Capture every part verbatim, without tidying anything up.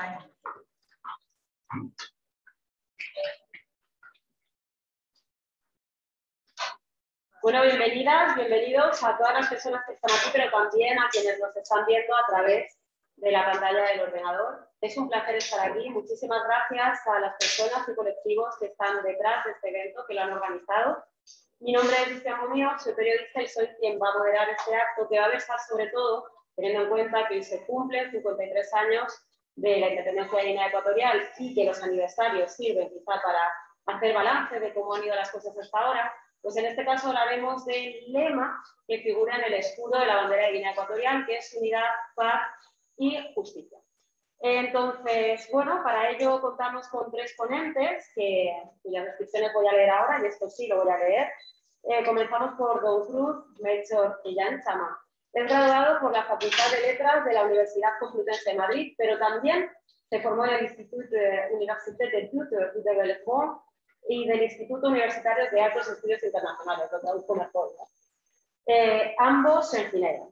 años. Bueno, bienvenidas, bienvenidos a todas las personas que están aquí, pero también a quienes nos están viendo a través de la pantalla del ordenador. Es un placer estar aquí. Muchísimas gracias a las personas y colectivos que están detrás de este evento, que lo han organizado. Mi nombre es Lucía Mbomio, soy periodista y soy quien va a moderar este acto, que va a versar sobre todo, teniendo en cuenta que hoy se cumplen cincuenta y tres años de la independencia de Guinea Ecuatorial y que los aniversarios sirven quizá para hacer balance de cómo han ido las cosas hasta ahora. Pues en este caso hablaremos del lema que figura en el escudo de la bandera de Guinea Ecuatorial, que es unidad, paz y justicia. Entonces, bueno, para ello contamos con tres ponentes, que cuyas descripciones voy a leer ahora, y esto sí lo voy a leer. Eh, comenzamos por don Cruz Melchor Eya Nchama. Es graduado por la Facultad de Letras de la Universidad Complutense de Madrid, pero también se formó en el Instituto de Universidad de Tutor y de Belfort, y del Instituto Universitario de Altos Estudios Internacionales, lo traduzco mejor, ¿no? eh, ambos en Ginebra.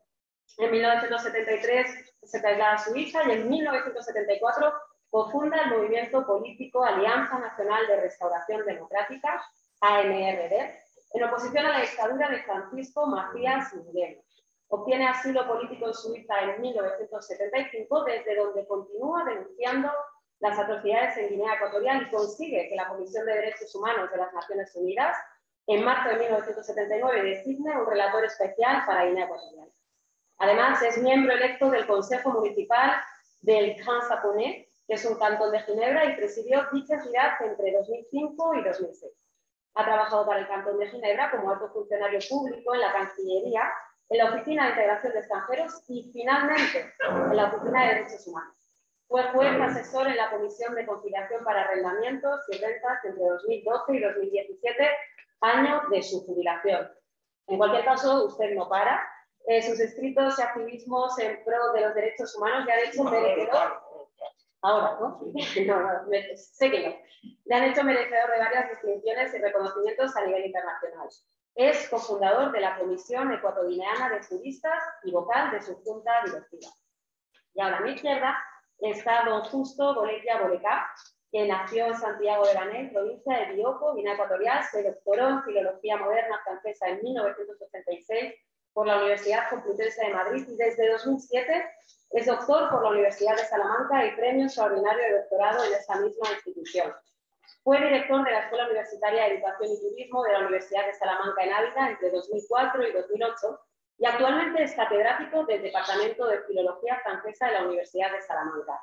En mil novecientos setenta y tres se traslada a Suiza y en mil novecientos setenta y cuatro cofunda el movimiento político Alianza Nacional de Restauración Democrática, A N R D, en oposición a la dictadura de Francisco Macías Nguema. Obtiene asilo político en Suiza en mil novecientos setenta y cinco, desde donde continúa denunciando las atrocidades en Guinea Ecuatorial y consigue que la Comisión de Derechos Humanos de las Naciones Unidas, en marzo de mil novecientos setenta y nueve, designe un relator especial para Guinea Ecuatorial. Además, es miembro electo del Consejo Municipal del Grand Saponé, que es un cantón de Ginebra, y presidió dicha entidad entre dos mil cinco y dos mil seis. Ha trabajado para el cantón de Ginebra como alto funcionario público en la Cancillería, en la Oficina de Integración de Extranjeros y, finalmente, en la Oficina de Derechos Humanos. Fue juez asesor en la Comisión de Conciliación para Arrendamientos y Rentas entre dos mil doce y dos mil diecisiete, año de su jubilación. En cualquier caso, usted no para. Eh, sus escritos y activismos en pro de los derechos humanos le han hecho merecedor... Ahora, ¿no? no, no me, sé que no. Le han hecho merecedor de varias distinciones y reconocimientos a nivel internacional. Es cofundador de la Comisión Ecuatoguineana de Juristas y vocal de su junta directiva. Y ahora a mi izquierda está don Justo Bolekia Boleká, que nació en Santiago de Baney, provincia de Bioco, Guinea Ecuatorial. Se doctoró en Filología Moderna Francesa en mil novecientos ochenta y seis por la Universidad Complutense de Madrid y desde dos mil siete es doctor por la Universidad de Salamanca y premio extraordinario de doctorado en esa misma institución. Fue director de la Escuela Universitaria de Educación y Turismo de la Universidad de Salamanca en Ávila entre dos mil cuatro y dos mil ocho, y actualmente es catedrático del Departamento de Filología Francesa de la Universidad de Salamanca.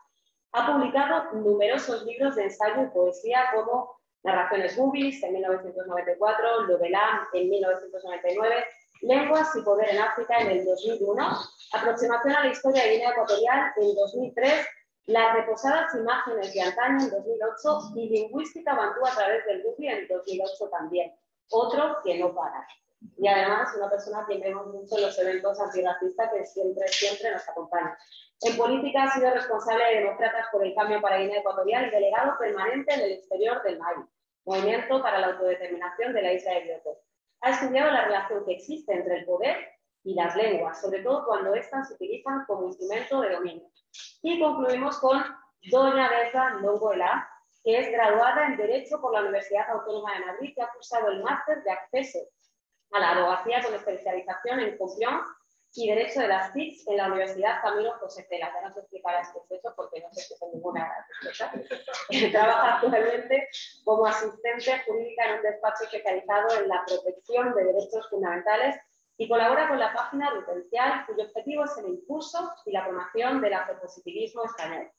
Ha publicado numerosos libros de ensayo y poesía como Narraciones Movies en mil novecientos noventa y cuatro, Lovelam en mil novecientos noventa y nueve, Lenguas y Poder en África en el dos mil uno, Aproximación a la Historia de Guinea Ecuatorial en dos mil tres, Las reposadas imágenes de antaño en dos mil ocho y Lingüística Bantú a través del Google en dos mil ocho también. Otro que no para. Y además, una persona que vemos mucho en los eventos antirracistas, que siempre, siempre nos acompaña. En política ha sido responsable de Demócratas por el Cambio para Guinea Ecuatorial y delegado permanente en el exterior del M A I, Movimiento para la Autodeterminación de la Isla de Bioco. Ha estudiado la relación que existe entre el poder y las lenguas, sobre todo cuando éstas se utilizan como instrumento de dominio. Y concluimos con doña Berta Ndongo Ela, que es graduada en Derecho por la Universidad Autónoma de Madrid, que ha cursado el máster de acceso a la abogacía con especialización en confianza y derecho de las T I C en la Universidad Camilo José Cela. Ya nos explicará este proceso porque no sé si es ninguna respuesta. Trabaja actualmente como asistente jurídica en un despacho especializado en la protección de derechos fundamentales y colabora con la página Rootencial, cuyo objetivo es el impulso y la promoción del afropositivismo español.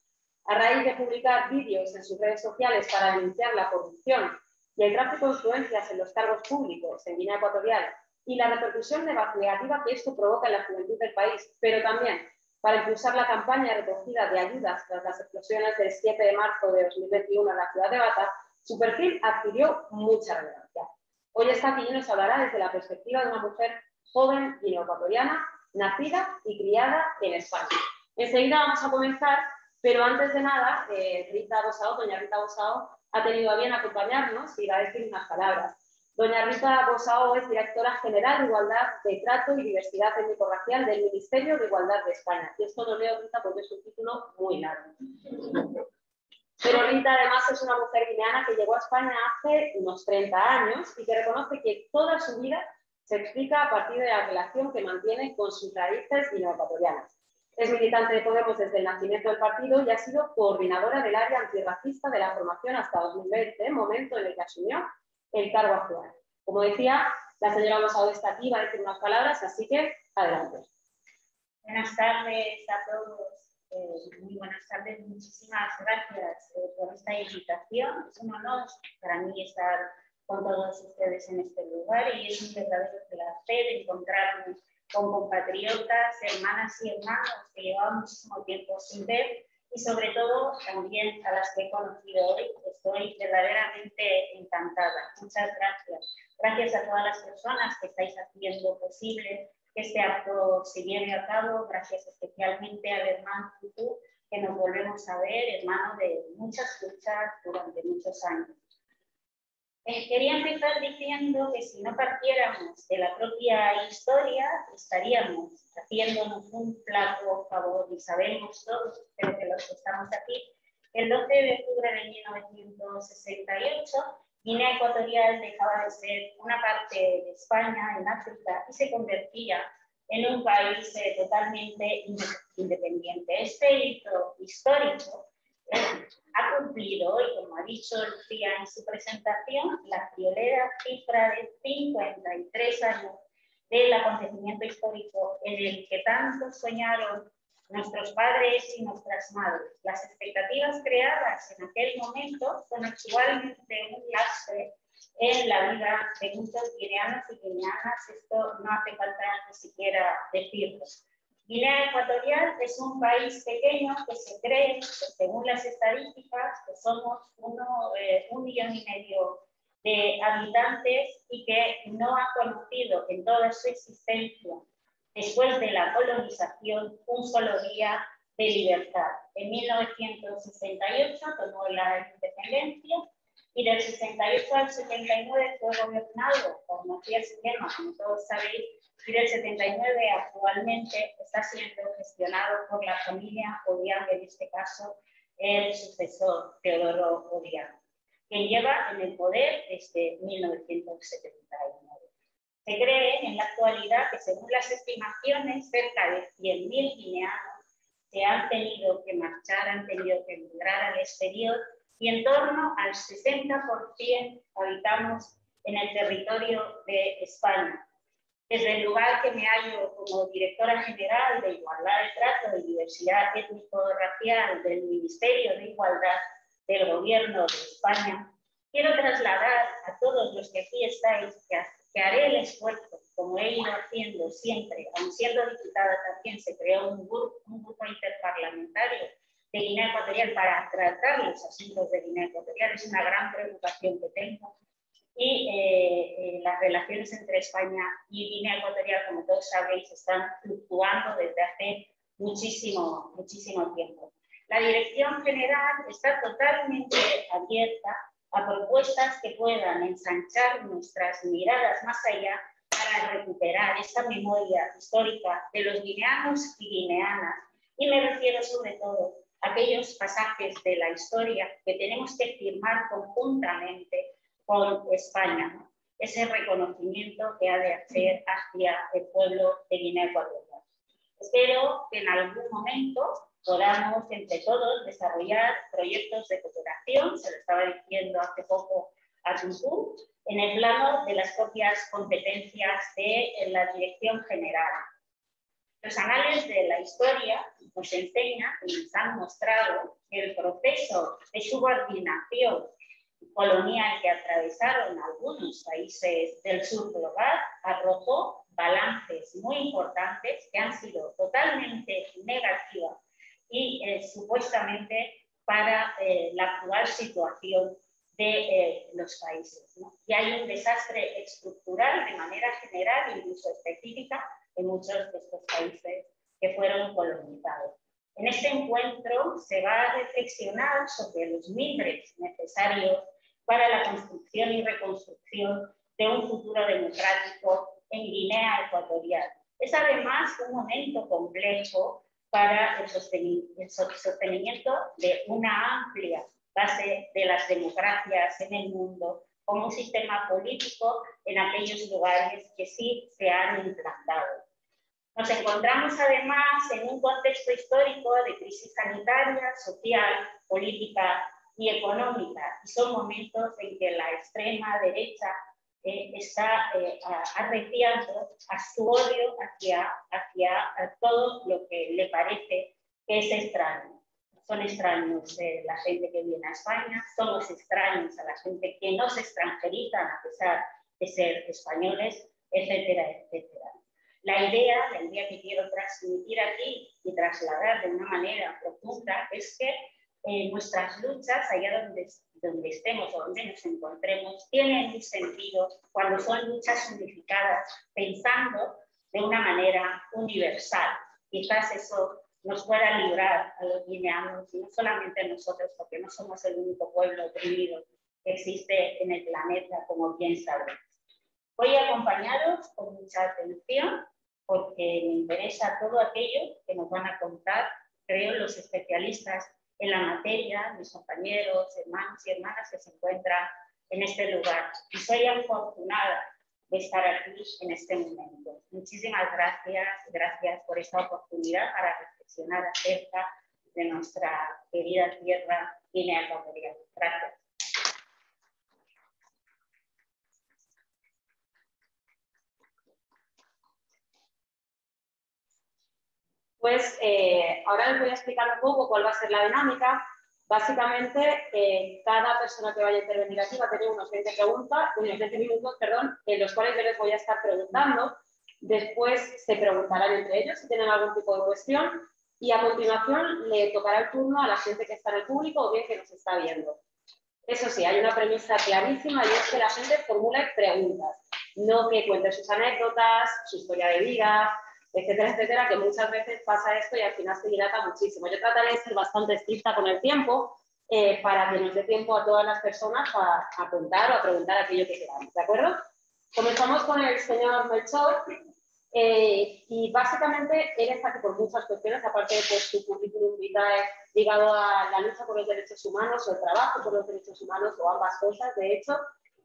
A raíz de publicar vídeos en sus redes sociales para denunciar la corrupción y el tráfico de influencias en los cargos públicos en Guinea Ecuatorial y la repercusión negativa que esto provoca en la juventud del país, pero también para impulsar la campaña recogida de ayudas tras las explosiones del siete de marzo de dos mil veintiuno en la ciudad de Bata, su perfil adquirió mucha relevancia. Hoy está aquí y nos hablará desde la perspectiva de una mujer joven guineo-ecuatoriana, nacida y criada en España. Enseguida vamos a comenzar, pero antes de nada, eh, Rita Bosaho, doña Rita Bosaho, ha tenido a bien acompañarnos y va a decir unas palabras. Doña Rita Bosaho es directora general de Igualdad de Trato y Diversidad Étnico-Racial del Ministerio de Igualdad de España. Y esto lo leo, Rita, porque es un título muy largo. Pero Rita además es una mujer guineana que llegó a España hace unos treinta años y que reconoce que toda su vida se explica a partir de la relación que mantiene con sus raíces guineoecuatorianas. Es militante de Podemos desde el nacimiento del partido y ha sido coordinadora del área antirracista de la formación hasta dos mil veinte, momento en el que asumió el cargo actual. Como decía, la señora Bosaho está aquí, va a decir unas palabras, así que adelante. Buenas tardes a todos, eh, muy buenas tardes, muchísimas gracias eh, por esta invitación. Es un honor para mí estar con todos ustedes en este lugar y es un verdadero placer encontrarnos con compatriotas, hermanas y hermanos que llevamos muchísimo tiempo sin ver y sobre todo también a las que he conocido hoy. Estoy verdaderamente encantada. Muchas gracias. Gracias a todas las personas que estáis haciendo posible que este acto se lleve a cabo. Gracias especialmente al hermano Tutu, que nos volvemos a ver, hermano de muchas luchas durante muchos años. Eh, quería empezar diciendo que si no partiéramos de la propia historia, estaríamos haciéndonos un flaco favor, y sabemos todos, pero que los que estamos aquí, el doce de octubre de mil novecientos sesenta y ocho, Guinea Ecuatorial dejaba de ser una parte de España, en África, y se convertía en un país eh, totalmente independiente. Este hito histórico ha cumplido hoy, como ha dicho Lucía en su presentación, la friolera cifra de cincuenta y tres años del acontecimiento histórico en el que tanto soñaron nuestros padres y nuestras madres. Las expectativas creadas en aquel momento son actualmente un lastre en la vida de muchos guineanos y guineanas. Esto no hace falta ni siquiera decirlo. Guinea Ecuatorial es un país pequeño que se cree, según las estadísticas, que somos uno, eh, un millón y medio de habitantes y que no ha conocido en toda su existencia, después de la colonización, un solo día de libertad. En mil novecientos sesenta y ocho tomó la independencia y del sesenta y ocho al setenta y nueve fue gobernado por Macías Nguema, como todos sabéis, y del setenta y nueve actualmente está siendo gestionado por la familia Obiang, en este caso el sucesor Teodoro Obiang, quien lleva en el poder desde mil novecientos setenta y nueve. Se cree en la actualidad que, según las estimaciones, cerca de cien mil guineanos se han tenido que marchar, han tenido que emigrar al exterior, y en torno al sesenta por ciento habitamos en el territorio de España. Desde el lugar que me hallo como directora general de Igualdad de Trato y Diversidad Étnico-Racial del Ministerio de Igualdad del Gobierno de España, quiero trasladar a todos los que aquí estáis que, que haré el esfuerzo, como he ido haciendo siempre, aun siendo diputada también se creó un grupo, un grupo interparlamentario de Guinea Ecuatorial para tratar los asuntos de Guinea Ecuatorial. Es una gran preocupación que tengo. Y eh, eh, las relaciones entre España y Guinea Ecuatorial, como todos sabéis, están fluctuando desde hace muchísimo, muchísimo tiempo. La Dirección General está totalmente abierta a propuestas que puedan ensanchar nuestras miradas más allá para recuperar esta memoria histórica de los guineanos y guineanas. Y me refiero sobre todo a aquellos pasajes de la historia que tenemos que firmar conjuntamente con España, ese reconocimiento que ha de hacer hacia el pueblo de Guinea Ecuatorial. Espero que en algún momento podamos, entre todos, desarrollar proyectos de cooperación, se lo estaba diciendo hace poco a Tutu, en el plano de las propias competencias de la Dirección General. Los anales de la historia nos enseñan y nos han mostrado que el proceso de subordinación colonial que atravesaron algunos países del sur global arrojó balances muy importantes que han sido totalmente negativas y eh, supuestamente para eh, la actual situación de eh, los países, ¿no? Y hay un desastre estructural de manera general, incluso específica, en muchos de estos países que fueron colonizados. En este encuentro se va a reflexionar sobre los mimbres necesarios para la construcción y reconstrucción de un futuro democrático en Guinea Ecuatorial. Es además un momento complejo para el sostenimiento de una amplia base de las democracias en el mundo, como un sistema político en aquellos lugares que sí se han implantado. Nos encontramos además en un contexto histórico de crisis sanitaria, social, política y económica, y son momentos en que la extrema derecha eh, está eh, arreciando a su odio hacia, hacia todo lo que le parece que es extraño. Son extraños eh, la gente que viene a España, somos extraños a la gente que nos extranjerizan a pesar de ser españoles, etcétera, etcétera. La idea, la idea que quiero transmitir aquí y trasladar de una manera profunda es que eh, nuestras luchas, allá donde, donde estemos o donde nos encontremos, tienen un sentido cuando son luchas unificadas, pensando de una manera universal. Quizás eso nos pueda librar a los guineanos, y no solamente a nosotros, porque no somos el único pueblo oprimido que existe en el planeta, como bien sabemos. Voy a acompañaros con mucha atención, porque me interesa todo aquello que nos van a contar, creo, los especialistas en la materia, mis compañeros, hermanos y hermanas que se encuentran en este lugar. Y soy afortunada de estar aquí en este momento. Muchísimas gracias, gracias por esta oportunidad para reflexionar acerca de nuestra querida tierra Guinea Ecuatorial. Gracias. Pues eh, ahora les voy a explicar un poco cuál va a ser la dinámica. Básicamente, eh, cada persona que vaya a intervenir aquí va a tener unos veinte preguntas, unos veinte minutos, perdón, en los cuales yo les voy a estar preguntando. Después se preguntarán entre ellos si tienen algún tipo de cuestión y a continuación le tocará el turno a la gente que está en el público o bien que nos está viendo. Eso sí, hay una premisa clarísima y es que la gente formule preguntas, no que cuente sus anécdotas, su historia de vida, etcétera, etcétera, que muchas veces pasa esto y al final se dilata muchísimo. Yo trataré de ser bastante estricta con el tiempo eh, para que nos dé tiempo a todas las personas a, a contar o a preguntar aquello que queramos, ¿de acuerdo? Comenzamos con el señor Melchor eh, y básicamente él está aquí por muchas cuestiones, aparte de pues, su currículum vitae ligado a la lucha por los derechos humanos o el trabajo por los derechos humanos o ambas cosas, de hecho,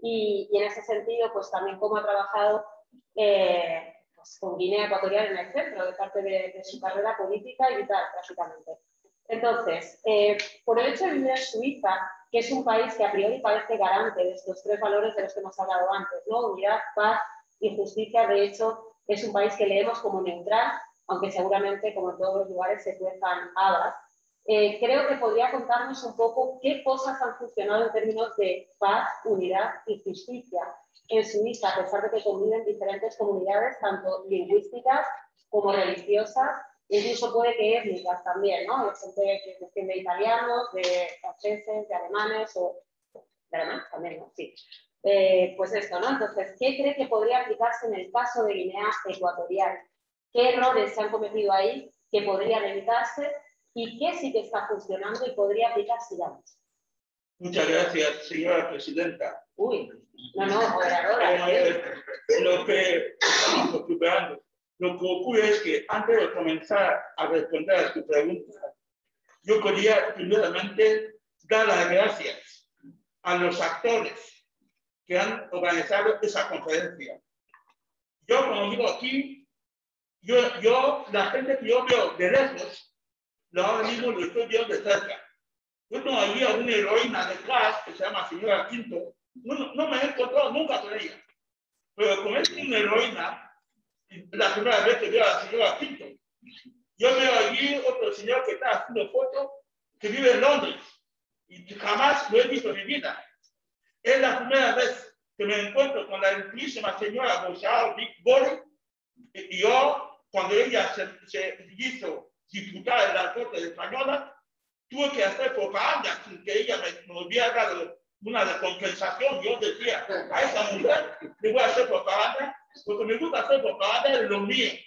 y, y en ese sentido, pues también cómo ha trabajado eh, pues, con Guinea Ecuatorial en el centro, de parte de, de su carrera política y vital, prácticamente. Entonces, eh, por el hecho de vivir en Suiza, que es un país que a priori parece garante de estos tres valores de los que hemos hablado antes, ¿no? Unidad, paz y justicia, de hecho, es un país que leemos como neutral, aunque seguramente, como en todos los lugares, se cuentan habas. Eh, creo que podría contarnos un poco qué cosas han funcionado en términos de paz, unidad y justicia en Suiza, a pesar de que conviven diferentes comunidades, tanto lingüísticas como religiosas, incluso puede que étnicas también, ¿no? Hay gente que desciende de italianos, de franceses, de alemanes, o de alemanes también, ¿no? Sí. Eh, pues esto, ¿no? Entonces, ¿qué cree que podría aplicarse en el caso de Guinea Ecuatorial? ¿Qué errores se han cometido ahí que podrían evitarse? ¿Y qué sí que está funcionando y podría aplicarse ya? Muchas gracias, señora presidenta. Uy, no, no, moderadora. Eh, lo que estamos ocupando. Lo que ocurre es que antes de comenzar a responder a tu pregunta, yo quería primeramente dar las gracias a los actores que han organizado esa conferencia. Yo, como digo aquí, yo, yo, la gente que yo veo de lejos, ahora mismo lo estoy viendo de cerca. Yo no había una heroína detrás que se llama señora Quinto. No, no me he encontrado nunca con ella. Pero como es una heroína, la primera vez que veo a la señora Pinto, yo veo allí otro señor que está haciendo fotos, que vive en Londres, y jamás lo he visto en mi vida. Es la primera vez que me encuentro con la amplísima señora Bosaho Gori, y yo, cuando ella se, se hizo diputada de la Corte Española, tuve que hacer propaganda sin que ella me, me hubiera dado una compensación. Yo decía, a esa mujer le voy a hacer propaganda, porque me gusta hacer propaganda de lo mío. Me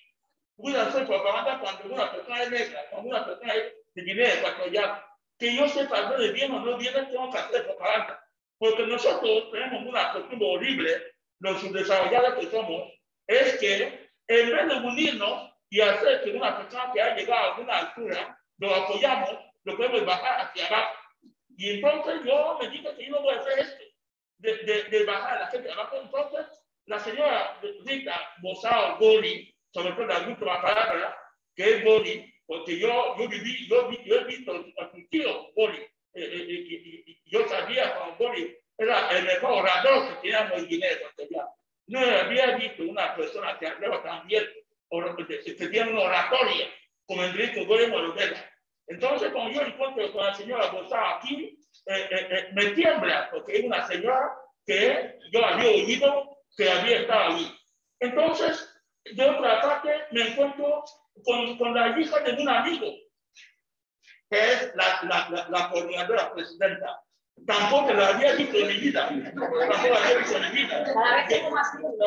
gusta hacer propaganda cuando una persona es negra, cuando una persona es de Guinea Ecuatorial. Que yo sepa dónde viene o no viene, tengo que hacer propaganda. Porque nosotros tenemos una costumbre horrible los subdesarrollados que somos, es que en vez de unirnos y hacer que una persona que ha llegado a alguna altura, lo apoyamos, lo podemos bajar hacia abajo. Y entonces yo me digo que yo no voy a hacer esto, de, de, de bajar a la gente abajo. Entonces, la señora Rita Bosaho Gori, sobre todo la última palabra, que es Gori, porque yo, yo viví, yo, yo he visto a tu tío Gori, eh, eh, y, y yo sabía que Gori era el mejor orador que teníamos en Ginebra. No había visto una persona que hablaba tan bien, que tenía una oratoria, como Enrique Gori Morogela. Entonces, cuando yo encuentro con la señora Bosaho aquí, eh, eh, eh, me tiembla, porque es una señora que yo había oído que había estado ahí. Entonces, de otra parte, me encuentro con, con la hija de un amigo, que es la, la, la, la coordinadora presidenta. Tampoco la había visto en mi vida. Tampoco la había visto en mi vida.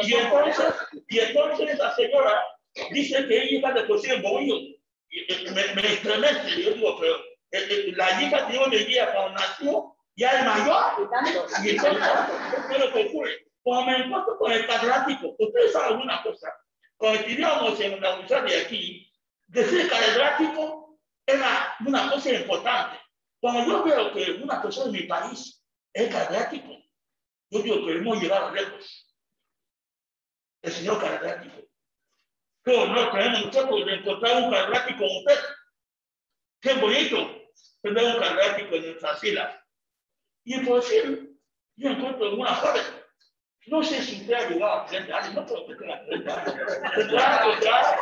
Y entonces, y entonces la señora dice que ella está de cocina bohío. Me, me estremece, yo digo, pero eh, eh, la hija que yo me guía cuando nació ya es mayor, y entonces, ¿qué es lo que ocurre? Cuando me encuentro con el catedrático, ustedes saben una cosa, cuando estudiamos en la universidad de aquí, decir catedrático era una cosa importante. Cuando yo veo que una persona de mi país es catedrático, yo digo que hemos llegado lejos. El señor catedrático. No, no, tenemos nosotros de encontrar un catedrático como usted. Qué bonito tener un catedrático en nuestras filas. Y por decir, yo encuentro una joven. No sé si usted ha llegado a treinta años, no puedo decir a treinta años. Claro, claro.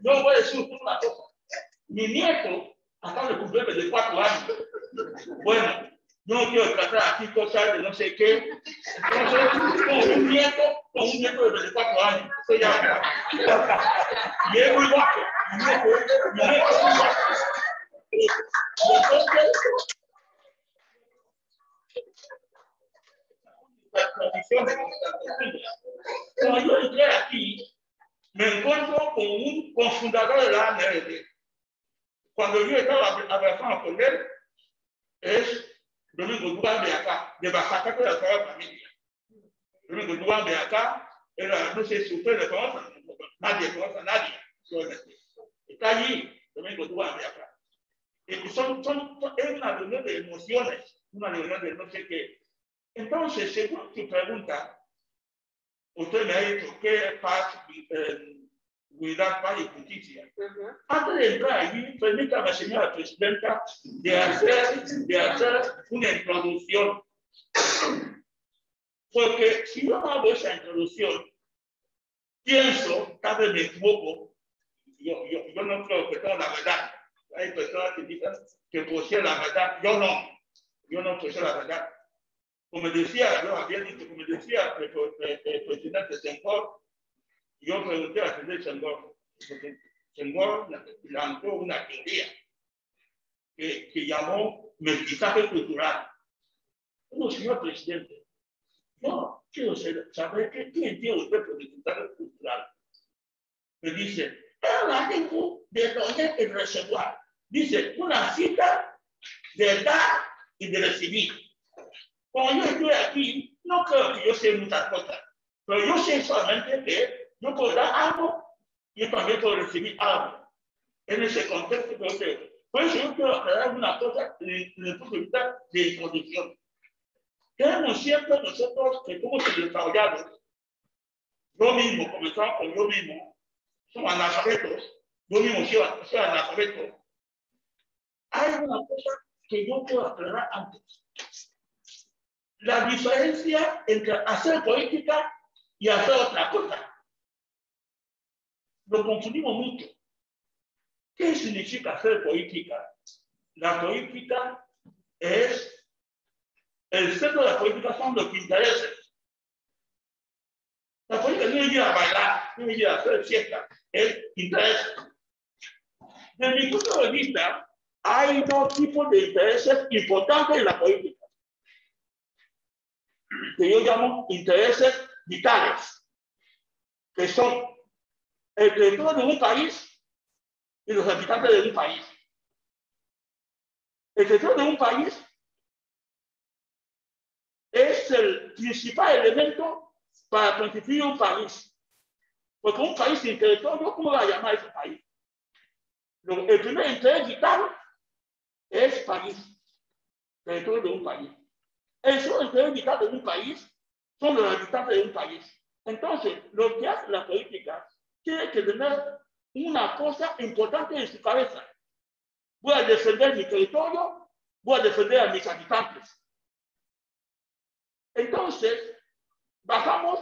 No voy a decir una cosa. Mi nieto acaba de cumplir veinticuatro años. Bueno, no quiero tratar aquí cosas de no sé qué. Entonces, con un nieto, con un nieto de veinticuatro años. Soy ya. Y es muy guapo. Mi nieto, mi nieto es muy guapo. Entonces, cuando yo entré aquí, me encuentro con un cofundador de la A N R D. Cuando yo estaba abrazando con él, es Domingo Duan de acá, de Bajacaca de la Sagrada Familia. Domingo Duan de acá, era, no sé si ustedes lo conocen, nadie conoce a nadie. Está allí, Domingo Duan de acá. Y son, son, es una reunión de emociones, una reunión de no sé qué. Entonces, según tu pregunta, usted me ha dicho qué paz, eh, cuidar, paz y justicia. Uh-huh. Antes de entrar allí, permítame, señora presidenta, de hacer, de hacer una introducción. Porque si yo hago esa introducción, pienso, tal vez me equivoco, yo, yo, yo no creo que sea la verdad. Hay personas que dicen que posee la verdad. Yo no, yo no poseo la verdad. Como decía, yo había dicho, como decía el, el, el presidente Senghor, yo pregunté a la Senghor, porque Senghor lanzó una teoría que, que llamó mestizaje cultural. No, señor presidente, no quiero saber qué entiende usted por mestizaje cultural. Me dice, ahora tengo de dónde el reservoir. Dice, una cita de dar y de recibir. Cuando yo estoy aquí, no creo que yo sé muchas cosas, pero yo sé solamente que yo puedo dar algo y también puedo recibir algo. En ese contexto, que usted, por eso yo quiero aclarar una cosa desde el punto de vista de introducción. Tenemos siempre nosotros que, como desarrollados, yo mismo, comenzamos por yo mismo, somos analfabetos, yo mismo soy analfabeto. Hay una cosa que yo quiero aclarar antes: la diferencia entre hacer política y hacer otra cosa. Lo confundimos mucho. ¿Qué significa hacer política? La política es, el centro de la política son los intereses. La política no es ir a bailar, no es ir a hacer fiesta, es interés. Desde mi punto de vista, hay dos tipos de intereses importantes en la política, que yo llamo intereses vitales, que son el territorio de un país y los habitantes de un país. El territorio de un país es el principal elemento para constituir un país. Porque un país sin territorio, ¿cómo va a llamar ese país? Lo, el primer interés vital es país, territorio de un país. El solo interés vital de un país son los habitantes de un país. Entonces, lo que hace la política tiene que tener una cosa importante en su cabeza. Voy a defender mi territorio, voy a defender a mis habitantes. Entonces, bajamos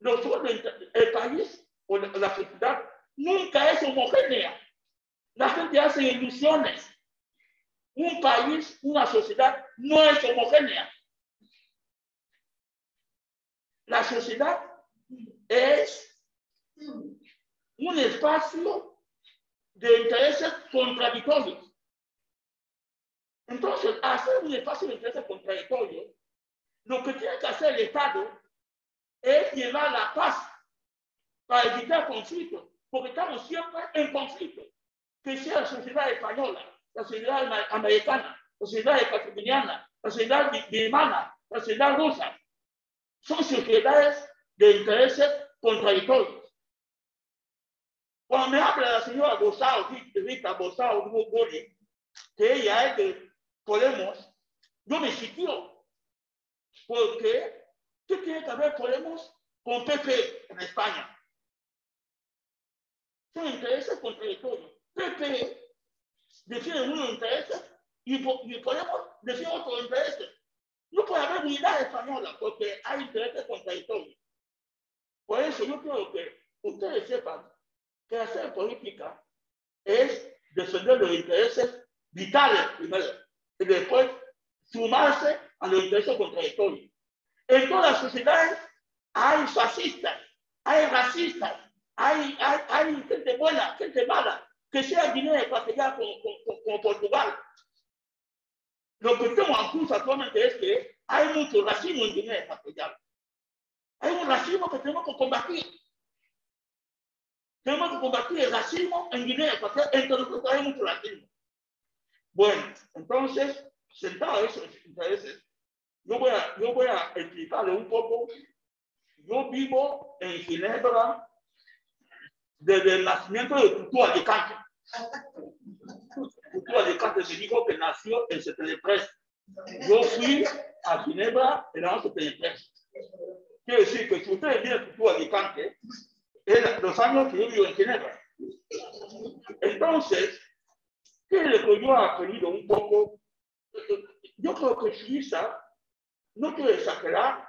nosotros, el país o la, la sociedad nunca es homogénea. La gente hace ilusiones. Un país, una sociedad no es homogénea. La sociedad es un espacio de intereses contradictorios. Entonces, hacer un espacio de intereses contradictorios, lo que tiene que hacer el Estado es llevar la paz para evitar conflictos, porque estamos siempre en conflicto, que sea la sociedad española, la sociedad americana, la sociedad ecuatoriana, la sociedad birmana, la sociedad rusa. Son sociedades de intereses contradictorios. Cuando me habla la señora Bosaho, Rita Bosaho Gori, que ella es de Podemos, yo me sitio. ¿Por qué? ¿Qué tiene que ver Podemos con P P en España? Son intereses contradictorios. P P defiende unos intereses y, y Podemos defiende otros intereses. No puede haber unidad española porque hay intereses contradictorios. Por eso yo creo que ustedes sepan que hacer política es defender los intereses vitales primero y después sumarse a los intereses contradictorios. En todas las sociedades hay fascistas, hay racistas, hay, hay, hay gente buena, gente mala, que sea Guinea Ecuatorial como Portugal. Lo que tengo acusa actualmente es que hay mucho racismo en Guinea Ecuatorial. Hay un racismo que tenemos que combatir. Tenemos que combatir el racismo en Guinea Ecuatorial. Entre nosotros hay mucho racismo. Bueno, entonces, sentado a esos intereses, yo voy a, yo voy a explicarle un poco. Yo vivo en Ginebra desde el nacimiento de Tutu Alicante. Tutu Alicante se dijo que nació en setenta y tres. Yo fui a Ginebra en el año setenta y tres. Quiere decir que si ustedes miran Tutu Alicante, es los años que yo vivo en Ginebra. Entonces, ¿qué es lo que yo he aprendido un poco? Yo creo que Suiza, no quiero exagerar,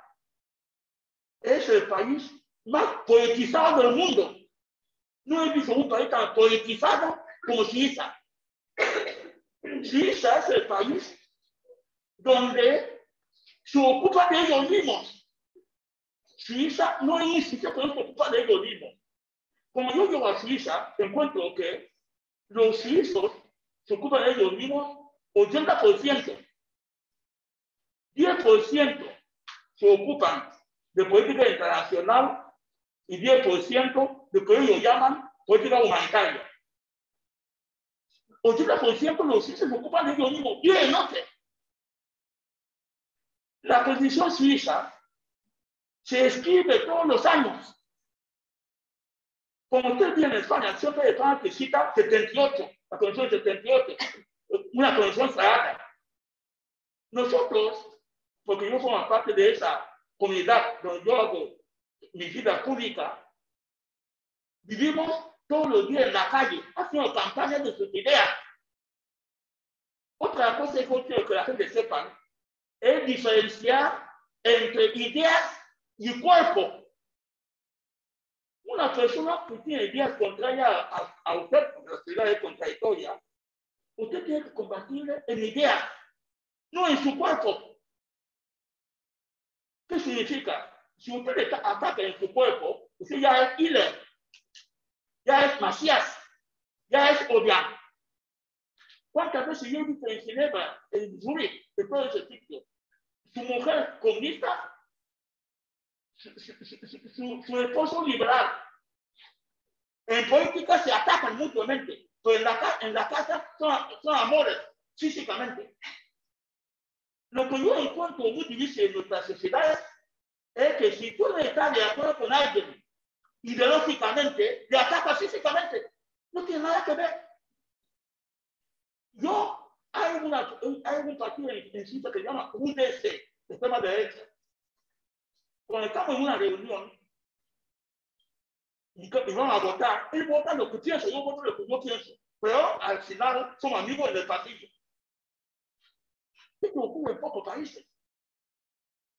es el país más politizado del mundo. No he visto un país tan politizado como Suiza. Suiza es el país donde se ocupa de ellos mismos. Suiza no es un sitio que no se ocupa de ellos mismos. Como yo llego a Suiza, encuentro que los suizos se ocupan de ellos mismos ochenta por ciento. diez por ciento se ocupan de política internacional y diez por ciento de lo que ellos llaman política humanitaria. ochenta por ciento de los suizos se ocupan de ellos mismos. Y de noche. La constitución suiza se escribe todos los años. Como ustedes ven en España, siempre España que cita setenta y ocho, la constitución setenta y ocho, una constitución sagrada. Nosotros, porque yo formo parte de esa comunidad donde yo hago mi vida pública, vivimos todos los días en la calle, haciendo campañas de sus ideas. Otra cosa que yo quiero que la gente sepa es diferenciar entre ideas y cuerpo. Una persona que tiene ideas contrarias a, a usted, porque las ideas son contradictorias, usted tiene que combatirle en ideas, no en su cuerpo. ¿Qué significa? Si usted le ataca en su cuerpo, usted ya es Hitler, ya es Macías, ya es Obiang. ¿Cuántas veces yo he visto en Ginebra, en Zurich, en todo ese sitio? Su mujer comunista, su, su, su, su, su esposo liberal. En política se atacan mutuamente, pero en la, en la casa son, son amores físicamente. Lo que yo encuentro muy difícil en nuestras sociedades es que si tú no estás de acuerdo con alguien ideológicamente, le atacas físicamente. No tiene nada que ver. Yo, hay, una, hay un partido en Suiza que se llama U D C, extrema derecha. Cuando estamos en una reunión y vamos a votar, él vota lo que pienso, yo voto lo que no pienso. Pero al final somos amigos del partido. Esto ocurre en pocos países.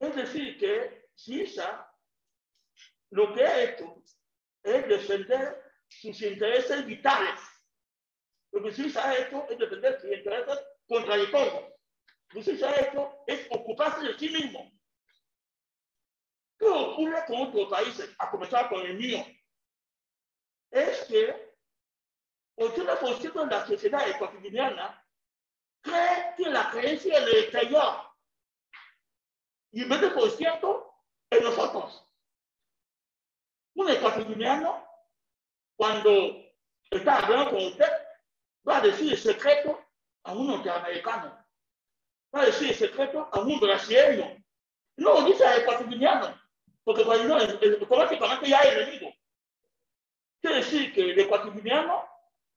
Es decir, que Suiza lo que ha hecho es defender sus intereses vitales. Lo que Suiza ha hecho es defender sus intereses contradictorios. Lo que Suiza ha hecho es ocuparse de sí mismo. ¿Qué ocurre con otros países? A comenzar con el mío. Es que el ochenta por ciento de la sociedad ecuatoriana cree que la creencia es del exterior. Y el veinte por ciento en nosotros. Un ecuatoriano, cuando está hablando con usted, va a decir el secreto a un norteamericano. Va a decir el secreto a un brasileño. No lo dice el ecuatoriano, porque económicamente ya es enemigo. Quiere decir que el ecuatoriano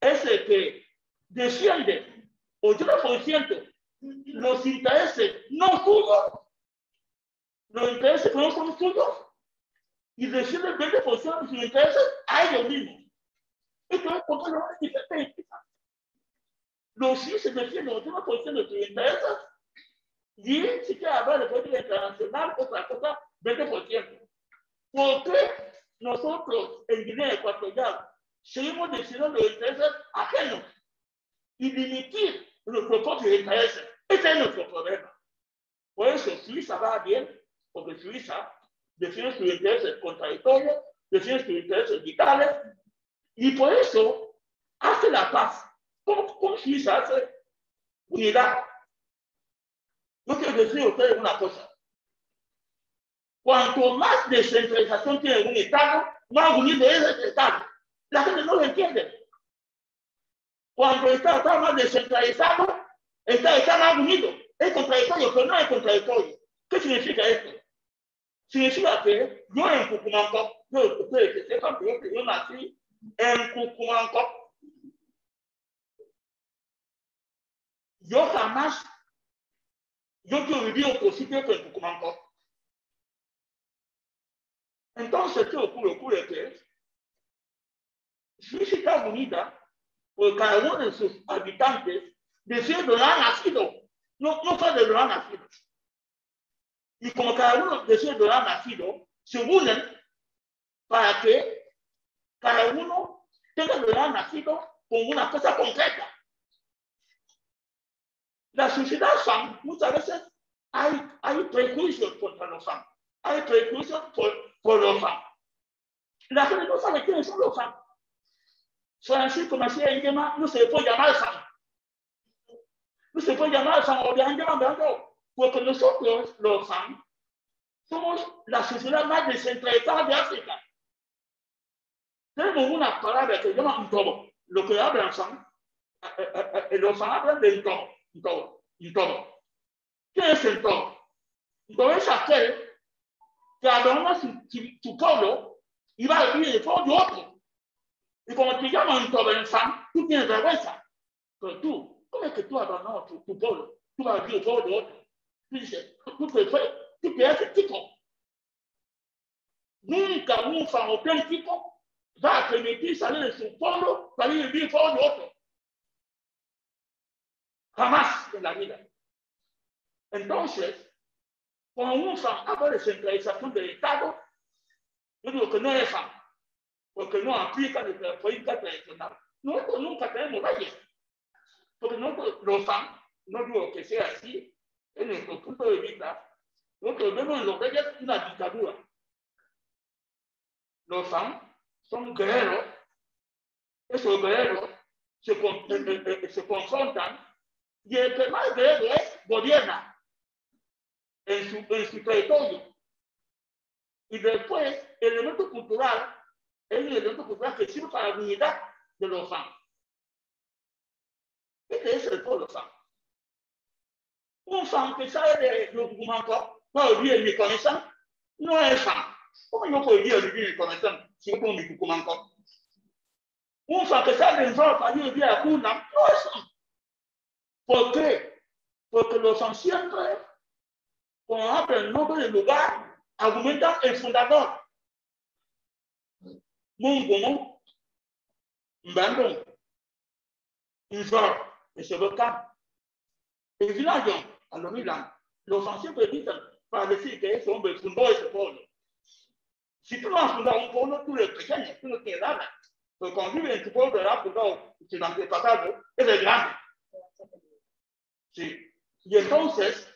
es el que defiende ochenta por ciento los intereses no suyos, los intereses que no son suyos, y defiende el veinte por ciento de sus intereses a ellos mismos. Esto es porque no es diferente. Los suizos defienden el ochenta por ciento de sus intereses. Y si quiere hablar de política internacional, otra cosa, veinte por ciento. ¿Por qué nosotros en Guinea Ecuatorial seguimos decidiendo los intereses ajenos y dimitir los propios intereses? Ese es nuestro problema. Por eso Suiza va bien, porque Suiza defiende sus intereses contradictorios, defiende sus intereses vitales, y por eso hace la paz. ¿Cómo, cómo Suiza hace unidad? Yo quiero decir a ustedes una cosa. Cuanto más descentralización tiene un Estado, más unido es el Estado. La gente no lo entiende. Cuando el Estado está más descentralizado, el Estado está más unido. Es contradictorio, pero no es contradictorio. ¿Qué significa esto? Significa que yo en Cucumanco, yo ustedes que sepan que yo nací en Cucumanco, yo jamás Yo quiero vivir otro sitio que en Cucumanco. Entonces, ¿qué ocurre? Ocurre que Suiza está unida por cada uno de sus habitantes, diciendo dónde ha nacido. No, no sabe de dónde ha nacido. Y como cada uno decide dónde ha nacido, se unen para que cada uno tenga dónde ha nacido con una cosa concreta. La sociedad san, muchas veces hay, hay prejuicios contra los san. Hay prejuicios por, por los san. La gente no sabe quiénes son los san. Francisco Macías Nguema no se puede llamar san. No se puede llamar san o Obiang, porque nosotros, los san, somos la sociedad más descentralizada de África. Tenemos una palabra que se llama ntobo. Lo que hablan san, los san hablan de ntobo. Todo, y todo. ¿Qué es el todo? Todo es aquel que adorna su, su, su pueblo y va a vivir el pueblo de otro. Y como te llaman en todo el san, tú tienes vergüenza. Pero tú, ¿cómo es que tú adornas tu, tu pueblo? Tú vas a vivir el pueblo de otro. Tú dices, tú te fue, tú te haces chico. Nunca un san auténtico va a permitir salir de su pueblo para ir a vivir el pueblo de otro. Jamás en la vida. Entonces, cuando un san habla de centralización del Estado, yo digo que no es san, porque no aplica la política tradicional. Nosotros nunca tenemos leyes, porque nosotros, los san, no digo que sea así, en nuestro punto de vista, nosotros vemos en los reyes una dictadura. Los san son guerreros, esos guerreros se, con, eh, eh, se confrontan. Y el que más guerrero es, gobierna en su, en su territorio. Y después, el elemento cultural es el elemento cultural que sirve para la unidad de los san. Este es el pueblo san. Un san que sale de los Cucumancos, va a vivir en mi conexión, Não é fã. Como eu não podia viver com essa cinco mil cumanco? Um fã que está resolvido a viver a cuna não é fã. Por quê? Porque os ancianos, quando abrem nobre lugar, argumentam o fundador. Mungo, Mbandung, Njor, e Cheboka, e Vilagyon, a Lomilan, los ancianos predican para decir que ese hombre fundó ese pueblo. Si tú no has fundado un pueblo, tú eres pequeño, tú no tienes nada. Pero cuando vives en tu pueblo, lo has fundado en el antepasado, eres grande. Sí. Y entonces,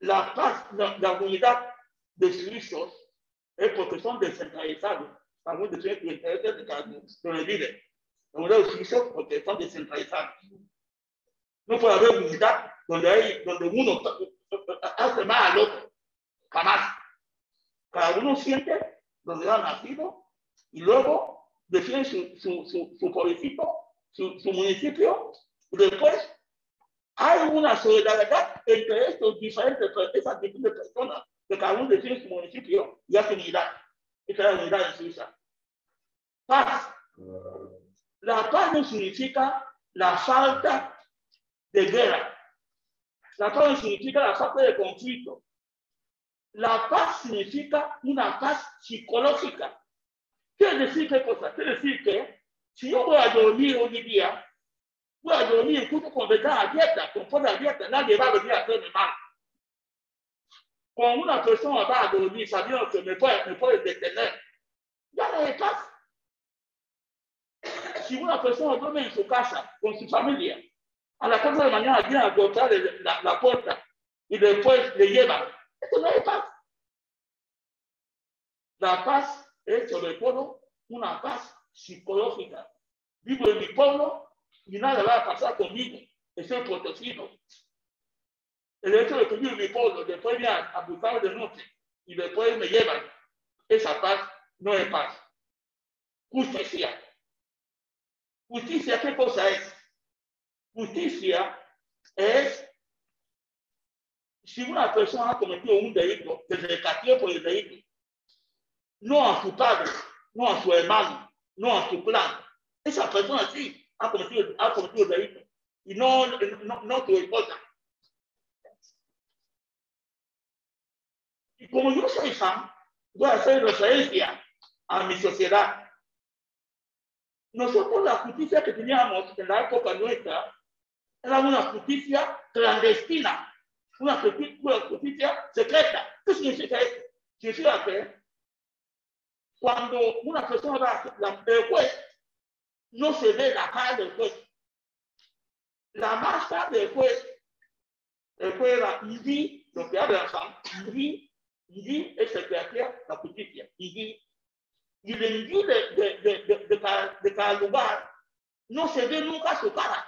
la paz, la, la unidad de servicios es porque son descentralizados. Algunos de los intereses de cada uno donde viven. La unidad de servicios porque son descentralizados. No puede haber unidad donde, hay, donde uno hace más al otro. Jamás. Cada uno siente donde ha nacido y luego defiende su, su, su, su pobrecito, su, su municipio. Y después hay una solidaridad entre estos diferentes, esas diferentes personas que cada uno defiende su municipio y hace unidad. Esa es la unidad en Suiza. Paz. La paz no significa la falta de guerra. La paz no significa la falta de conflicto. La paz significa una paz psicológica. ¿Quiere decir qué cosa? Quiere decir que si yo voy a dormir hoy día, voy a dormir justo con ventana abierta, con puerta abierta, nadie va a venir a hacerme mal. Cuando una persona va a dormir sabiendo que me puede, me puede detener, ya no hay paz. Si una persona duerme en su casa con su familia, a las cuatro de la mañana viene a golpear la, la puerta y después le llevan. Esto no es paz. La paz es, sobre todo, una paz psicológica. Vivo en mi pueblo y nada va a pasar conmigo. Estoy protegido. El hecho de que vivo en mi pueblo, después me abusar de noche y después me llevan. Esa paz no es paz. Justicia. Justicia, ¿qué cosa es? Justicia es si una persona ha cometido un delito, que se le castigue por el delito, no a su padre, no a su hermano, no a su clan. Esa persona sí ha cometido, ha cometido el delito y no, no, no tu esposa. Y como yo soy fan, voy a hacer referencia a mi sociedad. Nosotros la justicia que teníamos en la época nuestra era una justicia clandestina. Una justicia secreta. ¿Qué significa esto? Significa que cuando una persona va a la, el juez, no se ve la cara del juez. La masa del juez, el juez era Idi, lo que habla Idi, Idi es el que hacía la justicia, Idi. Y de Idi de, de, de, de, de, cada, de cada lugar, no se ve nunca su cara.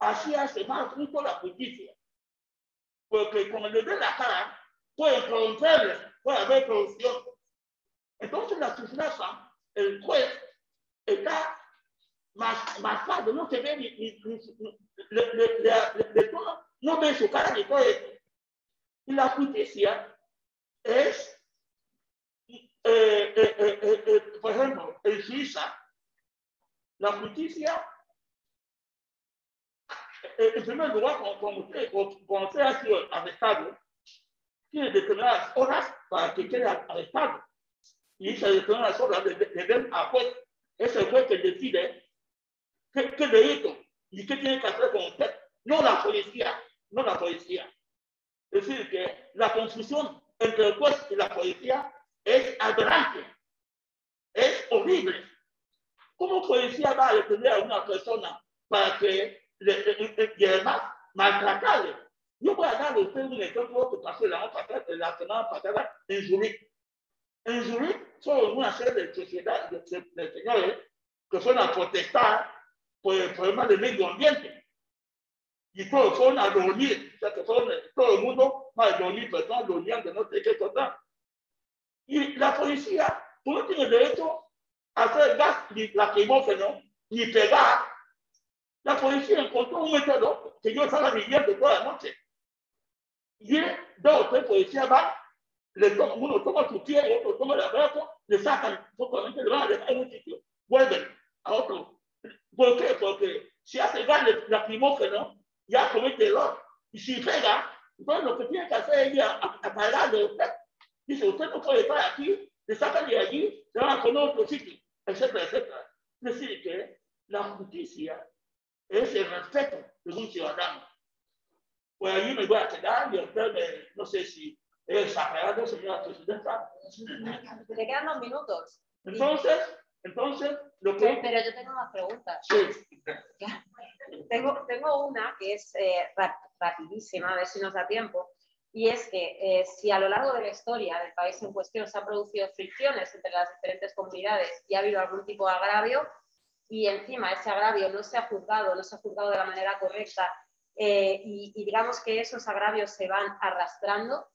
Así hace más justo la justicia. Porque cuando le den la cara, pueden corromperle, puede haber corrupción. Entonces la sociedad, el juez, está más, más tarde, no se ve ni, ni, ni le, le, le, le, no ve su cara ni todo esto. Y la justicia es, eh, eh, eh, eh, eh, por ejemplo, en Suiza, la justicia. En primer lugar, cuando usted, cuando usted ha sido arrestado, tiene determinadas horas para que quede arrestado. Y esas determinadas horas le de, den de, de, al juez. Es el juez que decide qué, qué delito y qué tiene que hacer con usted. No la policía, no la policía. Es decir, que la confusión entre el juez y la policía es aberrante, es horrible. ¿Cómo policía va a detener a una persona para que y además maltratarle? Yo voy a darle a usted un ejemplo que pasó la, la semana pasada en Zurich. En Zurich fueron una serie de sociedades de, de, de señores que fueron a protestar por el problema del medio ambiente y todos fueron a dormir, o sea que fueron, todo el mundo va a dormir, personas dormían de no sé qué cosa. Y la policía no tiene derecho a hacer gas ni lacrimógeno ni pegar. La policía encontró un método que yo estaba viviendo toda la noche. y él, dos o tres policías van, le toma, uno toma su pie, el otro toma el abrazo, le sacan, solamente le van a dejar en un sitio, vuelven a otro. ¿Por qué? Porque si hace gas lacrimógeno, ya comete error, y si pega, entonces lo que tiene que hacer es ir a, a pagarle a usted. Dice, usted no puede estar aquí, le sacan de allí, se van a poner otro sitio, etcétera, etcétera. Es decir, que la justicia es el respeto de un ciudadano. Pues allí me voy a quedar y usted me, no sé si es exagerado, señora presidenta. Le quedan dos minutos. Entonces, entonces... Lo que... Pero yo tengo unas preguntas. Sí. Tengo, tengo una que es eh, rapidísima, a ver si nos da tiempo. Y es que eh, si a lo largo de la historia del país en cuestión se han producido fricciones entre las diferentes comunidades y ha habido algún tipo de agravio, y encima ese agravio no se ha juzgado, no se ha juzgado de la manera correcta, eh, y, y digamos que esos agravios se van arrastrando,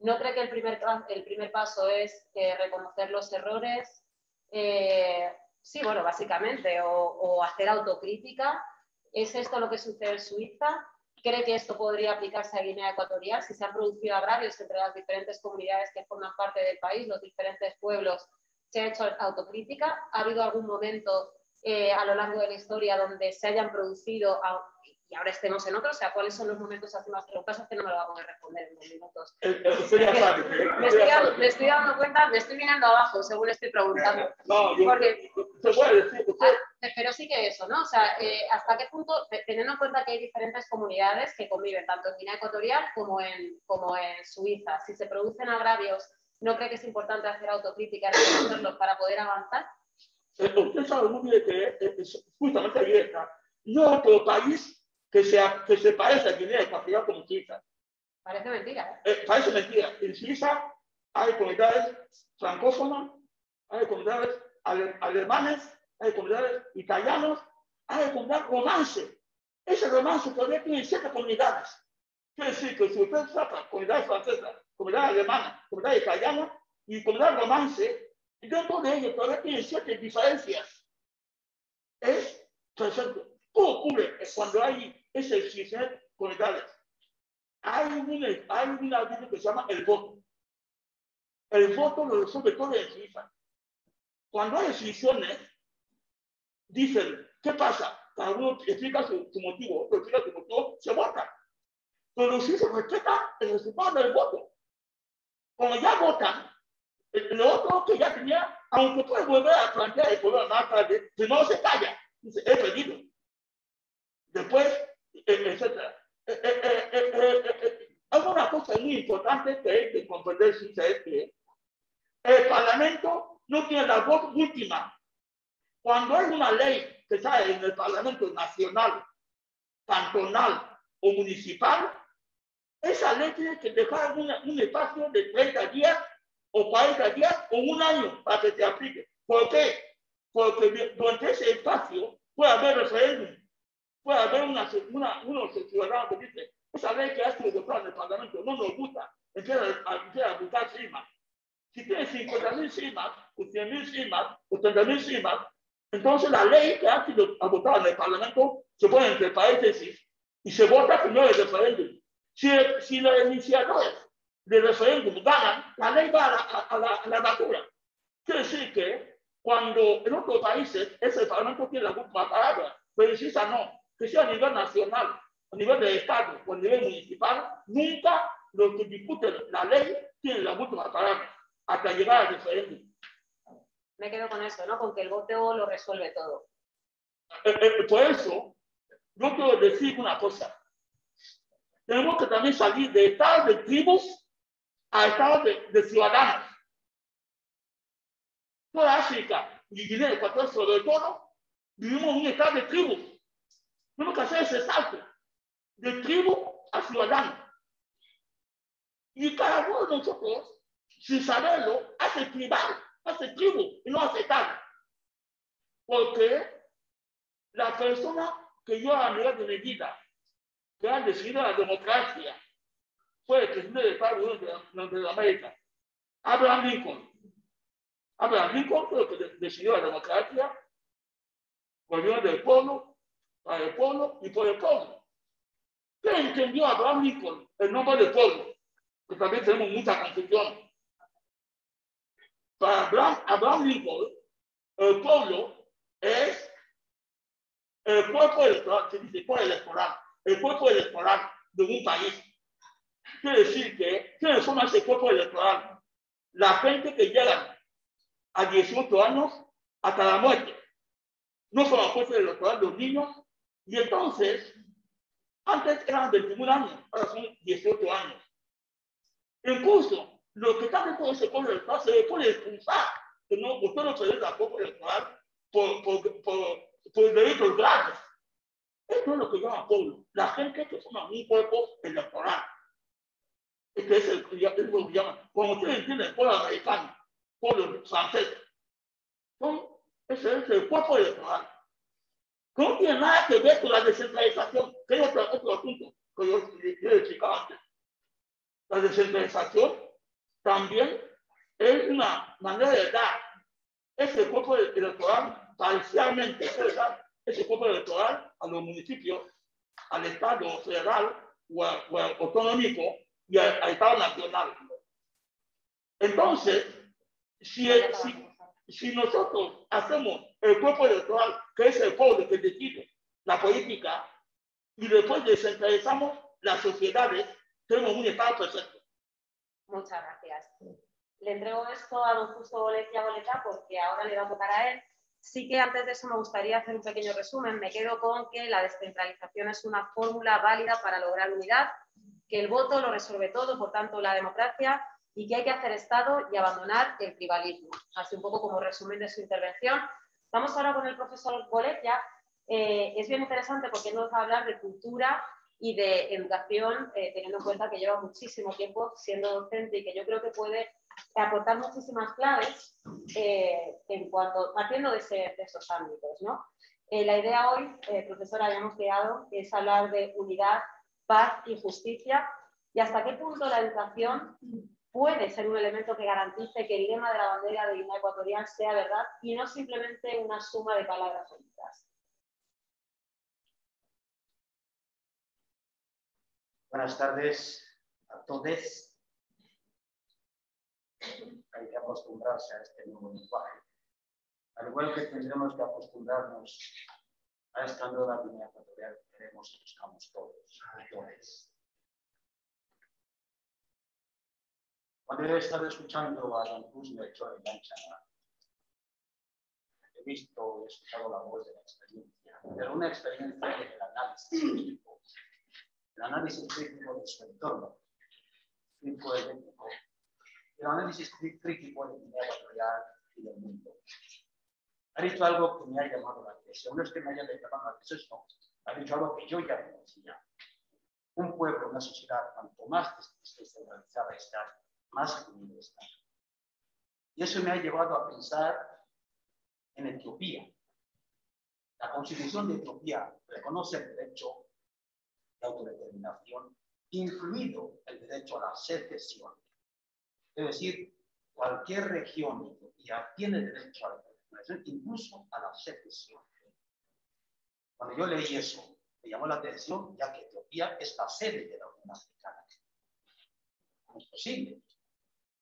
¿no cree que el primer, el primer paso es eh, reconocer los errores? Eh, sí, bueno, básicamente, o, o hacer autocrítica. ¿Es esto lo que sucede en Suiza? ¿Cree que esto podría aplicarse a Guinea Ecuatorial si se han producido agravios entre las diferentes comunidades que forman parte del país, los diferentes pueblos? ¿Se ha hecho autocrítica? ¿Ha habido algún momento eh, a lo largo de la historia donde se hayan producido, a, y ahora estemos en otro? O sea, ¿cuáles son los momentos hace más preguntas? Es que no me lo va a poder responder en dos minutos. El, el, usted ya sabe, me, estoy, ya me estoy dando cuenta, me estoy viniendo abajo, según estoy preguntando. No, yo, porque, se puede decir, usted... ah, pero sí que eso, ¿no? O sea, eh, ¿hasta qué punto, teniendo en cuenta que hay diferentes comunidades que conviven, tanto en Guinea Ecuatorial como en, como en Suiza, si se producen agravios, ¿no cree que es importante hacer autocrítica para poder avanzar? Usted sabe muy bien que es justamente abierta. No otro país que, sea, que se parece a Guinea Ecuatorial como Suiza. Parece mentira. ¿eh? Eh, parece mentira. En Suiza hay comunidades francófonas, hay comunidades ale alemanes, hay comunidades italianas, hay comunidades romance. Ese romance todavía tiene siete comunidades. Quiere decir que si usted trata comunidades francesas, comunidad alemana, comunidad italiana y comunidad romance, y dentro de ellos todavía tienen ciertas diferencias. Es presente. ¿Qué ocurre cuando hay esas diferentes comunidades? Hay un artículo que se llama el voto. El voto lo resuelve todo en Suiza. Cuando hay decisiones, dicen, ¿qué pasa? Cada uno explica su, su motivo, otro explica su motivo, se vota. Pero los suizos respetan el resultado del voto. Cuando ya votan, el otro que ya tenía, aunque puede volver a plantear el problema más tarde, primero se calla, dice, he perdido. Después, etcétera. Eh, eh, eh, eh, eh, eh. Hay una cosa muy importante que hay que comprender, si es que el Parlamento no tiene la voz última. Cuando hay una ley que sale en el Parlamento nacional, cantonal o municipal, esa ley tiene que dejar una, un espacio de treinta días o cuarenta días o un año para que se aplique. ¿Por qué? Porque durante ese espacio puede haber referéndum, puede haber una, una, unos ciudadanos que dicen, esa ley que ha sido votada en el Parlamento no nos gusta, empieza a votar firmas. Si tiene cincuenta mil firmas, o cien mil firmas, o treinta mil firmas, entonces la ley que ha sido votada en el Parlamento se pone entre paréntesis y se vota primero el referéndum. Si, si los iniciadores del referéndum ganan, la ley va a la, a, la, a la basura. Quiere decir que cuando en otros países ese Parlamento tiene la última palabra, pero si esa no, que sea a nivel nacional, a nivel del Estado o a nivel municipal, nunca los que discuten la ley tienen la última palabra hasta llegar al referéndum. Me quedo con eso, ¿no? Con que el voto lo resuelve todo. Eh, eh, por eso, yo quiero decir una cosa. Tenemos que también salir de estados de tribus a estados de, de ciudadanos. Toda África y Guinea Ecuatorial, sobre todo, vivimos en un estado de tribus. Tenemos que hacer ese salto de tribu a ciudadano. Y cada uno de nosotros, sin saberlo, hace tribal, hace tribu y no hace tal. Porque la persona que yo a mirar de mi vida, que han decidido la democracia, fue el presidente del Estado Unido de Norteamérica, Abraham Lincoln. Abraham Lincoln fue el que decidió la democracia, volvió del pueblo, para el pueblo y por el pueblo. ¿Qué entendió Abraham Lincoln? El nombre del pueblo, que también tenemos mucha confusión. Para Abraham, Abraham Lincoln, el pueblo es el cuerpo electoral, se dice cuerpo electoral, el cuerpo electoral de un país. Quiere decir que, ¿quiénes son ese cuerpo electoral? La gente que llega a dieciocho años hasta la muerte. No son los cuerpos electorales de los niños, y entonces, antes eran veintiún años, ahora son dieciocho años. Incluso, los que están dentro de ese cuerpo electoral se les puede expulsar, que no, usted no se debe al cuerpo electoral por, por, por, por delitos graves. Esto es lo que llama pueblo, la gente que forma un cuerpo electoral. Este es el que llaman, como ustedes entienden, el pueblo americano, pueblo francés. Entonces, ese es el cuerpo electoral. Que no tiene nada que ver con la descentralización, que es otro, otro asunto que yo, yo he explicado antes. La descentralización también es una manera de dar ese cuerpo electoral parcialmente, ese cuerpo electoral a los municipios, al Estado federal o, a, o a autonómico y al, al Estado nacional. Entonces, si, el, si, si nosotros hacemos el cuerpo electoral, que es el pueblo que decide la política, y después descentralizamos las sociedades, tenemos un Estado perfecto. Muchas gracias. Le entrego esto a don Justo Bolekia Boleká porque ahora le va a tocar a él. Sí que antes de eso me gustaría hacer un pequeño resumen. Me quedo con que la descentralización es una fórmula válida para lograr unidad, que el voto lo resuelve todo, por tanto la democracia, y que hay que hacer Estado y abandonar el tribalismo. Así un poco como resumen de su intervención. Vamos ahora con el profesor Bolekia. Eh, es bien interesante porque nos va a hablar de cultura y de educación, eh, teniendo en cuenta que lleva muchísimo tiempo siendo docente y que yo creo que puede aportar muchísimas claves eh, en cuanto, partiendo de, ese, de esos ámbitos, ¿no? Eh, la idea hoy, eh, profesora, habíamos quedado, es hablar de unidad, paz y justicia, y hasta qué punto la educación puede ser un elemento que garantice que el lema de la bandera de Guinea Ecuatorial sea verdad y no simplemente una suma de palabras bonitas. Buenas tardes a todos. Hay que acostumbrarse a este nuevo lenguaje, al igual que tendremos que acostumbrarnos a esta nueva Guinea Ecuatorial que queremos y buscamos todos, todos. Cuando he estado escuchando a don Cruz Melchor Eya Nchama, he visto, he escuchado la voz de la experiencia, pero una experiencia del análisis crítico, el análisis crítico de su entorno, crítico ético, el análisis crítico de Guinea Ecuatorial y del mundo. Ha dicho algo que me ha llamado la atención, no es que me haya llamado la atención, ha dicho algo que yo ya conocía. Un pueblo, una sociedad, cuanto más descentralizada está, más unido está. Y eso me ha llevado a pensar en Etiopía. La Constitución de Etiopía reconoce el derecho de autodeterminación, incluido el derecho a la secesión. Es decir, cualquier región de Etiopía tiene derecho a la autodeterminación, incluso a la secesión. Cuando yo leí eso, me llamó la atención, ya que Etiopía es la sede de la Unión Africana. ¿Cómo es posible?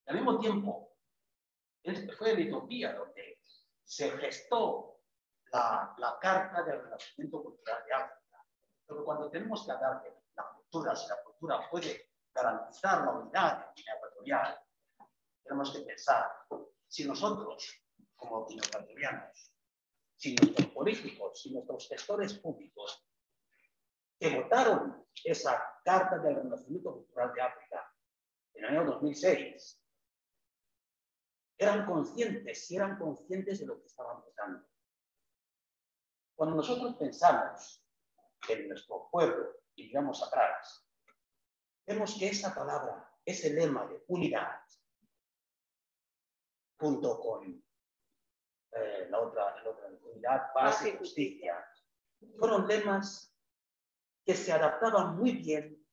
Al mismo tiempo, fue en Etiopía donde se gestó la, la Carta del Renacimiento Cultural de África. Pero cuando tenemos que hablar de la cultura, si la cultura puede garantizar la unidad de Guinea Ecuatorial, tenemos que pensar, si nosotros, como guineaecuatorianos, si nuestros políticos, si nuestros gestores públicos que votaron esa Carta del Renacimiento Cultural de África en el año dos mil seis, eran conscientes, si eran conscientes de lo que estaban votando. Cuando nosotros pensamos en nuestro pueblo y miramos atrás, vemos que esa palabra, ese lema de unidad, junto con eh, la otra, la otra unidad, paz y justicia, fueron lemas que se adaptaban muy bien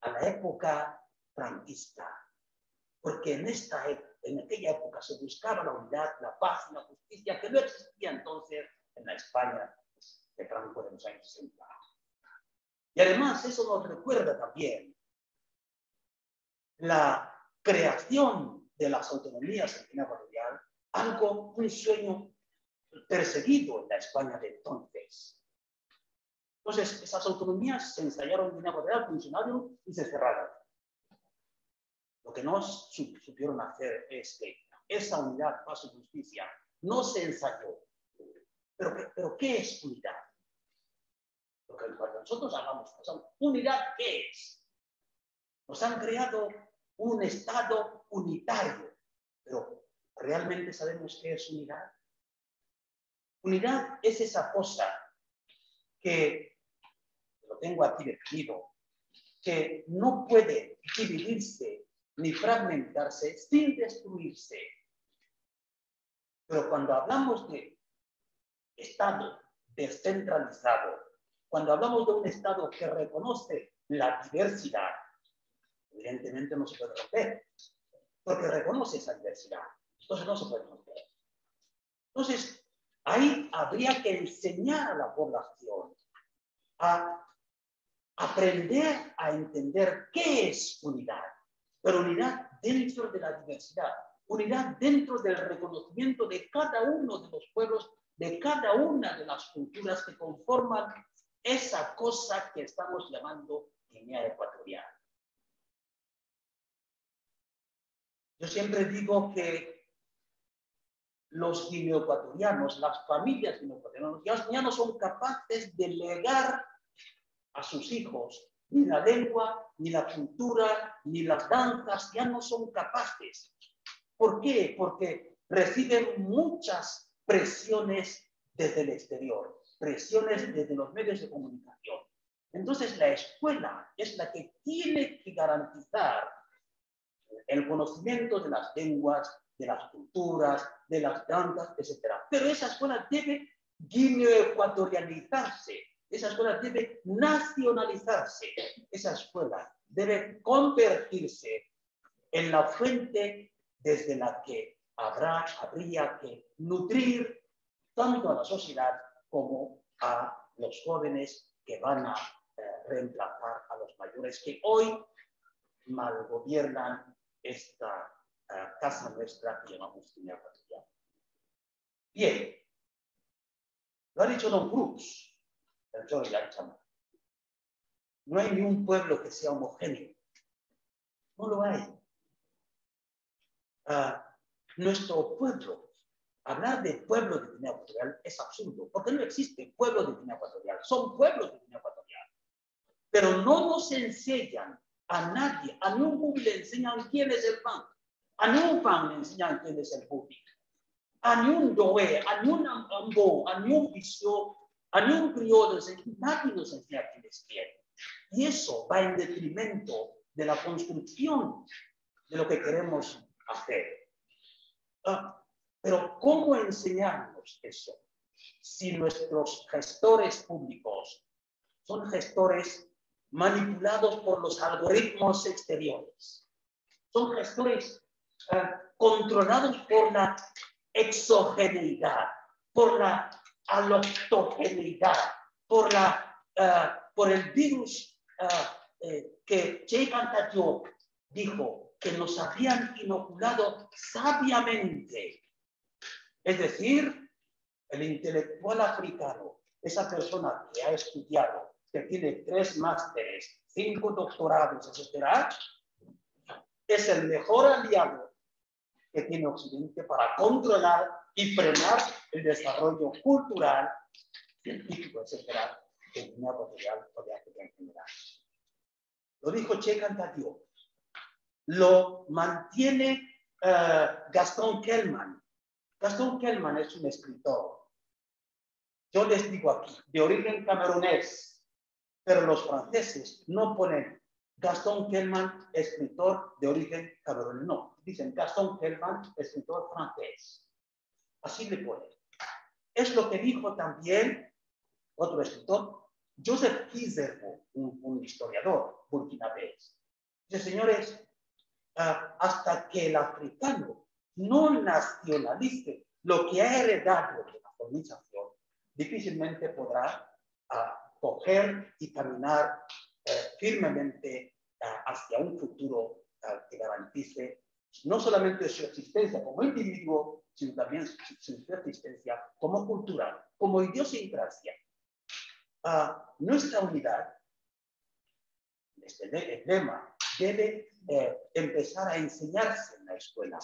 a la época franquista, porque en, esta, en aquella época se buscaba la unidad, la paz y la justicia que no existía entonces en la España de Franco de los años sesenta. Y además eso nos recuerda también la creación de las autonomías en Guinea Ecuatorial, algo, un sueño perseguido en la España de entonces. Entonces, esas autonomías se ensayaron en Guinea Ecuatorial, funcionaron y se cerraron. Lo que no supieron hacer es que esa unidad, paz y justicia, no se ensayó. Pero, pero ¿qué es unidad? Lo que nosotros hablamos, o sea, unidad, ¿qué es? Nos han creado un Estado unitario, pero ¿realmente sabemos qué es unidad? Unidad es esa cosa que, lo tengo aquí definido, que no puede dividirse ni fragmentarse sin destruirse. Pero cuando hablamos de Estado descentralizado, cuando hablamos de un Estado que reconoce la diversidad, evidentemente no se puede romper, porque reconoce esa diversidad. Entonces no se puede romper. Entonces, ahí habría que enseñar a la población a aprender a entender qué es unidad, pero unidad dentro de la diversidad, unidad dentro del reconocimiento de cada uno de los pueblos, de cada una de las culturas que conforman esa cosa que estamos llamando Guinea Ecuatorial. Yo siempre digo que los guineoecuatorianos, las familias guineoecuatorianas, ya no son capaces de legar a sus hijos ni la lengua, ni la cultura, ni las danzas, ya no son capaces. ¿Por qué? Porque reciben muchas presiones desde el exterior, presiones desde los medios de comunicación. Entonces la escuela es la que tiene que garantizar el conocimiento de las lenguas, de las culturas, de las danzas, etcétera. Pero esa escuela debe guineoecuatorianizarse, esa escuela debe nacionalizarse, esa escuela debe convertirse en la fuente desde la que habrá, habría que nutrir tanto a la sociedad como a los jóvenes que van a eh, reemplazar a los mayores que hoy malgobiernan esta uh, casa nuestra que llamamos Guinea Ecuatorial. Bien, lo ha dicho don Cruz, el Melchor Eya Nchama. No hay ni un pueblo que sea homogéneo. No lo hay. Uh, nuestro pueblo, hablar de pueblo de Guinea Ecuatorial es absurdo, porque no existe pueblo de Guinea Ecuatorial, son pueblos de Guinea Ecuatorial. Pero no nos enseñan a nadie, a ningún le enseñan quién es el pan, a ningún pan le enseñan quién es el pupi, a ningún doé, a ningún ambo, a ningún piso, a ningún criollo, nadie nos enseña quién es quién. Y eso va en detrimento de la construcción de lo que queremos hacer. Ah, pero ¿cómo enseñarnos eso si nuestros gestores públicos son gestores manipulados por los algoritmos exteriores? Son gestores eh, controlados por la exogeneidad, por la aloctogeneidad, por, la, eh, por el virus eh, eh, que Che Cantayó dijo que nos habían inoculado sabiamente. Es decir, el intelectual africano, esa persona que ha estudiado, que tiene tres másteres, cinco doctorados, etcétera, es el mejor aliado que tiene Occidente para controlar y frenar el desarrollo cultural, científico, etcétera, de Guinea Ecuatorial o de África en general. Lo dijo Che Cantayó, lo mantiene uh, Gastón Kelman. Gastón Kelman es un escritor. Yo les digo aquí, de origen camerunés, pero los franceses no ponen Gastón Kelman, escritor de origen camerunés. No, dicen Gastón Kelman, escritor francés. Así le ponen. Es lo que dijo también otro escritor, Joseph Kizerbo, un, un historiador burkinabés. Dice, señores, hasta que el africano no nacionalice lo que ha heredado de la colonización, difícilmente podrá... A, coger y caminar eh, firmemente eh, hacia un futuro eh, que garantice no solamente su existencia como individuo, sino también su, su existencia como cultural, como idiosincrasia. Ah, nuestra unidad, este el lema, debe eh, empezar a enseñarse en la escuela.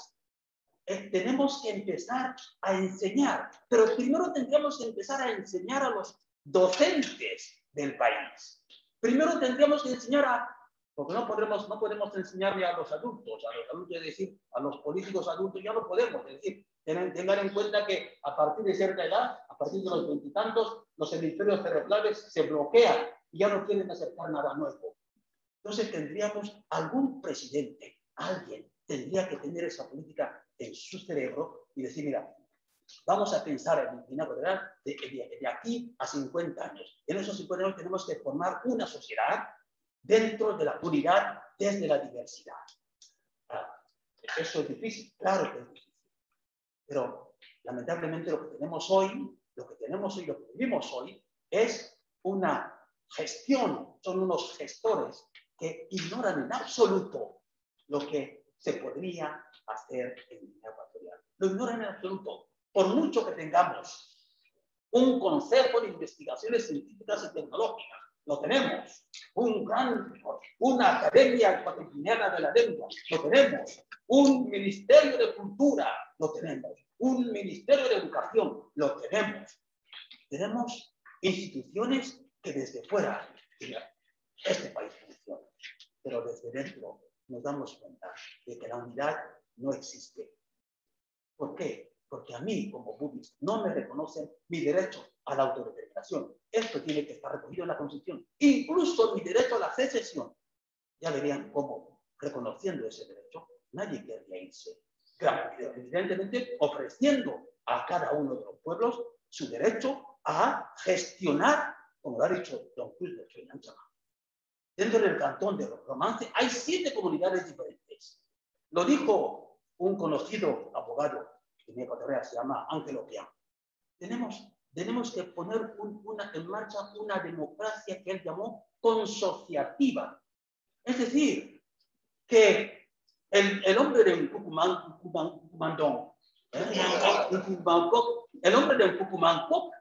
Eh, tenemos que empezar a enseñar, pero primero tendríamos que empezar a enseñar a los docentes del país. Primero tendríamos que enseñar a, porque no podemos, no podemos enseñarle a los adultos, a los adultos, es decir, a los políticos adultos, ya no podemos, es decir, tener, tener en cuenta que a partir de cierta edad, a partir de los veintitantos, los hemisferios cerebrales se bloquean y ya no quieren aceptar nada nuevo. Entonces tendríamos algún presidente, alguien tendría que tener esa política en su cerebro y decir, mira, vamos a pensar en Guinea Ecuatorial de, de, de aquí a cincuenta años. En esos cincuenta años tenemos que formar una sociedad dentro de la unidad, desde la diversidad. Ah, eso es difícil, claro que es difícil. Pero lamentablemente lo que tenemos hoy, lo que tenemos hoy, lo que vivimos hoy, es una gestión, son unos gestores que ignoran en absoluto lo que se podría hacer en Guinea Ecuatorial. Lo ignoran en absoluto. Por mucho que tengamos un consejo de investigaciones científicas y tecnológicas, lo tenemos. Un gran, una academia ecuatoguineana de la lengua, lo tenemos. Un ministerio de cultura, lo tenemos. Un ministerio de educación, lo tenemos. Tenemos instituciones que desde fuera, este país funciona, pero desde dentro nos damos cuenta de que la unidad no existe. ¿Por qué? Porque a mí, como budista, no me reconocen mi derecho a la autodeterminación. Esto tiene que estar recogido en la Constitución. Incluso mi derecho a la secesión. Ya verían cómo, reconociendo ese derecho, nadie querría irse. Claro, evidentemente, ofreciendo a cada uno de los pueblos su derecho a gestionar, como lo ha dicho don Cruz Melchor Eya Nchama. Dentro del cantón de Romance hay siete comunidades diferentes. Lo dijo un conocido abogado en Ecuador, se llama Ángel Obiang. Tenemos, tenemos que poner un, una, en marcha una democracia que él llamó consociativa. Es decir, que el, el hombre de Cucumán, Cucumán, Cucumandón, el hombre de Cucumancoc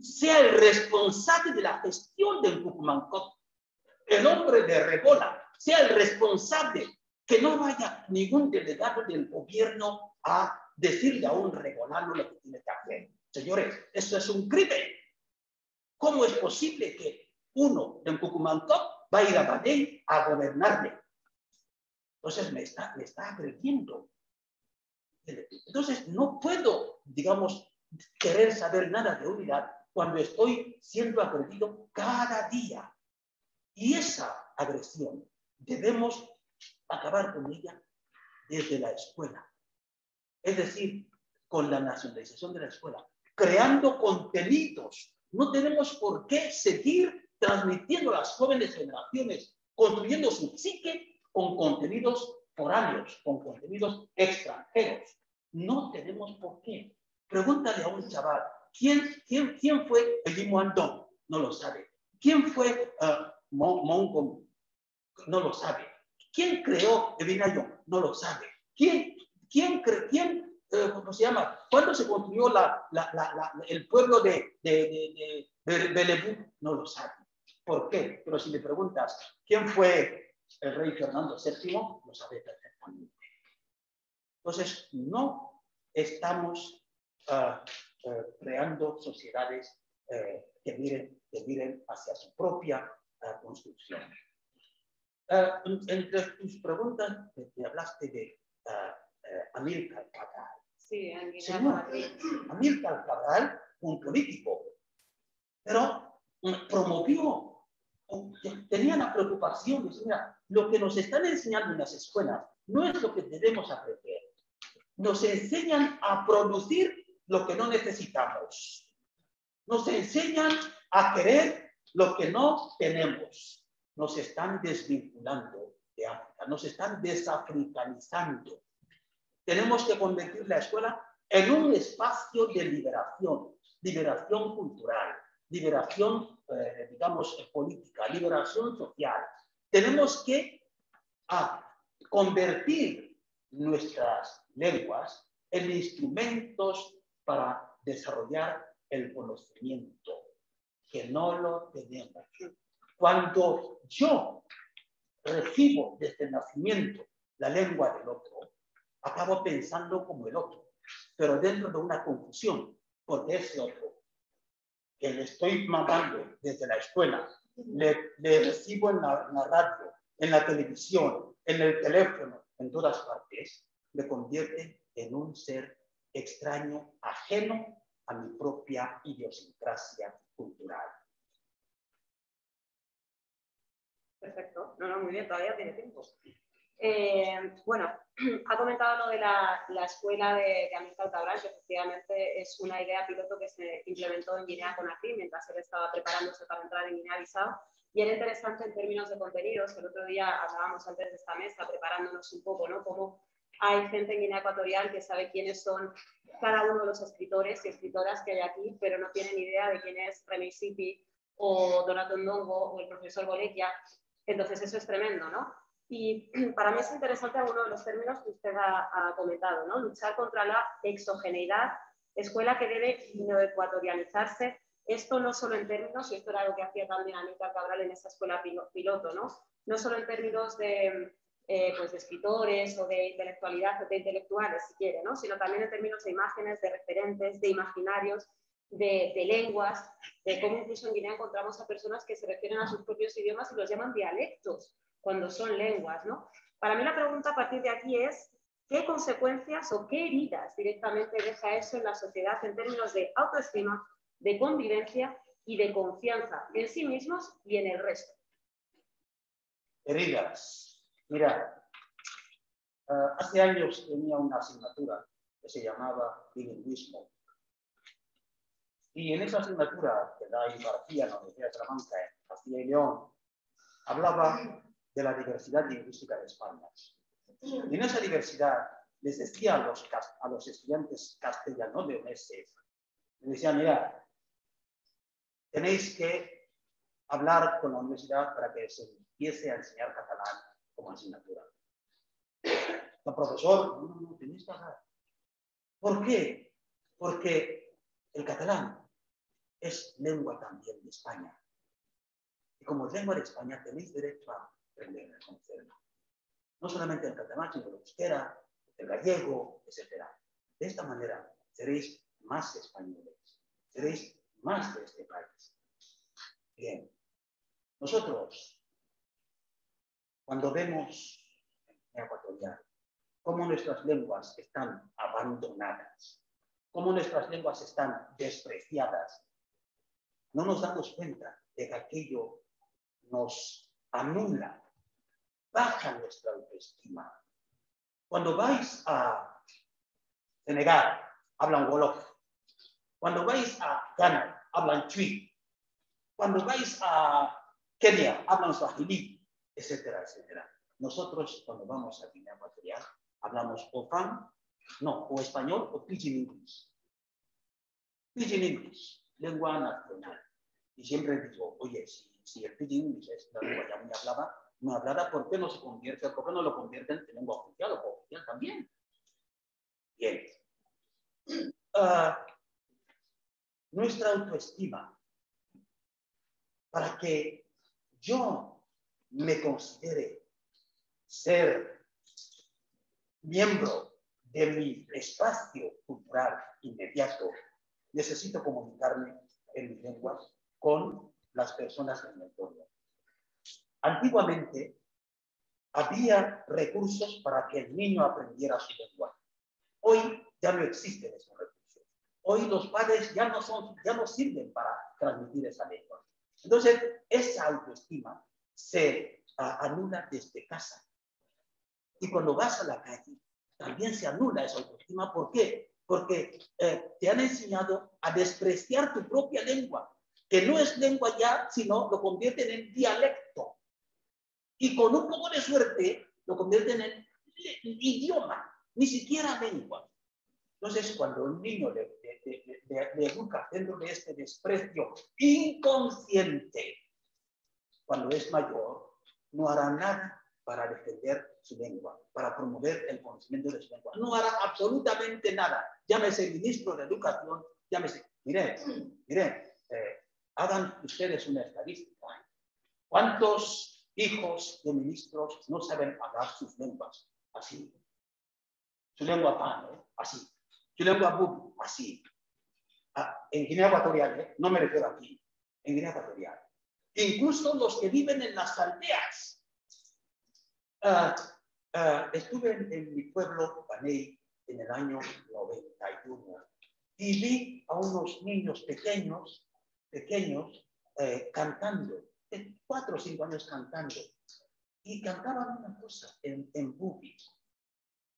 sea el responsable de la gestión del Cucumancoc. El hombre de Rebola sea el responsable, que no vaya ningún delegado del gobierno a decirle a un regolano lo que tiene que hacer. Señores, eso es un crimen. ¿Cómo es posible que uno de Cucumancoc va a ir a Baney a gobernarle? Entonces me está, me está agrediendo. Entonces no puedo, digamos, querer saber nada de unidad cuando estoy siendo agredido cada día. Y esa agresión debemos acabar con ella desde la escuela. Es decir, con la nacionalización de la escuela, creando contenidos. No tenemos por qué seguir transmitiendo a las jóvenes generaciones, construyendo su psique con contenidos foráneos, con contenidos extranjeros. No tenemos por qué. Pregúntale a un chaval, ¿quién, quién, quién fue el Imuandón? No lo sabe. ¿Quién fue uh, Mongomu? No lo sabe. ¿Quién creó el Vinayón? No lo sabe. ¿Quién? ¿Quién, quién eh, ¿cómo se llama? ¿Cuándo se construyó la, la, la, la, el pueblo de, de, de, de, de Belebú? No lo sabe. ¿Por qué? Pero si le preguntas, ¿quién fue el rey Fernando séptimo? Lo sabe perfectamente. Entonces, no estamos uh, uh, creando sociedades uh, que, miren, que miren hacia su propia uh, construcción. Uh, entre tus preguntas, te hablaste de... Uh, Amílcar Cabral. Sí, Señor, Amílcar Cabral, un político, pero promovió, tenía la preocupación de mira, lo que nos están enseñando en las escuelas no es lo que debemos aprender. Nos enseñan a producir lo que no necesitamos. Nos enseñan a querer lo que no tenemos. Nos están desvinculando de África, nos están desafricanizando. Tenemos que convertir la escuela en un espacio de liberación, liberación cultural, liberación eh, digamos, política, liberación social, tenemos que ah, convertir nuestras lenguas en instrumentos para desarrollar el conocimiento, que no lo tenemos. Cuando yo recibo desde el nacimiento la lengua del otro, acabo pensando como el otro, pero dentro de una confusión, porque ese otro que le estoy mamando desde la escuela, le, le recibo en la, en la radio, en la televisión, en el teléfono, en todas partes, me convierte en un ser extraño, ajeno a mi propia idiosincrasia cultural. Perfecto. No, no, muy bien, todavía tiene tiempo. Eh, bueno, ha comentado lo de la, la escuela de, de Amistad Tabral, que efectivamente es una idea piloto que se implementó en Guinea Conakry mientras él estaba preparándose para entrar en Guinea-Bissau. Y era interesante en términos de contenidos, que el otro día hablábamos antes de esta mesa, preparándonos un poco, ¿no? Cómo hay gente en Guinea Ecuatorial que sabe quiénes son cada uno de los escritores y escritoras que hay aquí, pero no tienen idea de quién es René Isipi o Donato Ndongo o el profesor Bolekia. Entonces eso es tremendo, ¿no? Y para mí es interesante alguno de los términos que usted ha, ha comentado, ¿no? Luchar contra la exogeneidad, escuela que debe guineoecuatorializarse. Esto no solo en términos, y esto era lo que hacía también Anita Cabral en esa escuela piloto, ¿no? No solo en términos de, eh, pues de escritores o de intelectualidad, de intelectuales, si quiere, ¿no? Sino también en términos de imágenes, de referentes, de imaginarios, de, de lenguas, de cómo incluso en Guinea encontramos a personas que se refieren a sus propios idiomas y los llaman dialectos, cuando son lenguas, ¿no? Para mí la pregunta a partir de aquí es qué consecuencias o qué heridas directamente deja eso en la sociedad en términos de autoestima, de convivencia y de confianza en sí mismos y en el resto. Heridas. Mira, uh, hace años tenía una asignatura que se llamaba bilingüismo. Y en esa asignatura que da impartía en la Universidad de Salamanca, en Castilla y León, hablaba de la diversidad lingüística de España. Y en esa diversidad les decía a los, a los estudiantes castellanos de leoneses, les decía, mira, tenéis que hablar con la universidad para que se empiece a enseñar catalán como asignatura. No, profesor, no, no, tenéis que hablar. ¿Por qué? Porque el catalán es lengua también de España. Y como lengua de España tenéis derecho a aprender a conocerla. No solamente el catalán, sino el euskera, el gallego, etcétera. De esta manera seréis más españoles, seréis más de este país. Bien, nosotros, cuando vemos en Guinea Ecuatorial cómo nuestras lenguas están abandonadas, cómo nuestras lenguas están despreciadas, no nos damos cuenta de que aquello nos anula, baja nuestra autoestima. Cuando vais a Senegal, hablan wolof. Cuando vais a Ghana, hablan chui. Cuando vais a Kenia, hablan swahili, etcétera, etcétera. Nosotros, cuando vamos a Guinea Ecuatorial, hablamos o fan, no, o español o pidgin English. Pidgin English, lengua nacional. Y siempre digo, oye, si, si el pidgin English es la lengua ya muy hablada, no hablada, ¿por qué no se convierte? ¿Por qué no lo convierten en lengua oficial o oficial también? Bien. Uh, Nuestra autoestima, para que yo me considere ser miembro de mi espacio cultural inmediato, necesito comunicarme en mi lengua con las personas en mi entorno. Antiguamente había recursos para que el niño aprendiera su lengua. Hoy ya no existen esos recursos. Hoy los padres ya no, son, ya no sirven para transmitir esa lengua. Entonces, esa autoestima se uh, anula desde casa. Y cuando vas a la calle, también se anula esa autoestima. ¿Por qué? Porque eh, te han enseñado a despreciar tu propia lengua, que no es lengua ya, sino lo convierten en dialecto. Y con un poco de suerte, lo convierten en idioma, ni siquiera lengua. Entonces, cuando un niño le, le, de, de, de educación de este desprecio inconsciente, cuando es mayor, no hará nada para defender su lengua, para promover el conocimiento de su lengua. No hará absolutamente nada. Llámese ministro de Educación, llámese... Miren, miren, eh, hagan ustedes una estadística. ¿Cuántos hijos de ministros no saben hablar sus lenguas? Así. Su lengua pan, ¿eh? Así. Su lengua bubu, así. Ah, en Guinea Ecuatorial, ¿eh? No me refiero aquí. En Guinea Ecuatorial. Incluso los que viven en las aldeas. Uh, uh, estuve en, en mi pueblo, Baney, en el año noventa y uno, y vi a unos niños pequeños, pequeños, eh, cantando, de cuatro o cinco años cantando, y cantaban una cosa en, en bubi.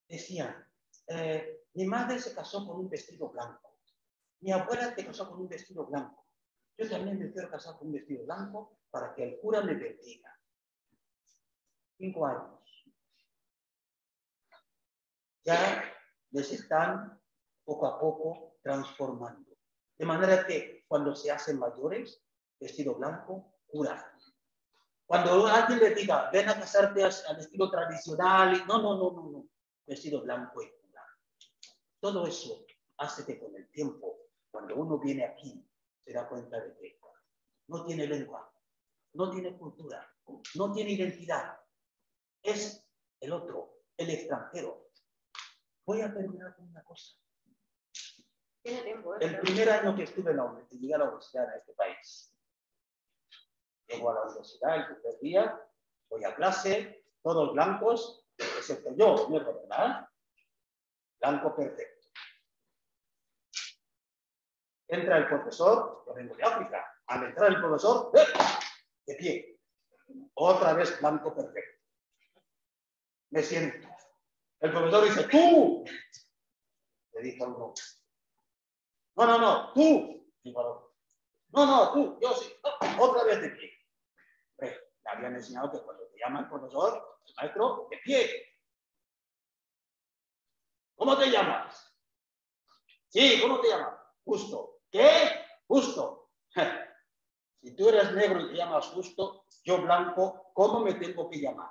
Decían, eh, mi madre se casó con un vestido blanco, mi abuela se casó con un vestido blanco, yo también me quiero casar con un vestido blanco para que el cura me bendiga. Cinco años. Ya les están poco a poco transformando. De manera que cuando se hacen mayores, vestido blanco, cura. Cuando alguien le diga, ven a casarte al estilo tradicional, no, no, no, no, no, vestido blanco y cura. Todo eso hace que con el tiempo, cuando uno viene aquí, se da cuenta de que no tiene lengua, no tiene cultura, no tiene identidad. Es el otro, el extranjero. Voy a terminar con una cosa. Tiene tiempo. El primer año que estuve en la universidad, llegué a la universidad de este país. Llego a la universidad el primer día, voy a clase, todos blancos, excepto yo, no es verdad. Blanco perfecto. Entra el profesor, yo vengo de África. Al entrar el profesor, ¡eh! De pie. Otra vez blanco perfecto. Me siento. El profesor dice, ¡tú! Le dije a uno. No, no, no, tú. Digo, no, no, tú, yo sí. No, otra vez de pie. Pues, le habían enseñado que cuando te llama el profesor, el maestro, de pie. ¿Cómo te llamas? Sí, ¿cómo te llamas? Justo. ¿Qué? Justo. Si tú eres negro y te llamas Justo, yo blanco, ¿cómo me tengo que llamar?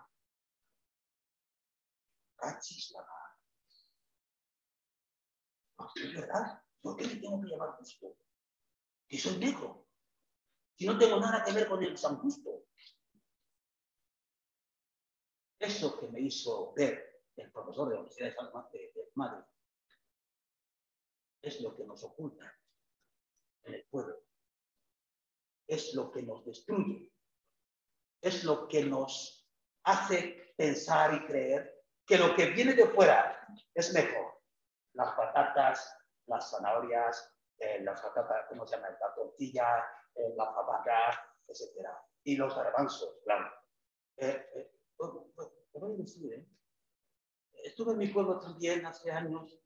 ¿Es verdad? ¿Por qué me tengo que llamar Justo? Si soy negro. Si no tengo nada que ver con el San Justo. Eso que me hizo ver el profesor de la Universidad de Salamanca de Madrid es lo que nos oculta en el pueblo. Es lo que nos destruye. Es lo que nos hace pensar y creer que lo que viene de fuera es mejor. Las patatas, las zanahorias, eh, las patatas, ¿cómo se llama? La tortilla, eh, la fabada, etcétera. Y los garbanzos, claro. Eh, eh, bueno, bueno, te voy a decir, ¿eh? Estuve en mi pueblo también hace años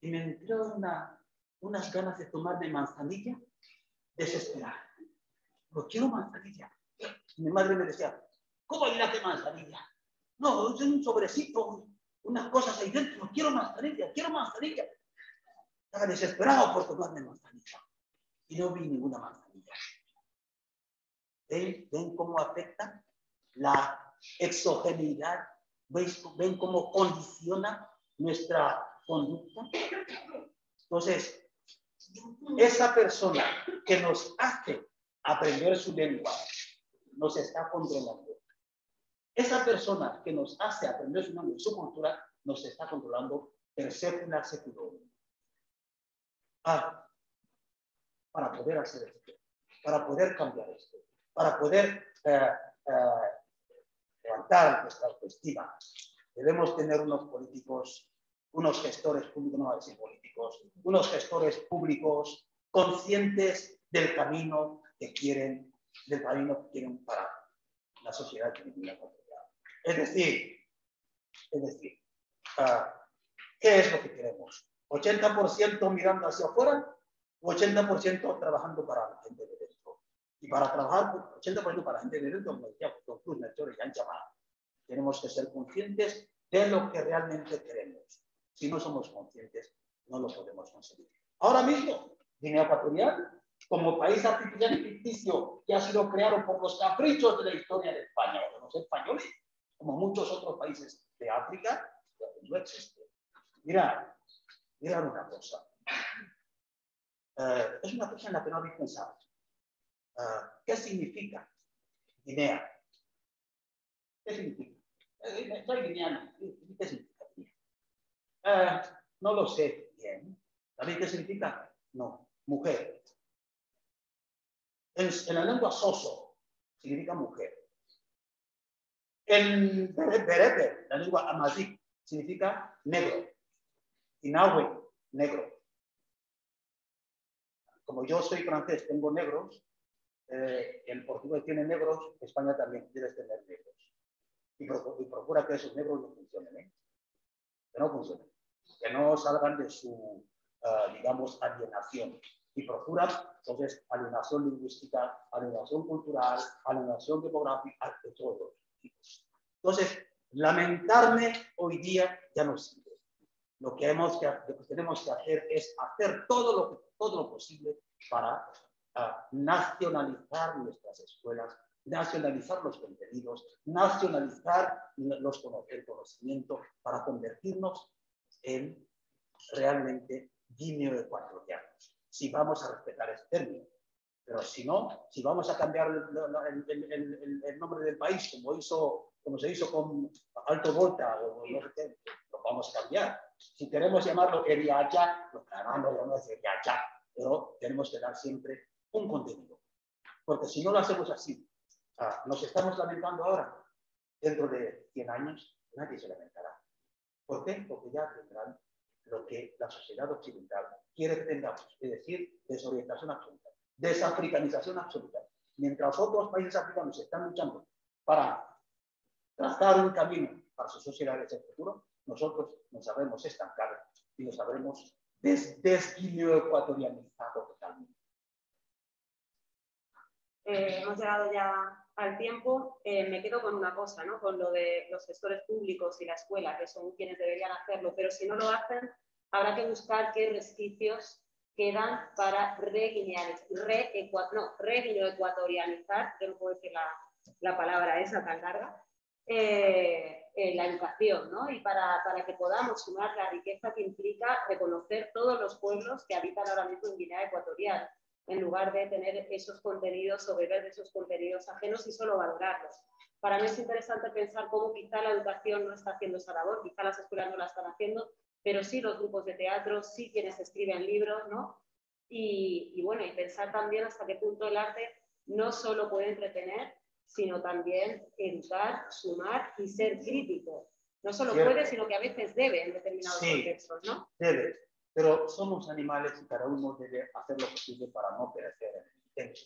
y me entró una, unas ganas de tomarme manzanilla desesperada. No quiero manzanilla. Mi madre me decía, ¿cómo irás de manzanilla? No, es un sobrecito, unas cosas ahí dentro. Quiero manzanilla, quiero manzanilla. Estaba desesperado por tomarme manzanilla. Y no vi ninguna manzanilla. ¿Ven, ¿Ven cómo afecta la exogeneidad? ¿Ven, ¿Ven cómo condiciona nuestra conducta? Entonces, esa persona que nos hace aprender su lengua nos está controlando. Esa persona que nos hace aprender su nombre y su cultura nos está controlando per secula seculorum. Ah, para poder hacer esto, para poder cambiar esto, para poder eh, eh, levantar nuestra autoestima, debemos tener unos políticos, unos gestores públicos, no voy a decir políticos, unos gestores públicos conscientes del camino que quieren, del camino que quieren para la sociedad que vive la comunidad. Es decir, es decir, ¿qué es lo que queremos? ¿ochenta por ciento mirando hacia afuera o ochenta por ciento trabajando para la gente de dentro? Y para trabajar ochenta por ciento para la gente de dentro, como decía Cruz Melchor Eya Nchama, tenemos que ser conscientes de lo que realmente queremos. Si no somos conscientes, no lo podemos conseguir. Ahora mismo, Guinea Ecuatorial, como país artificial y ficticio que ha sido creado por los caprichos de la historia de España o de los españoles, como muchos otros países de África, no existe. Mirad, mirad una cosa. Eh, es una cosa en la que no habéis pensado. Eh, ¿Qué significa Guinea? ¿Qué significa? Eh, soy guineano. ¿Qué significa Guinea? Eh, no lo sé bien. ¿Sabéis qué significa? No. Mujer. En, en la lengua soso significa mujer. En berete, la lengua amazigh, significa negro. Y nahui, negro. Como yo soy francés, tengo negros. Eh, el portugués tiene negros, España también quiere tener negros. Y, pro, y procura que esos negros no funcionen, ¿eh? Que no funcionen. Que no salgan de su, uh, digamos, alienación. Y procura, entonces, alienación lingüística, alienación cultural, alienación demográfica, de todo. Entonces, lamentarme hoy día ya no sirve. Lo que, hemos que, lo que tenemos que hacer es hacer todo lo, todo lo posible para uh, nacionalizar nuestras escuelas, nacionalizar los contenidos, nacionalizar los, el conocimiento para convertirnos en realmente guineo-ecuatorianos. Si vamos a respetar este término. Pero si no, si vamos a cambiar el, el, el, el nombre del país, como, hizo, como se hizo con Alto Volta, o no sé qué, lo vamos a cambiar. Si queremos llamarlo Eriaya, lo llamamos no es Eriaya, pero tenemos que dar siempre un contenido. Porque si no lo hacemos así, ah, nos estamos lamentando ahora. Dentro de cien años, nadie se lamentará. ¿Por qué? Porque ya tendrán lo que la sociedad occidental quiere que tengamos, es decir, desorientación absoluta. Desafricanización absoluta. Mientras otros países africanos están luchando para trazar un camino para sus sociedades del futuro, nosotros nos habremos estancado y nos habremos desguineoecuatorianizado totalmente. Eh, hemos llegado ya al tiempo. Eh, me quedo con una cosa, ¿no? Con lo de los gestores públicos y la escuela, que son quienes deberían hacerlo, pero si no lo hacen, habrá que buscar qué resquicios quedan para re-guineoecuatorianizar, yo no puedo decir la, la palabra esa tan larga, eh, eh, la educación, ¿no? Y para, para que podamos sumar la riqueza que implica reconocer todos los pueblos que habitan ahora mismo en Guinea Ecuatorial, en lugar de tener esos contenidos o beber de esos contenidos ajenos y solo valorarlos. Para mí es interesante pensar cómo quizá la educación no está haciendo esa labor, quizá las escuelas no la están haciendo, pero sí los grupos de teatro, sí quienes escriben libros, ¿no? Y, y bueno, y pensar también hasta qué punto el arte no solo puede entretener, sino también educar, sumar y ser crítico. No solo Cierto. puede, sino que a veces debe en determinados sí, contextos, ¿no? Debe, pero somos animales y cada uno debe hacer lo posible para no perecer en el intento.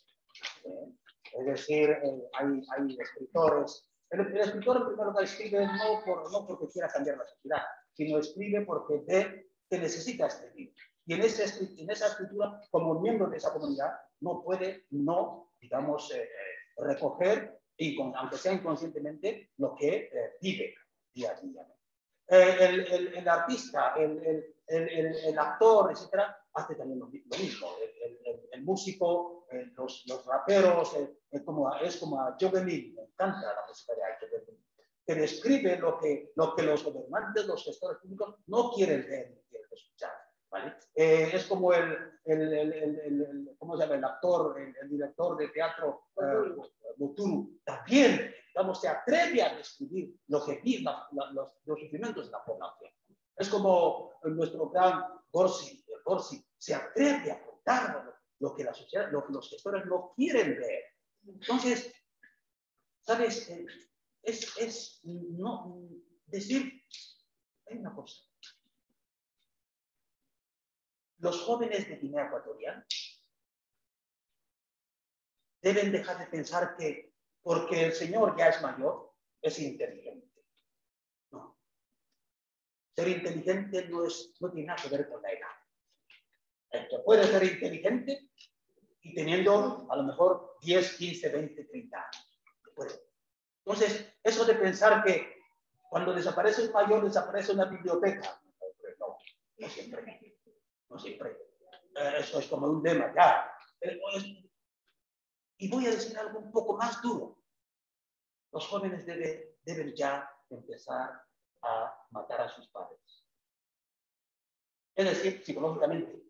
¿Eh? Es decir, eh, hay, hay escritores. El, el escritor, en primer lugar, escribe no, por, no porque quiera cambiar la sociedad, sino escribe porque ve que necesita escribir. Y en, ese, en esa escritura, como miembro de esa comunidad, no puede no, digamos, eh, recoger, y con, aunque sea inconscientemente, lo que eh, vive día a día. Eh, el, el, el artista, el, el, el, el actor, etcétera, hace también lo, lo mismo. El, el, el músico, el, los, los raperos, el, el como, es como a Jovenil, me encanta la música de Jovenil, que describe lo que, lo que los gobernantes, los gestores públicos no quieren leer, no quieren escuchar, ¿vale? Eh, es como el, el, el, el, el, ¿cómo se llama? El actor, el, el director de teatro, Boturu, eh, también, digamos, se atreve a describir lo que viven los, los sufrimientos de la población. Es como nuestro gran Gorsi, el Gorsi se atreve a contar lo, lo que la sociedad, lo que los gestores no quieren leer. Entonces, ¿sabes? Eh, Es, es no, decir, hay una cosa. Los jóvenes de Guinea Ecuatorial deben dejar de pensar que porque el señor ya es mayor, es inteligente. No. Ser inteligente no, es, no tiene nada que ver con la edad. El que puede ser inteligente y teniendo a lo mejor diez, quince, veinte, treinta años. Puede. Entonces, eso de pensar que cuando desaparece un mayor, desaparece una biblioteca. No, no siempre. No siempre. eso es como un lema, ya. Y voy a decir algo un poco más duro. Los jóvenes debe, deben ya empezar a matar a sus padres. Es decir, psicológicamente.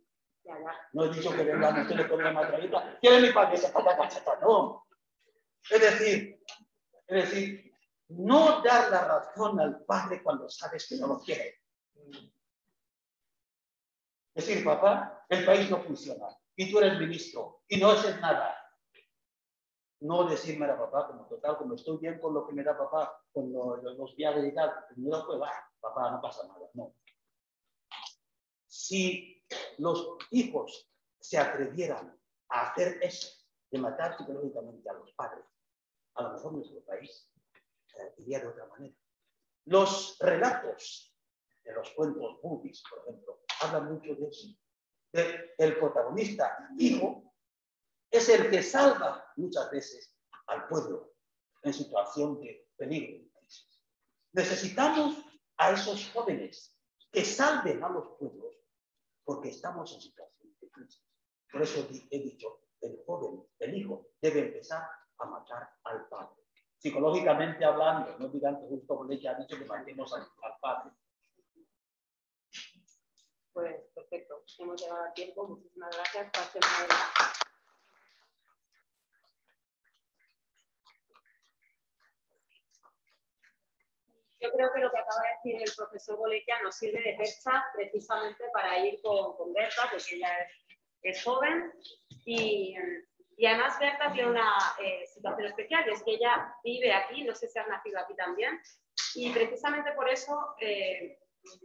Ya, ya. No he dicho que vengan ustedes con una matralleta. ¿Quién es mi padre? Se pone la cacheta. No. Es decir, es decir, no dar la razón al padre cuando sabes que no lo quiere. Es decir, papá, el país no funciona. Y tú eres ministro. Y no haces nada. No decirme a papá, como total, como estoy bien con lo que me da papá, con lo, los, los viajes y tal, no, pues va, papá, no pasa nada, no. Si los hijos se atrevieran a hacer eso, de matar psicológicamente a los padres, a lo mejor nuestro país eh, iría de otra manera. Los relatos de los cuentos movies, por ejemplo, hablan mucho de eso. De, el protagonista, hijo, es el que salva muchas veces al pueblo en situación de peligro. Necesitamos a esos jóvenes que salven a los pueblos porque estamos en situación de crisis. Por eso he dicho, el joven, el hijo, debe empezar a matar al padre. Psicológicamente hablando, no digan que Justo Bolekia ha dicho que matemos al, al padre. Pues perfecto, hemos llegado a tiempo. Muchísimas gracias. Yo creo que lo que acaba de decir el profesor Bolekia nos sirve de fecha precisamente para ir con, con Berta, porque ella es, es joven y, y además Berta tiene una eh, situación especial, y es que ella vive aquí, no sé si has nacido aquí también, y precisamente por eso eh,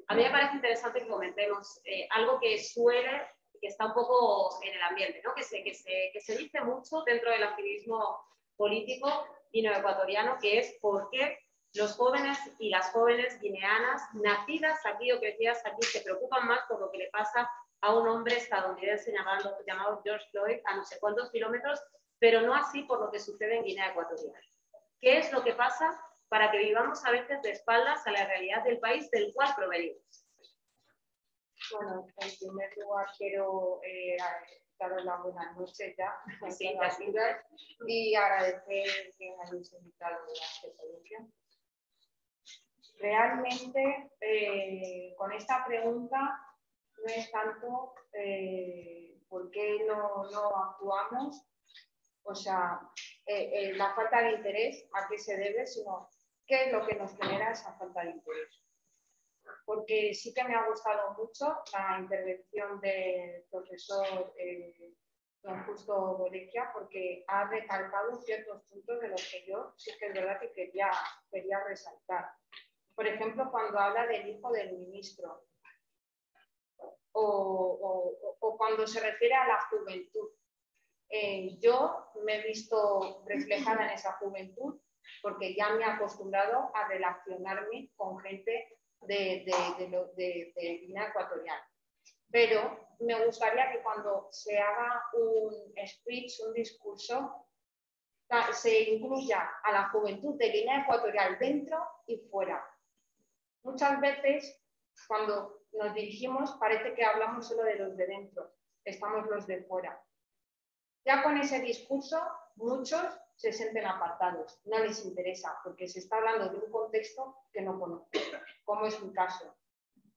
a mí me parece interesante que comentemos eh, algo que suele, que está un poco en el ambiente, ¿no? que, se, que, se, que se dice mucho dentro del activismo político guineo-ecuatoriano, que es por qué los jóvenes y las jóvenes guineanas nacidas aquí o crecidas aquí se preocupan más por lo que le pasa a un hombre estadounidense llamado, llamado George Floyd a no sé cuántos kilómetros, pero no así por lo que sucede en Guinea Ecuatorial. ¿Qué es lo que pasa para que vivamos a veces de espaldas a la realidad del país del cual provenimos? Bueno, en primer lugar quiero eh, daros las buenas noches ya. Sí, y agradecer que hayáis invitado a esta exposición. Realmente, eh, con esta pregunta no es tanto eh, por qué no, no actuamos, o sea, eh, eh, la falta de interés, a qué se debe, sino qué es lo que nos genera esa falta de interés. Porque sí que me ha gustado mucho la intervención del profesor eh, don Justo Bolekia, porque ha recalcado ciertos puntos de los que yo sí que es verdad que quería, quería resaltar. Por ejemplo, cuando habla del hijo del ministro o, o, o cuando se refiere a la juventud. Eh, yo me he visto reflejada en esa juventud porque ya me he acostumbrado a relacionarme con gente de, de, de, de, de, de Guinea Ecuatorial. Pero me gustaría que cuando se haga un speech, un discurso, se incluya a la juventud de Guinea Ecuatorial dentro y fuera. Muchas veces, cuando nos dirigimos, parece que hablamos solo de los de dentro, estamos los de fuera. Ya con ese discurso, muchos se sienten apartados, no les interesa, porque se está hablando de un contexto que no conozco, como es mi caso.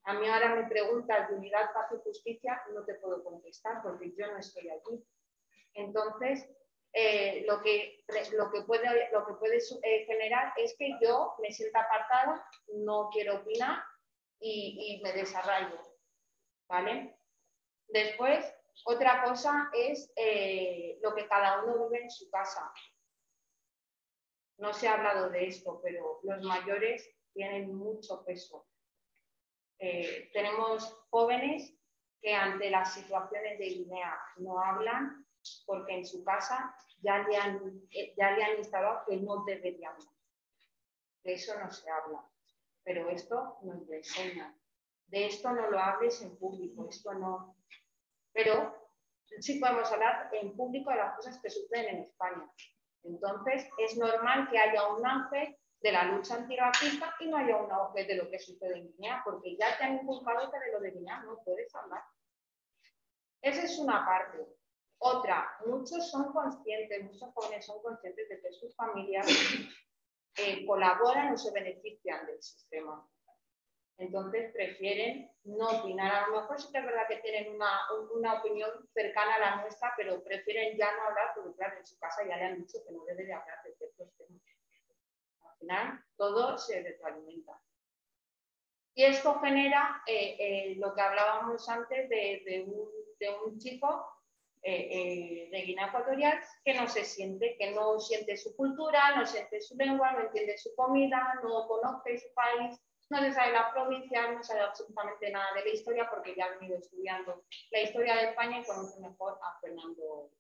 A mí ahora me preguntas de unidad, paz y justicia, no te puedo contestar, porque yo no estoy aquí. Entonces, eh, lo que, lo que puede, lo que puede eh, generar es que yo me sienta apartada, no quiero opinar y, y me desarraigo, ¿vale? Después, otra cosa es eh, lo que cada uno vive en su casa. No se ha hablado de esto, pero los mayores tienen mucho peso. Eh, tenemos jóvenes que ante las situaciones de Guinea no hablan, porque en su casa ya le han, ya le han instalado que no deberían. De eso no se habla, pero esto nos lo enseña. De esto no lo hables en público, esto no. Pero sí podemos hablar en público de las cosas que suceden en España. Entonces es normal que haya un ángel de la lucha antirracista y no haya un ángel de lo que sucede en Guinea, porque ya te han inculcado que de lo de Guinea no puedes hablar. Esa es una parte. Otra, muchos son conscientes, muchos jóvenes son conscientes de que sus familias eh, colaboran o se benefician del sistema. Entonces prefieren no opinar. A lo mejor sí que es verdad que tienen una, una opinión cercana a la nuestra, pero prefieren ya no hablar porque, claro, en su casa ya le han dicho que no debe de hablar de ciertos temas. Al final, todo se retroalimenta. Y esto genera eh, eh, lo que hablábamos antes de, de, un, de un chico eh, eh, de Guinea Ecuatorial que no se siente, que no siente su cultura, no siente su lengua, no entiende su comida, no conoce su país. No se sabe la provincia, no se sabe absolutamente nada de la historia porque ya han venido estudiando la historia de España y conoce mejor a Fernando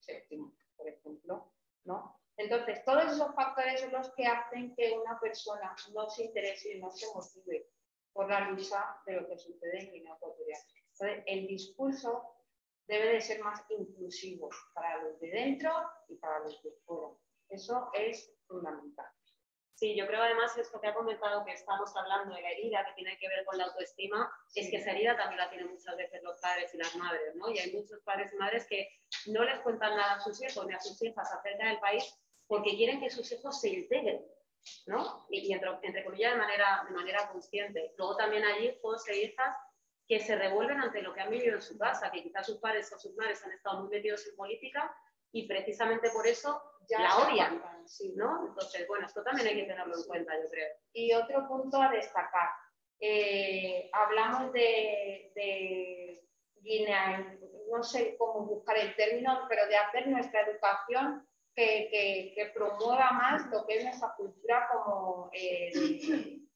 séptimo, por ejemplo, ¿no? Entonces, todos esos factores son los que hacen que una persona no se interese y no se motive por la lucha de lo que sucede en Guinea Ecuatorial. Entonces, el discurso debe de ser más inclusivo para los de dentro y para los de fuera. Eso es fundamental. Sí, yo creo además esto que ha comentado, que estamos hablando de la herida que tiene que ver con la autoestima, sí. Es que esa herida también la tienen muchas veces los padres y las madres, ¿no? Y hay muchos padres y madres que no les cuentan nada a sus hijos ni a sus hijas acerca del país porque quieren que sus hijos se integren, ¿no? Y, y entre, entre comillas de manera, de manera consciente. Luego también hay hijos e hijas que se revuelven ante lo que han vivido en su casa, que quizás sus padres o sus madres han estado muy metidos en política y precisamente por eso ya la odian, sí, ¿no? Entonces, bueno, esto también hay que tenerlo en cuenta, yo creo. Y otro punto a destacar. Eh, hablamos de, de Guinea, no sé cómo buscar el término, pero de hacer nuestra educación que, que, que promueva más lo que es nuestra cultura como eh,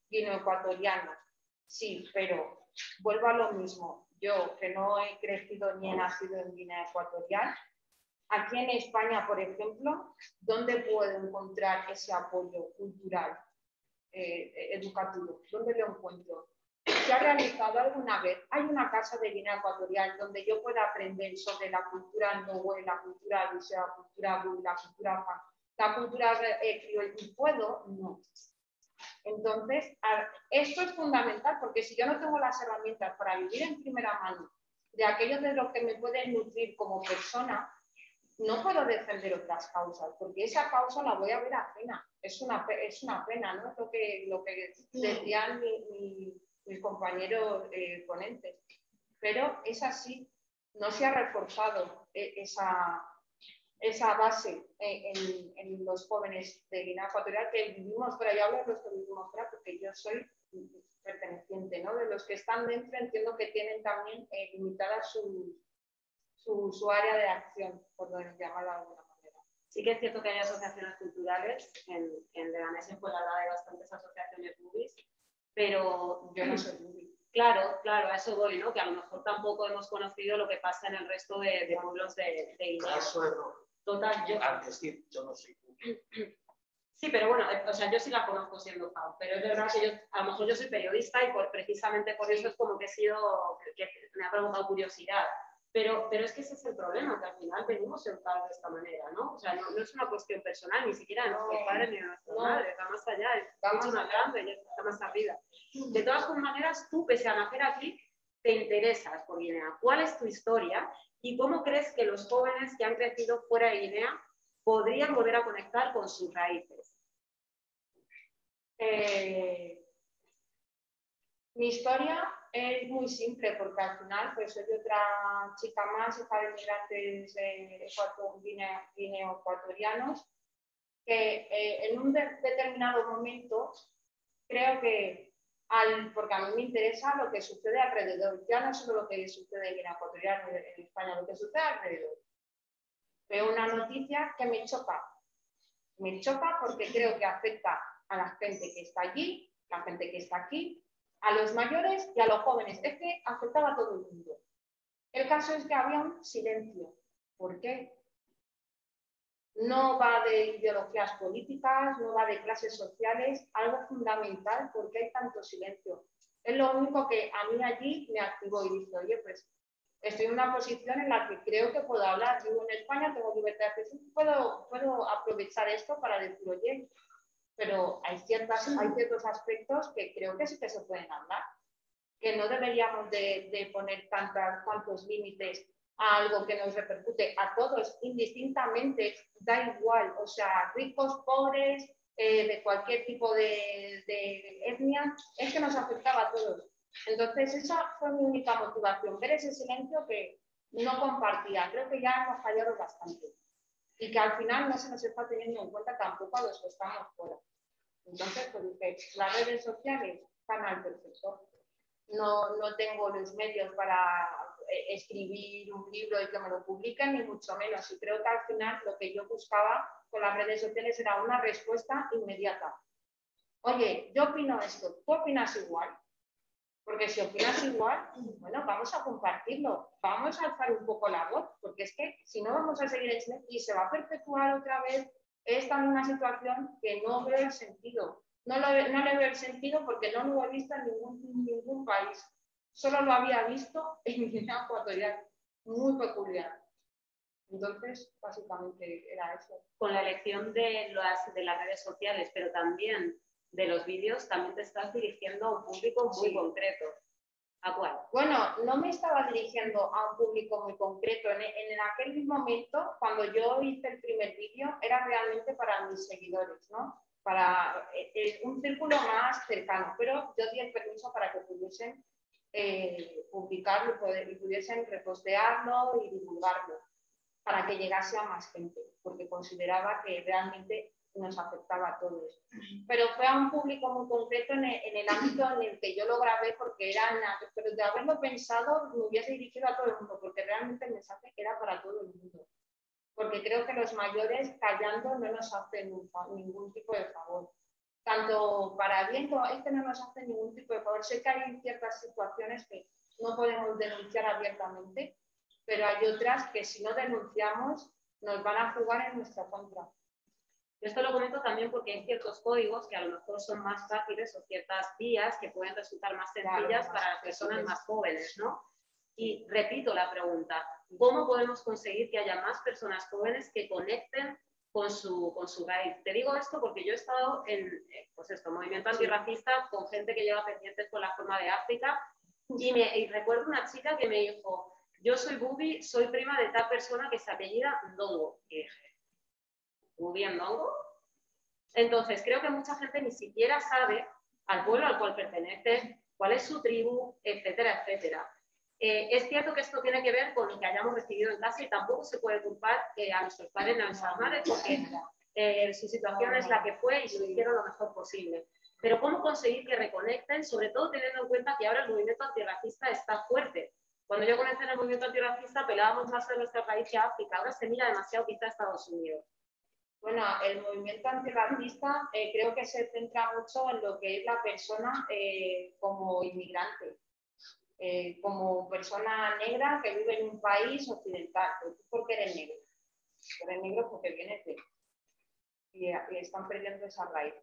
guineoecuatoriana. Sí, pero vuelvo a lo mismo. Yo, que no he crecido ni he nacido en Guinea Ecuatorial, aquí en España, por ejemplo, ¿dónde puedo encontrar ese apoyo cultural, eh, educativo? ¿Dónde lo encuentro? ¿Se ha realizado alguna vez? ¿Hay una casa de Guinea Ecuatorial donde yo pueda aprender sobre la cultura ndowe, la cultura luce, la cultura bu, la cultura fa, la cultura criolla? Eh, ¿Puedo? No. Entonces, esto es fundamental porque si yo no tengo las herramientas para vivir en primera mano de aquellos de los que me pueden nutrir como persona, no puedo defender otras causas, porque esa causa la voy a ver ajena. Es una, es una pena, ¿no? Lo que, lo que decían mi, mi, mis compañeros eh, ponentes. Pero es así, no se ha reforzado eh, esa, esa base eh, en, en los jóvenes de Guinea Ecuatorial que vivimos fuera. Yo hablo de los que vivimos fuera porque yo soy perteneciente, ¿no? De los que están dentro entiendo que tienen también eh, limitada su... Su, su área de acción, por llamarlo de alguna manera. Sí que es cierto que hay asociaciones culturales, en, en Leganés en Puebla hay bastantes asociaciones movies, pero yo no soy movie. Claro, claro, a eso voy, ¿no? Que a lo mejor tampoco hemos conocido lo que pasa en el resto de, de pueblos de, de Guinea. Claro, total, yo... Antes sí, yo no soy movie. Sí, pero bueno, o sea, yo sí la conozco siendo fan, pero es verdad que yo, a lo mejor yo soy periodista y por, precisamente por eso es como que he sido, que me ha provocado curiosidad. Pero, pero es que ese es el problema, que al final venimos educados de esta manera, ¿no? O sea, no, no es una cuestión personal, ni siquiera de nuestros no, padres ni de nuestras no, madres, está más allá, está más una grande, ya está más arriba. De todas maneras, tú, pese a nacer aquí, te interesas por Guinea. ¿Cuál es tu historia y cómo crees que los jóvenes que han crecido fuera de Guinea podrían volver a conectar con sus raíces? Eh, mi historia... Es muy simple porque al final pues soy otra chica más, hija de migrantes eh, guineo-ecuatorianos, que eh, en un de determinado momento creo que, al, porque a mí me interesa lo que sucede alrededor, ya no solo lo que sucede en Guinea Ecuatorial, en España, lo que sucede alrededor. Veo una noticia que me choca, me choca porque creo que afecta a la gente que está allí, la gente que está aquí, a los mayores y a los jóvenes. Es que afectaba a todo el mundo. El caso es que había un silencio. ¿Por qué? No va de ideologías políticas, no va de clases sociales, algo fundamental, porque hay tanto silencio. Es lo único que a mí allí me activó y dije, oye, pues estoy en una posición en la que creo que puedo hablar. Vivo en España, tengo libertad de expresión, puedo, puedo aprovechar esto para decir, oye, pero hay, ciertas, hay ciertos aspectos que creo que sí que se pueden hablar, que no deberíamos de, de poner tantas, tantos límites algo que nos repercute a todos, indistintamente, da igual, o sea, ricos, pobres, eh, de cualquier tipo de, de etnia, es que nos afectaba a todos. Entonces, esa fue mi única motivación, ver ese silencio que no compartía. Creo que ya hemos fallado bastante y que al final no se nos está teniendo en cuenta tampoco a los que estamos fuera. Entonces, pues dije, las redes sociales están al perfecto. No, no tengo los medios para escribir un libro y que me lo publiquen, ni mucho menos. Y creo que al final lo que yo buscaba con las redes sociales era una respuesta inmediata. Oye, yo opino esto, ¿tú opinas igual? Porque si opinas igual, bueno, vamos a compartirlo, vamos a alzar un poco la voz, porque es que si no vamos a seguir y se va a perpetuar otra vez esta misma situación que no veo el sentido. No, lo, no le veo el sentido porque no lo he visto en ningún, ningún país. Solo lo había visto en Guinea Ecuatorial. Muy peculiar. Entonces, básicamente era eso. Con la elección de las, de las redes sociales, pero también de los vídeos, también te estás dirigiendo a un público muy sí. concreto. ¿A cuál? Bueno, no me estaba dirigiendo a un público muy concreto. En, en aquel momento, cuando yo hice el primer vídeo, era realmente para mis seguidores, ¿no? Para eh, un círculo más cercano, pero yo di el permiso para que pudiesen eh, publicarlo poder, y pudiesen repostearlo y divulgarlo, para que llegase a más gente, porque consideraba que realmente nos afectaba a todos. Pero fue a un público muy concreto en el, en el ámbito en el que yo lo grabé, porque era, pero de haberlo pensado me hubiese dirigido a todo el mundo, porque realmente el mensaje era para todo el mundo. Porque creo que los mayores callando no nos hacen ningún tipo de favor. Tanto para bien como es que no nos hacen ningún tipo de favor. Sé que hay ciertas situaciones que no podemos denunciar abiertamente, pero hay otras que si no denunciamos nos van a jugar en nuestra contra. Yo esto lo comento también porque hay ciertos códigos que a lo mejor son más fáciles o ciertas vías que pueden resultar más sencillas claro, más para las personas más jóvenes, ¿no? Y repito la pregunta, ¿cómo podemos conseguir que haya más personas jóvenes que conecten con su, con su raíz? Te digo esto porque yo he estado en pues esto, movimiento antirracista con gente que lleva pendientes con la forma de África y, me, y recuerdo una chica que me dijo, yo soy Bubi, soy prima de tal persona que se apellida Ndongo. Y dije, ¿Bubi Ndongo? Entonces creo que mucha gente ni siquiera sabe al pueblo al cual pertenece, cuál es su tribu, etcétera, etcétera. Eh, es cierto que esto tiene que ver con lo que hayamos recibido en casa y tampoco se puede culpar eh, a nuestros padres ni a nuestras madres porque eh, su situación es la que fue y se hicieron lo mejor posible. Pero ¿cómo conseguir que reconecten? Sobre todo teniendo en cuenta que ahora el movimiento antirracista está fuerte. Cuando yo comencé en el movimiento antirracista apelábamos más a nuestra raíz que a África. Ahora se mira demasiado quizá a Estados Unidos. Bueno, el movimiento antirracista eh, creo que se centra mucho en lo que es la persona eh, como inmigrante. Eh, como persona negra que vive en un país occidental, porque eres negro, eres negro porque vienes de y, y están perdiendo esa raíz.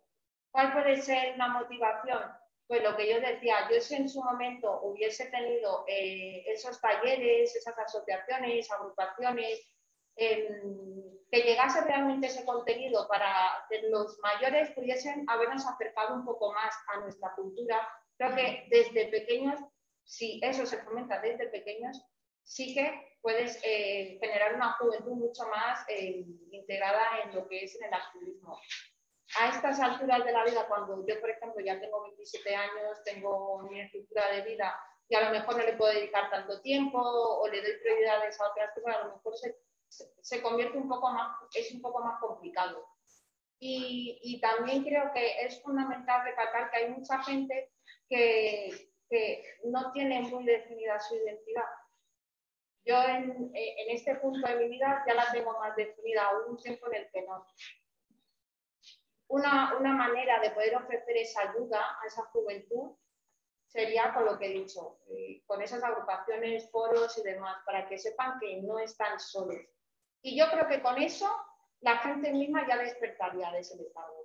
¿Cuál puede ser la motivación? Pues lo que yo decía, yo si en su momento hubiese tenido eh, esos talleres, esas asociaciones, agrupaciones, eh, que llegase realmente ese contenido para que los mayores pudiesen habernos acercado un poco más a nuestra cultura, creo que desde pequeños. Si eso se fomenta desde pequeños, sí que puedes eh, generar una juventud mucho más eh, integrada en lo que es en el activismo. A estas alturas de la vida, cuando yo, por ejemplo, ya tengo veintisiete años, tengo mi estructura de vida y a lo mejor no le puedo dedicar tanto tiempo o le doy prioridades a otras cosas, a lo mejor se, se, se convierte un poco más, es un poco más complicado. Y, y también creo que es fundamental recalcar que hay mucha gente que... que no tiene muy definida su identidad. Yo en, en este punto de mi vida ya la tengo más definida, hubo un tiempo en el que no. Una, una manera de poder ofrecer esa ayuda a esa juventud sería, con lo que he dicho, eh, con esas agrupaciones, foros y demás, para que sepan que no están solos. Y yo creo que con eso la gente misma ya despertaría de ese estado.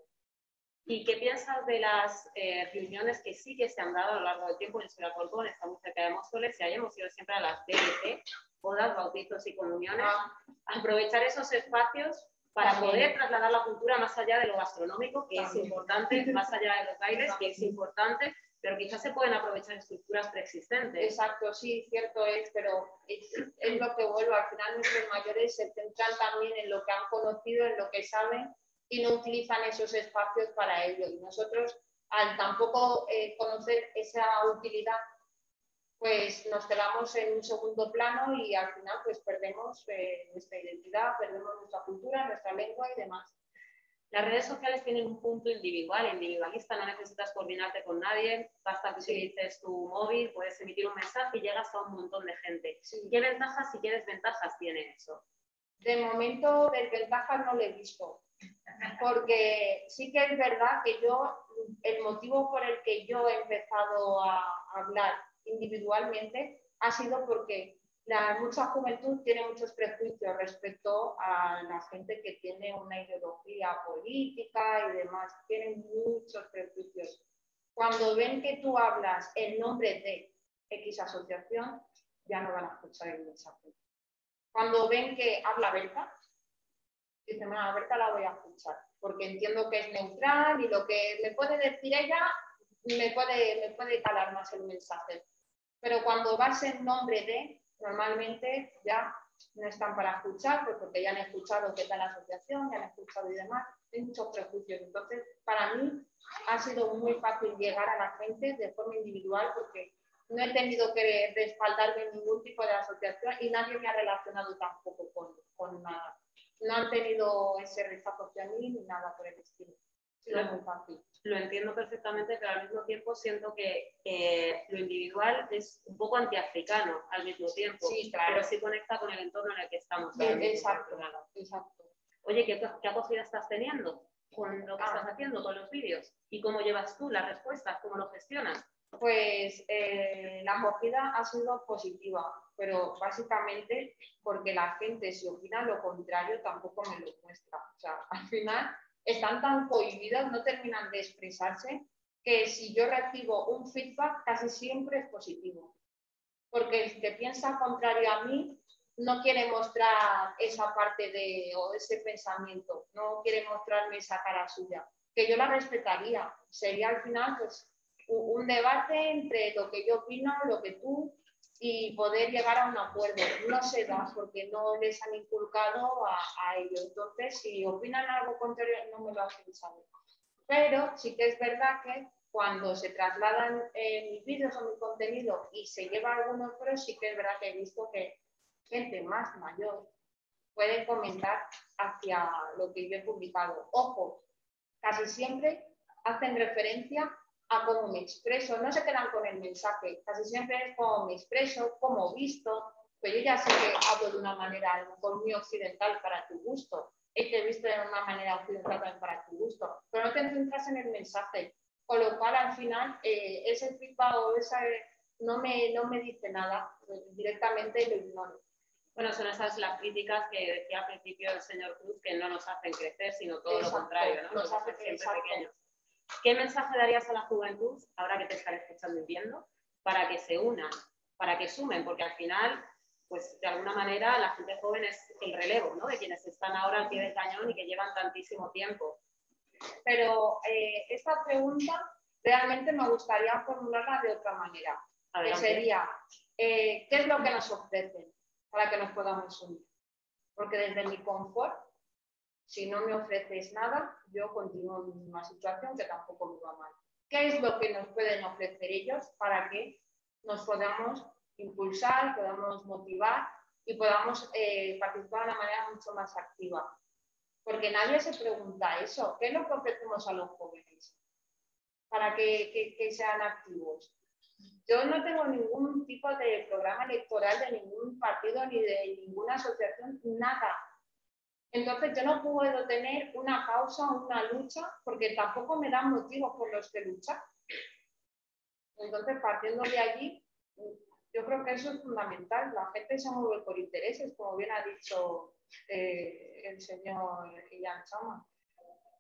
¿Y qué piensas de las eh, reuniones que sí que se han dado a lo largo del tiempo en el Ciudad Colcón? Estamos cerca de Móstoles y ahí hemos ido siempre a las B D C, bodas, bautizos y comuniones. Ah. Aprovechar esos espacios para También. poder trasladar la cultura más allá de lo gastronómico, que También. es importante, más allá de los bailes, que es importante, pero quizás se pueden aprovechar estructuras preexistentes. Exacto, sí, cierto es, pero es, es lo que vuelvo, al final nuestros mayores se centran también en lo que han conocido, en lo que saben, y no utilizan esos espacios para ello. Y nosotros, al tampoco eh, conocer esa utilidad, pues nos quedamos en un segundo plano y al final pues perdemos eh, nuestra identidad, perdemos nuestra cultura, nuestra lengua y demás. Las redes sociales tienen un punto individual, individualista, no necesitas coordinarte con nadie, basta que sí. utilices tu móvil, puedes emitir un mensaje y llegas a un montón de gente. Sí. ¿Qué ventajas y qué desventajas tiene eso? De momento, desventajas no le he visto, porque sí que es verdad que yo, el motivo por el que yo he empezado a hablar individualmente ha sido porque la mucha juventud tiene muchos prejuicios respecto a la gente que tiene una ideología política y demás. Tienen muchos prejuicios. Cuando ven que tú hablas en nombre de X asociación, ya no van a escuchar el mensaje. Cuando ven que habla Berta, dicen, bueno, a Berta la voy a escuchar, porque entiendo que es neutral y lo que me puede decir ella me puede, me puede calar más el mensaje. Pero cuando vas en nombre de... normalmente ya no están para escuchar, pues porque ya han escuchado qué está la asociación, ya han escuchado y demás, hay muchos prejuicios. Entonces, para mí ha sido muy fácil llegar a la gente de forma individual porque no he tenido que respaldarme en ningún tipo de asociación y nadie me ha relacionado tampoco con, con nada. No han tenido ese rechazo hacia mí ni nada por el estilo. Lo, lo entiendo perfectamente, pero al mismo tiempo siento que eh, lo individual es un poco antiafricano al mismo tiempo, sí, claro. pero sí conecta con el entorno en el que estamos. Sí, exacto, exacto. Oye, ¿qué, qué acogida estás teniendo con lo que ah. estás haciendo, con los vídeos? ¿Y cómo llevas tú las respuestas? ¿Cómo lo gestionas? Pues eh, la acogida ha sido positiva, pero básicamente porque la gente, si opina lo contrario, tampoco me lo muestra. O sea, al final... están tan cohibidas, no terminan de expresarse, que si yo recibo un feedback casi siempre es positivo. Porque el que piensa contrario a mí no quiere mostrar esa parte de, o ese pensamiento, no quiere mostrarme esa cara suya, que yo la respetaría. Sería al final pues, un debate entre lo que yo opino, lo que tú, y poder llegar a un acuerdo. No se da porque no les han inculcado a, a ellos. Entonces, si opinan algo contrario, no me lo hacen saber. Pero sí que es verdad que cuando se trasladan eh, mis vídeos o mi contenido y se lleva algunos pros, sí que es verdad que he visto que gente más mayor puede comentar hacia lo que yo he publicado. Ojo, casi siempre hacen referencia a cómo me expreso, no se quedan con el mensaje, casi siempre es cómo me expreso, cómo visto, pero yo ya sé que hablo de una manera a lo mejor muy occidental para tu gusto, es que he visto de una manera occidental también para tu gusto, pero no te centras en el mensaje, con lo cual al final eh, ese feedback o esa no me, no me dice nada, directamente lo ignoro. Bueno, son esas las críticas que decía al principio el señor Cruz, que no nos hacen crecer, sino todo exacto, lo contrario, ¿no? Nos, nos hacen siempre exacto. pequeños. ¿Qué mensaje darías a la juventud, ahora que te están escuchando y viendo, para que se unan, para que sumen? Porque al final, pues de alguna manera, la gente joven es el relevo, ¿no? De quienes están ahora al pie del cañón y que llevan tantísimo tiempo. Pero eh, esta pregunta realmente me gustaría formularla de otra manera. Adelante. Que sería, eh, ¿qué es lo que nos ofrecen para que nos podamos unir? Porque desde mi confort, si no me ofreces nada, yo continúo en una situación que tampoco me va mal. ¿Qué es lo que nos pueden ofrecer ellos para que nos podamos impulsar, podamos motivar y podamos eh, participar de una manera mucho más activa? Porque nadie se pregunta eso. ¿Qué es lo que ofrecemos a los jóvenes para que, que, que sean activos? Yo no tengo ningún tipo de programa electoral de ningún partido ni de ninguna asociación, nada. Entonces yo no puedo tener una causa o una lucha porque tampoco me dan motivos por los que luchar. Entonces partiendo de allí, yo creo que eso es fundamental. La gente se mueve por intereses, como bien ha dicho eh, el señor Eya Nchama.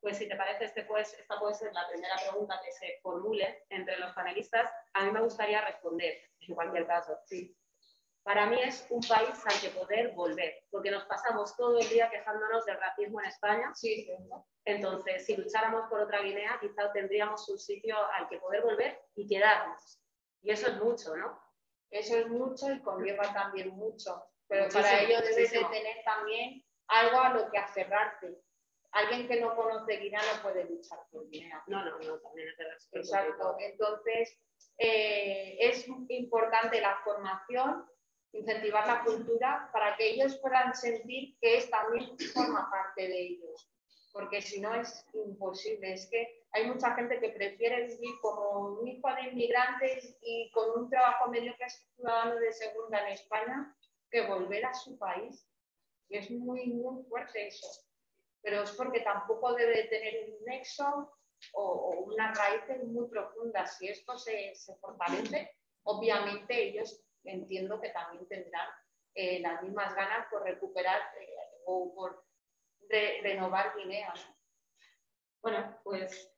Pues si te parece, este pues, esta puede ser la primera pregunta que se formule entre los panelistas. A mí me gustaría responder, en cualquier caso. Sí. Para mí es un país al que poder volver, porque nos pasamos todo el día quejándonos del racismo en España. Sí, sí, ¿no? Entonces, si lucháramos por otra Guinea, quizás tendríamos un sitio al que poder volver y quedarnos. Y eso es mucho, ¿no? Eso es mucho y conlleva también mucho. Pero muchísimo, para ello debes muchísimo. de tener también algo a lo que aferrarte. Alguien que no conoce Guinea no puede luchar por Guinea. No, no, no, también es verdad. Exacto. Entonces, eh, es importante la formación, incentivar la cultura para que ellos puedan sentir que es también forma parte de ellos, porque si no es imposible. Es que hay mucha gente que prefiere vivir como un hijo de inmigrantes y con un trabajo mediocre ciudadano de segunda en España que volver a su país, y es muy, muy fuerte eso, pero es porque tampoco debe tener un nexo o, o unas raíces muy profundas. Si esto se, se fortalece, obviamente ellos entiendo que también tendrán eh, las mismas ganas por recuperar eh, o por re renovar Guinea, ¿no? Bueno, pues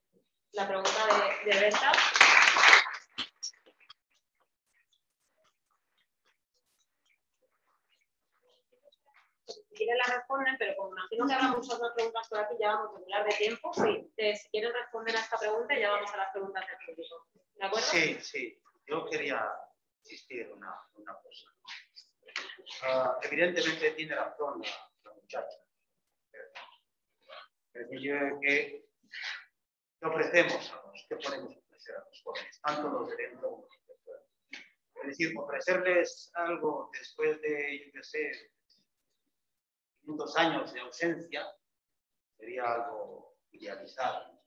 la pregunta de, de Berta. Si quieren la responden, pero como imagino que habrá muchas otras preguntas por aquí, ya vamos a hablar de tiempo. Sí. Eh, si quieren responder a esta pregunta, ya vamos a las preguntas del público. ¿De acuerdo? Sí, sí. Yo quería... existir una, una cosa. Uh, evidentemente tiene razón la, la muchacha. Pero yo creo que ¿qué ofrecemos a los que podemos ofrecer a los jóvenes, tanto los de dentro como los de fuera? Es decir, ofrecerles algo después de, yo qué sé, muchos años de ausencia sería algo idealizado.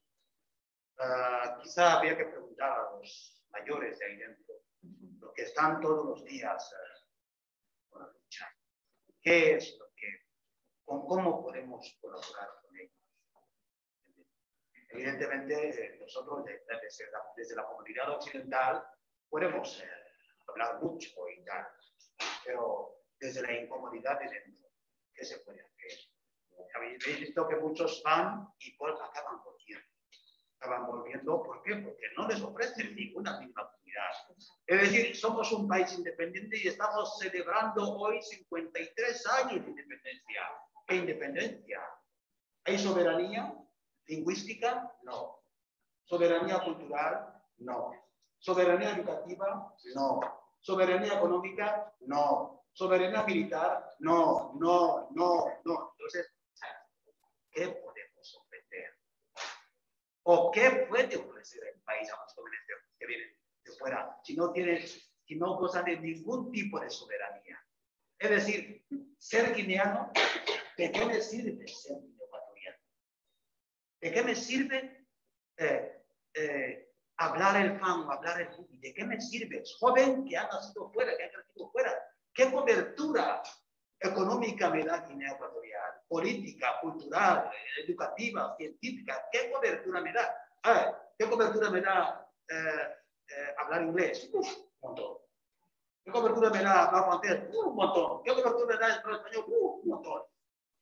Uh, quizá habría que preguntar a los mayores de ahí dentro, los que están todos los días con la lucha. ¿Qué es lo que, con cómo podemos colaborar con ellos? Evidentemente, nosotros desde la, desde la comunidad occidental podemos eh, hablar mucho y tal, pero desde la incomodidad de dentro, ¿qué se puede hacer? Habéis visto que muchos van y pues, acaban volviendo. Acaban volviendo, ¿por qué? Porque no les ofrecen ninguna misma oportunidad. Es decir, somos un país independiente y estamos celebrando hoy cincuenta y tres años de independencia. ¿Qué independencia? ¿Hay soberanía lingüística? No. ¿Soberanía cultural? No. ¿Soberanía educativa? No. ¿Soberanía económica? No. ¿Soberanía militar? No, no, no, no. Entonces, ¿qué podemos ofrecer? ¿O qué puede ofrecer el país a los jóvenes que vienen de fuera si no tienen, si no gozan de ningún tipo de soberanía? Es decir, ser guineano, ¿de qué me sirve ser ecuatoriano? ¿De qué me sirve eh, eh, hablar el fango, hablar el fubi? ¿De qué me sirve? Joven que ha nacido fuera, que ha crecido fuera. ¿Qué cobertura económica me da Guinea Ecuatorial? Política, cultural, educativa, científica. ¿Qué cobertura me da? Ah, ¿Qué cobertura me da eh, eh, hablar inglés? Uf, un montón. ¿Qué cobertura me da hablar francés? Uf, un montón. ¿Qué cobertura me da hablar español? Uf, un montón.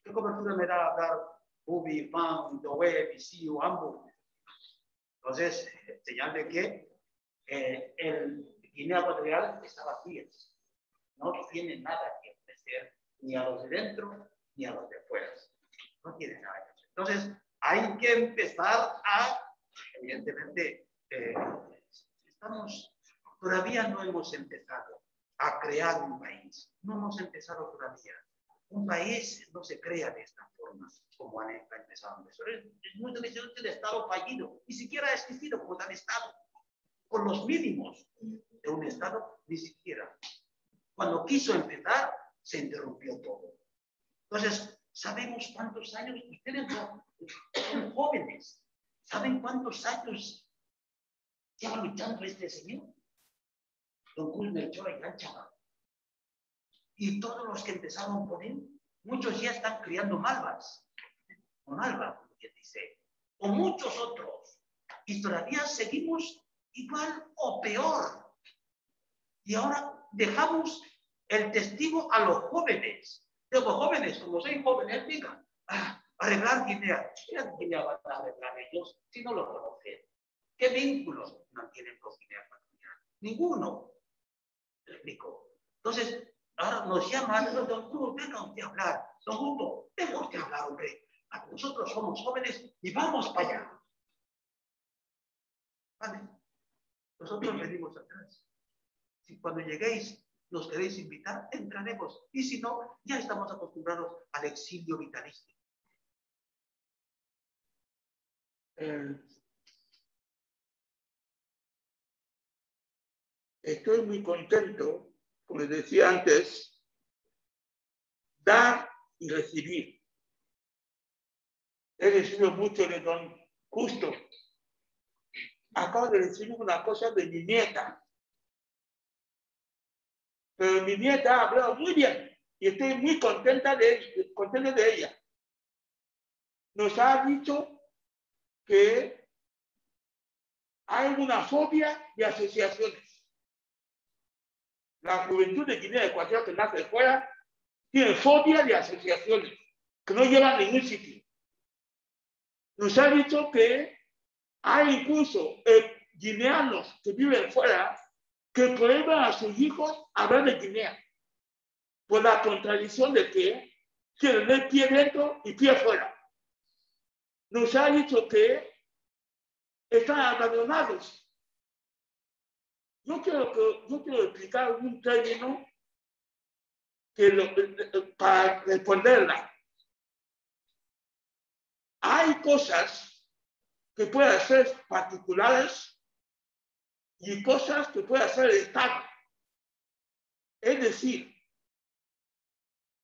¿Qué cobertura me da hablar ubi, fan, doe, visio, ambos? Entonces, señal de que eh, el Guinea Ecuatorial está vacía. No tiene nada que ofrecer ni a los de dentro, ni a los de fuera. No tienen nada que hacer. Entonces, hay que empezar a, evidentemente, eh, estamos, todavía no hemos empezado a crear un país. No hemos empezado todavía. Un país no se crea de esta forma, como han empezado. Es muy difícil el Estado fallido. Ni siquiera ha existido como tal Estado. Con los mínimos de un Estado, ni siquiera. Cuando quiso empezar, se interrumpió todo. Entonces, sabemos cuántos años, ustedes no, son jóvenes, ¿saben cuántos años lleva luchando este señor? Don Cruz Melchor Eya Nchama. Y todos los que empezaron con él, muchos ya están criando malvas, o malvas, como quien dice, o muchos otros, y todavía seguimos igual o peor. Y ahora dejamos el testigo a los jóvenes. Digo, jóvenes, como sois jóvenes, digan, ah, arreglar Guinea. ¿Qué Guinea van a arreglar ellos si no lo conocen? ¿Qué vínculos mantienen con Guinea Ecuatorial? Ninguno. Lo explico. Entonces, Ahora nos llaman, don Arturo, venga usted a hablar. Don Hugo, venga usted a hablar, hombre. Nosotros somos jóvenes y vamos para allá. ¿Vale? Nosotros venimos atrás. Si cuando lleguéis nos queréis invitar, entraremos. Y si no, ya estamos acostumbrados al exilio vitalista. Eh, estoy muy contento, como les decía antes, dar y recibir. He recibido mucho de don Justo. Acabo de recibir una cosa de mi nieta. Pero mi nieta ha hablado muy bien y estoy muy contenta de, contenta de ella. Nos ha dicho que hay una fobia de asociaciones. La juventud de Guinea Ecuatorial que nace fuera tiene fobia de asociaciones que no llevan a ningún sitio. Nos ha dicho que hay incluso eh, guineanos que viven fuera que prohíban a sus hijos hablar de Guinea, por la contradicción de que quieren el pie dentro y pie fuera. Nos ha dicho que están abandonados. Yo quiero, que, yo quiero explicar un término que lo, para responderla. Hay cosas que pueden ser particulares y cosas que puede hacer el Estado. Es decir,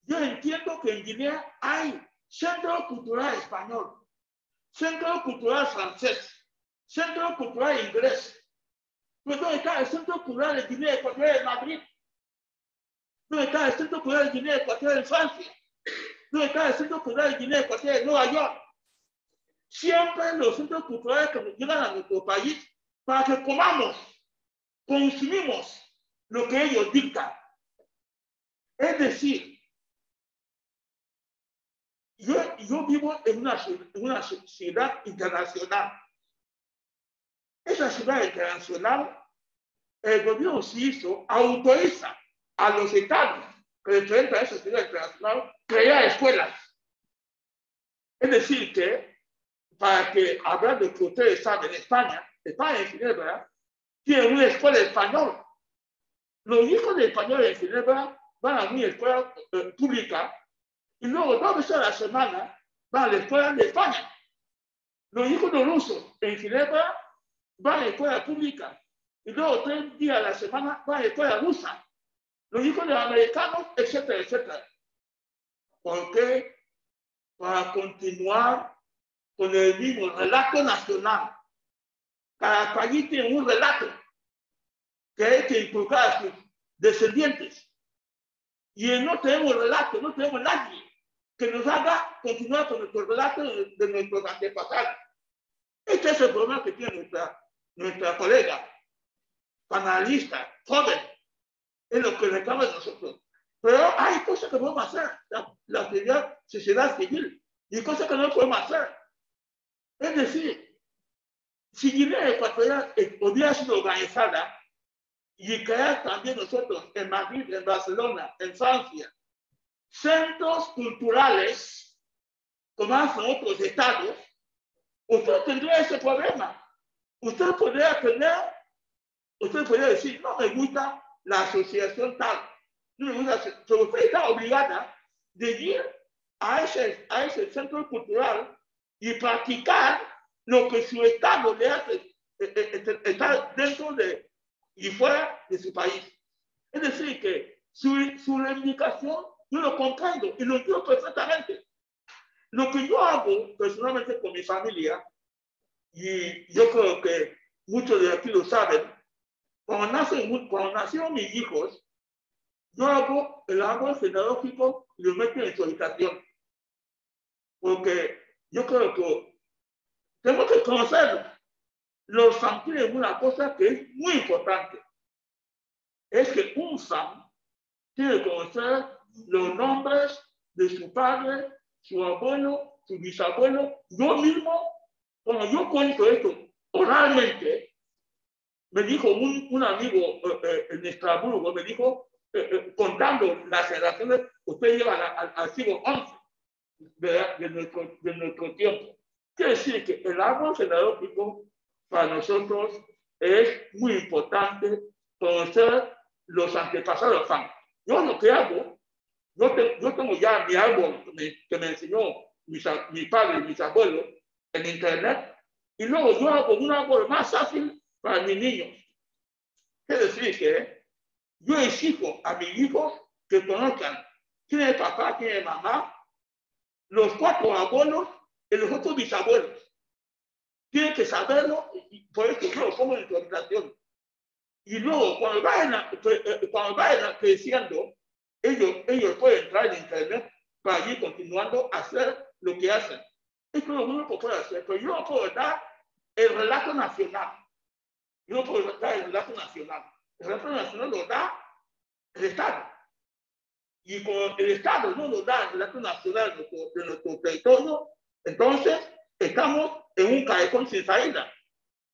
yo entiendo que en Guinea hay centro cultural español, centro cultural francés, centro cultural inglés. Pero ¿dónde está el centro cultural de Guinea Ecuatorial en Madrid? ¿Dónde está el centro cultural de Guinea Ecuatorial en Francia? ¿Dónde está el centro cultural de Guinea Ecuatorial en Nueva York? Siempre los centros culturales que llegan a nuestro país para que comamos, consumimos lo que ellos dictan. Es decir, yo, yo vivo en una, en una ciudad internacional. Esa ciudad internacional, el gobierno suizo autoriza a los estados que representan a esa ciudad internacional crear escuelas. Es decir que, para que hablar de que ustedes saben, España, España en Ginebra tiene una escuela española. Los hijos de españoles en Ginebra van a una escuela eh, pública y luego dos veces a la semana van a la escuela de España. Los hijos de rusos en Ginebra van a la escuela pública y luego tres días a la semana van a la escuela rusa. Los hijos de los americanos, etcétera, etcétera. ¿Por qué? Para continuar con el mismo relato nacional. Cada país tiene un relato que hay que inculcar a sus descendientes. Y no tenemos relato, no tenemos nadie que nos haga continuar con nuestro relato de, de nuestros antepasados. Este es el problema que tiene nuestra, nuestra colega, panelista, joven. Es lo que reclama de nosotros. Pero hay cosas que podemos hacer, la, la sociedad, sociedad civil, y cosas que no podemos hacer. Es decir, si Guinea Ecuatorial hubiera sido organizada y crear también nosotros en Madrid, en Barcelona, en Francia, centros culturales, como hacen otros estados, usted tendría ese problema. Usted podría tener, usted podría decir, no me gusta la asociación tal, no me gusta, pero usted está obligada de ir a ese, a ese centro cultural y practicar lo que su Estado le hace estar dentro de y fuera de su país. Es decir, que su, su reivindicación yo lo comprendo y lo entiendo perfectamente. Lo que yo hago personalmente con mi familia, y yo creo que muchos de aquí lo saben, cuando, nacen, cuando nacieron mis hijos, yo hago el árbol genealógico y lo meto en su habitación. Porque yo creo que tenemos que conocer los santiles de una cosa que es muy importante. Es que un san tiene que conocer los nombres de su padre, su abuelo, su bisabuelo. Yo mismo, cuando yo cuento esto oralmente, me dijo un, un amigo eh, eh, en Estrasburgo, me dijo, eh, eh, contando las generaciones, usted lleva la, al, al siglo once de, de, nuestro, de nuestro tiempo. Quiere decir que el árbol genealógico para nosotros es muy importante, conocer los antepasados. Yo lo que hago, yo, te, yo tengo ya mi árbol que me, que me enseñó mis, mi padre y mis abuelos en internet, y luego yo hago un árbol más fácil para mis niños. Quiere decir que yo exijo a mis hijos que conozcan quién es papá, quién es mamá, los cuatro abuelos y los otros bisabuelos. Tienen que saberlo, y por eso yo lo pongo en su habitación. Y luego, cuando vayan, cuando vayan creciendo, ellos, ellos pueden entrar en internet para ir continuando a hacer lo que hacen. Esto es lo único que puedo hacer, pero yo no puedo dar el relato nacional. Yo no puedo dar el relato nacional. El relato nacional lo da el Estado. Y cuando el Estado no nos da el relato nacional de nuestro, de nuestro territorio, entonces estamos en un callejón sin salida.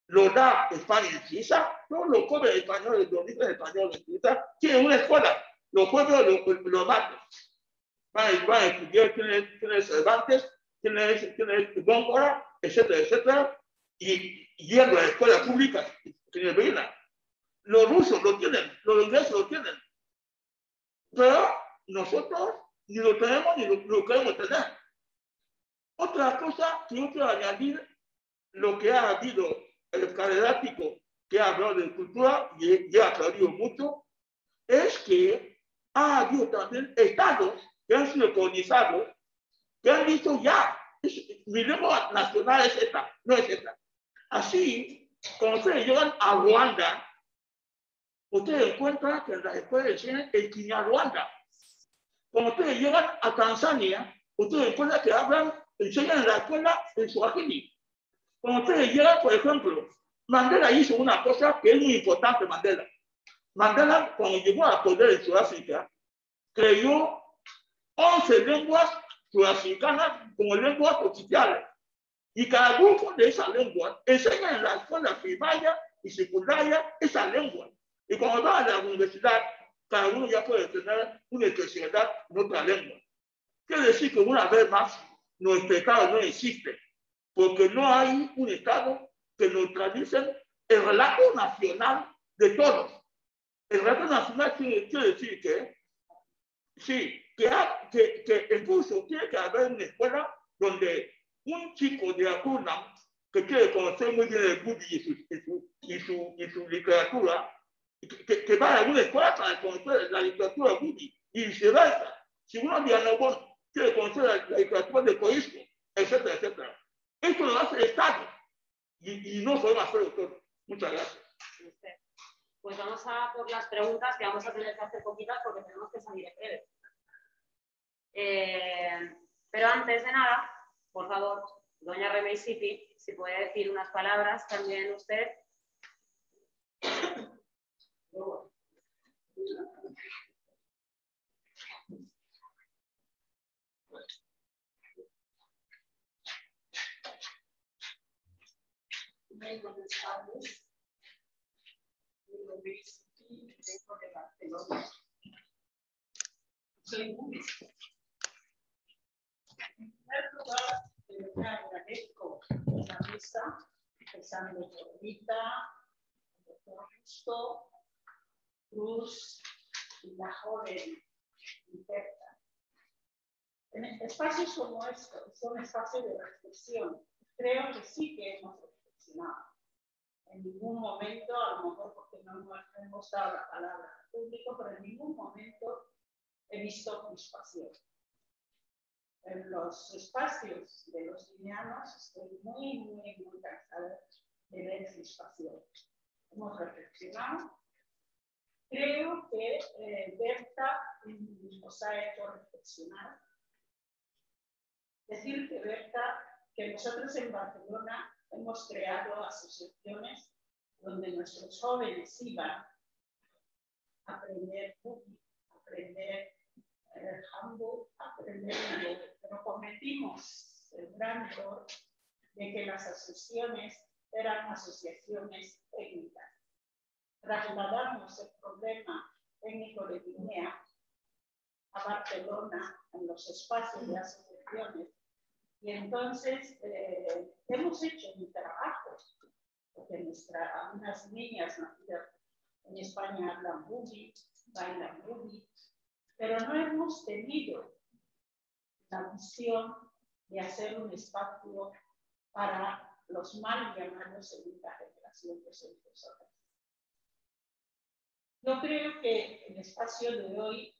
Lo da España en Suiza, no lo comen españoles, los niños españoles en Suiza, tienen una escuela, los pueblos los, los matan. Van, van a estudiar quién es, quién es Cervantes, quién es, quién es Góngora, etcétera, etcétera, y yendo a escuelas públicas, quinebrina. Los rusos lo tienen, los ingleses lo tienen, pero nosotros ni lo tenemos ni lo, lo queremos tener. Otra cosa que yo quiero añadir, lo que ha habido el catedrático que ha hablado de cultura y ha aclarado mucho, es que ha habido también estados que han sido colonizados, que han dicho ya, es, mi lengua nacional es esta, no es esta. Así, cuando ustedes llegan a Ruanda, ustedes encuentran que en las escuelas enseñan el Kinyarwanda. Cuando ustedes llegan a Tanzania, ustedes encuentran que hablan, enseñan en la escuela el Swahili. Cuando ustedes llegan, por ejemplo, Mandela hizo una cosa que es muy importante, Mandela. Mandela, cuando llegó al poder en Sudáfrica, creó once lenguas sudafricanas como lenguas oficiales. Y cada grupo de esas lenguas enseña en la escuela primaria y secundaria esas lenguas. Y cuando va a la universidad, cada uno ya puede tener una especialidad en otra lengua. Quiere decir que una vez más, nuestro Estado no existe, porque no hay un Estado que neutralice el relato nacional de todos. El relato nacional quiere, quiere decir que, sí, que, ha, que, que incluso tiene que haber una escuela donde un chico de Acuña, que quiere conocer muy bien el Gandhi y su, y su, y su, y su literatura, que, que va a una escuela para conocer la literatura Gandhi y viceversa. Si uno de Anabón quiere conocer la, la literatura de Coisco, etcétera, etcétera. Esto lo hace el Estado y, y no solo hacer doctor. Muchas gracias. Pues vamos a por las preguntas, que vamos a tener que hacer poquitas porque tenemos que salir en breve. Eh, pero antes de nada, por favor, doña Remeisipi, si puede decir unas palabras también usted. Muy buenas tardes. Mi nombre es Vengo de Barcelona. Soy muy. En primer lugar, agradezco la mesa, empezando por Rita, doctor Justo, Cruz y la joven Berta. En espacios como estos, son espacios de reflexión. Creo que sí que hemos nada. En ningún momento, a lo mejor porque no hemos dado la palabra al público, pero en ningún momento he visto crispación. En los espacios de los guineanos estoy muy, muy, muy cansada de ver crispación. Hemos reflexionado. Creo que eh, Berta nos ha hecho reflexionar. Decir que Berta, que nosotros en Barcelona hemos creado asociaciones donde nuestros jóvenes iban a aprender Buki, aprender eh, Hamburg, aprender Hamburg. Pero cometimos el gran error de que las asociaciones eran asociaciones técnicas. Trasladamos el problema técnico de Guinea a Barcelona, en los espacios de asociaciones. Y entonces eh, hemos hecho un trabajo, porque nuestra, unas niñas nacidas en España hablan bubi, bailan bubi, pero no hemos tenido la visión de hacer un espacio para los mal llamados segunda generación que son personas. Yo creo que el espacio de hoy,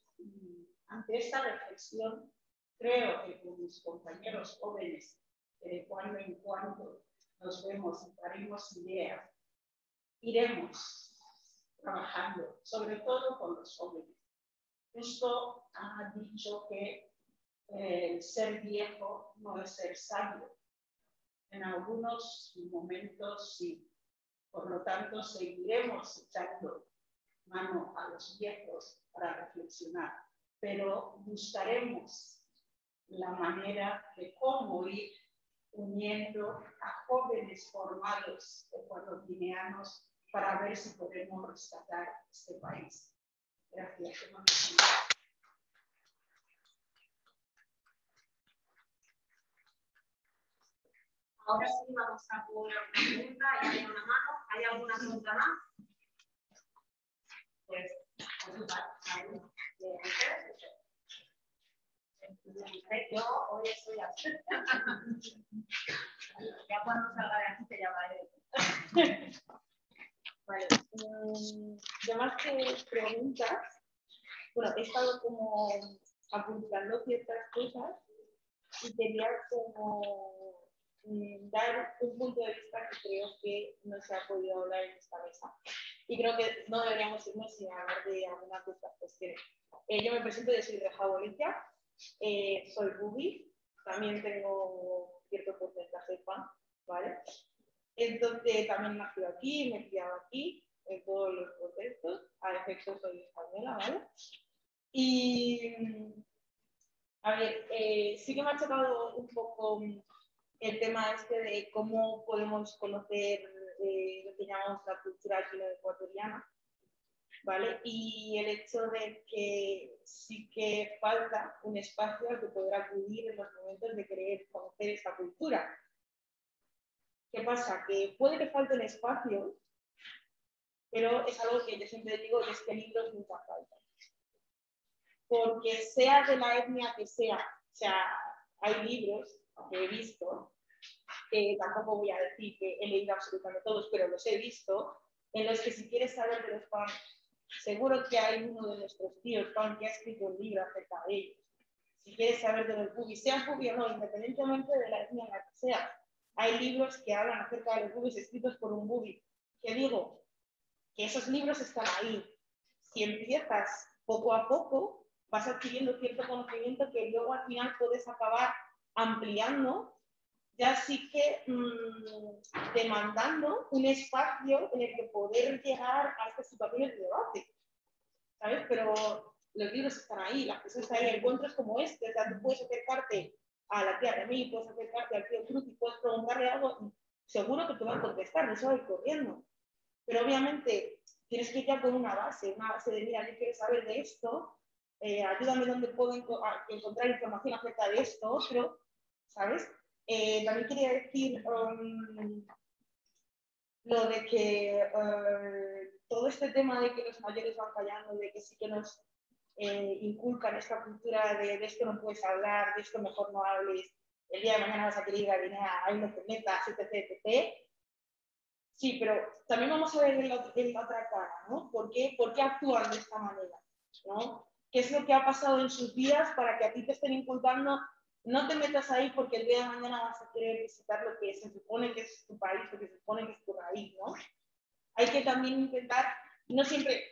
ante esta reflexión, creo que con mis compañeros jóvenes, que de cuando en cuando nos vemos y traemos ideas, iremos trabajando, sobre todo con los jóvenes. Justo ha dicho que eh, ser viejo no es ser sabio. En algunos momentos sí. Por lo tanto, seguiremos echando mano a los viejos para reflexionar, pero buscaremos la manera de cómo ir uniendo a jóvenes formados ecuatoguineanos para ver si podemos rescatar este país. Gracias. Ahora sí vamos a poner una pregunta. ¿Hay alguna mano? ¿Hay alguna pregunta más? Pues, yo hoy estoy así. Ya cuando salga de aquí te llamaré. Vale. Yo más que preguntas, bueno, he estado como apuntando ciertas cosas y quería como dar un punto de vista que creo que no se ha podido hablar en esta mesa. Y creo que no deberíamos irnos sin hablar de algunas de estas cuestiones. Eh, yo me presento, yo soy Rita Bolekia. Eh, soy bubi, también tengo cierto porcentaje de pan, ¿vale? Entonces también nací aquí, me he criado aquí, en todos los contextos, a efecto soy española, ¿vale? Y, a ver, eh, sí que me ha chocado un poco el tema este de cómo podemos conocer eh, lo que llamamos la cultura guineo-ecuatoriana, ¿vale? Y el hecho de que sí que falta un espacio al que poder acudir en los momentos de querer conocer esta cultura. ¿Qué pasa? Que puede que falten espacios, pero es algo que yo siempre digo, que es que libros nunca faltan. Porque sea de la etnia que sea, o sea, hay libros que he visto, que tampoco voy a decir que he leído absolutamente todos, pero los he visto, en los que si quieres saber de los panos, seguro que hay uno de nuestros tíos, Juan, que ha escrito un libro acerca de ellos. Si quieres saber de los bubis, sean bubis o no, independientemente de la etnia en la que sea, hay libros que hablan acerca de los bubis escritos por un bubi. ¿Qué digo? Que esos libros están ahí. Si empiezas poco a poco, vas adquiriendo cierto conocimiento que luego al final puedes acabar ampliando, ya sí que mmm, demandando un espacio en el que poder llegar a estas situaciones de debate, ¿sabes? Pero los libros están ahí, las cosas están ahí, encuentros como este, o sea, tú puedes acercarte a la tía de mí, puedes acercarte al tío Cruz y puedes preguntarle algo y seguro que te van a contestar, eso va a ir corriendo. Pero obviamente tienes que ir ya con una base, una base de, mira, yo quiero saber de esto, eh, ayúdame donde puedo enco encontrar información acerca de esto, otro, ¿sabes? Eh, también quería decir um, lo de que uh, todo este tema de que los mayores van callando, de que sí que nos eh, inculcan esta cultura de, de esto no puedes hablar, de esto mejor no hables, el día de mañana vas a querer ir a Guinea, ahí no te metas, etc, etcétera. Sí, pero también vamos a ver en la, en la otra cara, ¿no? ¿Por qué, ¿Por qué actúan de esta manera? ¿No? ¿Qué es lo que ha pasado en sus vidas para que a ti te estén inculcando? No te metas ahí porque el día de mañana vas a querer visitar lo que se supone que es tu país, lo que se supone que es tu raíz, ¿no? Hay que también intentar, no siempre,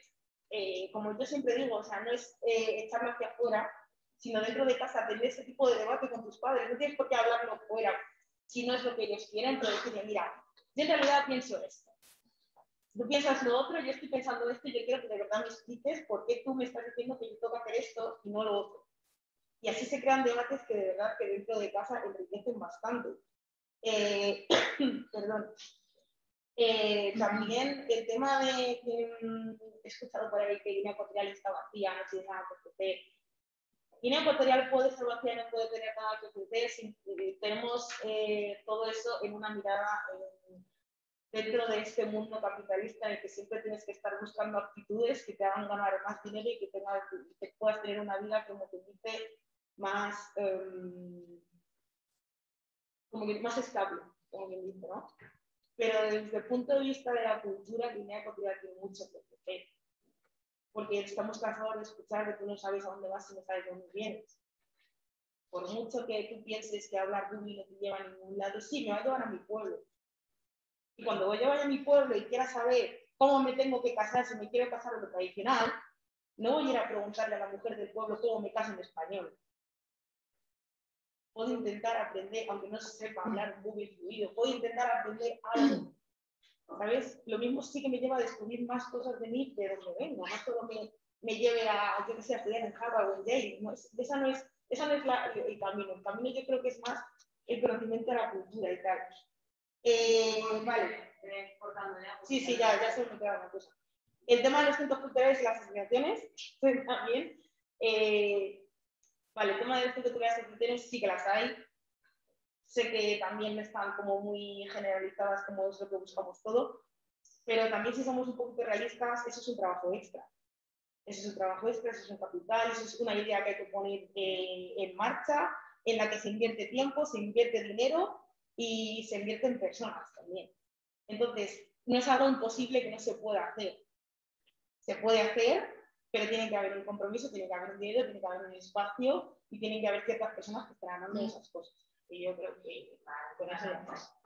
eh, como yo siempre digo, o sea, no es eh, echarlo hacia afuera, sino dentro de casa, tener ese tipo de debate con tus padres. No tienes por qué hablarlo fuera, si no es lo que ellos quieren, pero decirle, mira, yo en realidad pienso esto. Tú piensas lo otro, yo estoy pensando esto y yo quiero que de verdad me expliques por qué tú me estás diciendo que yo tengo que hacer esto y no lo otro. Y así se crean debates que de verdad que dentro de casa enriquecen bastante. Eh, perdón. Eh, también el tema de, de, he escuchado por ahí que Guinea Ecuatorial está vacía, no tiene nada que ofrecer. Guinea Ecuatorial puede ser vacía, no puede tener nada que ofrecer. Si, eh, tenemos eh, todo eso en una mirada eh, dentro de este mundo capitalista en el que siempre tienes que estar buscando actitudes que te hagan ganar más dinero y que, tengas, que puedas tener una vida como que dice más, eh, como que más estable, como bien dice, ¿no? Pero desde el punto de vista de la cultura, Guinea Ecuatorial tiene mucho que ofrecer. Porque estamos cansados de escuchar que tú no sabes a dónde vas y no sabes dónde vienes. Por mucho que tú pienses que hablar rubi no te lleva a ningún lado, sí, me va a llevar a mi pueblo. Y cuando voy a llevar a mi pueblo y quiera saber cómo me tengo que casar, si me quiero casar a lo tradicional, no voy a ir a preguntarle a la mujer del pueblo cómo me caso en español. Puedo intentar aprender, aunque no se sepa hablar muy fluido, puedo intentar aprender algo, ¿sabes? Lo mismo sí que me lleva a descubrir más cosas de mí de donde vengo, no solo me, me lleve a, yo que sé, a estudiar en Harvard o en Yale, no, esa no es, esa no es la, el, el camino, el camino yo creo que es más el conocimiento de la cultura y tal. Eh, vale. Sí, sí, ya, ya se me queda una cosa. El tema de los centros culturales y las asociaciones, también, eh, Vale, el tema de las asociaciones sí que las hay. Sé que también están como muy generalizadas, como es lo que buscamos todo. Pero también, si somos un poquito realistas, eso es un trabajo extra. Eso es un trabajo extra, eso es un capital, eso es una idea que hay que poner eh, en marcha, en la que se invierte tiempo, se invierte dinero y se invierte en personas también. Entonces, no es algo imposible que no se pueda hacer. Se puede hacer, pero tiene que haber un compromiso, tiene que haber un dinero, tiene que haber un espacio y tienen que haber ciertas personas que están hablando de esas cosas. Y yo creo que con eso ya más.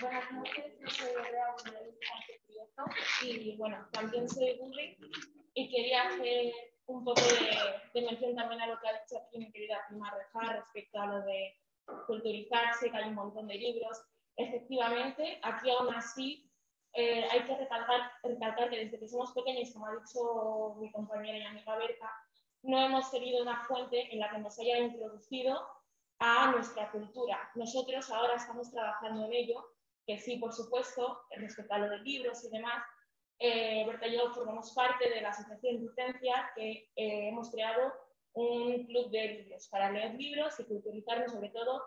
Buenas noches, yo soy Berta Ndongo Ela y bueno, también soy Gurri y quería hacer un poco de, de mención también a lo que ha dicho aquí mi querida Prima Rejar respecto a lo de culturizarse, que hay un montón de libros. Efectivamente, aquí aún así eh, hay que recalcar, recalcar que desde que somos pequeños, como ha dicho mi compañera y amiga Berta, no hemos tenido una fuente en la que nos haya introducido a nuestra cultura. Nosotros ahora estamos trabajando en ello, que sí, por supuesto, respecto a lo de libros y demás, eh, Berta y yo formamos parte de la Asociación Rootencial, que eh, hemos creado un club de libros para leer libros y culturizarnos sobre todo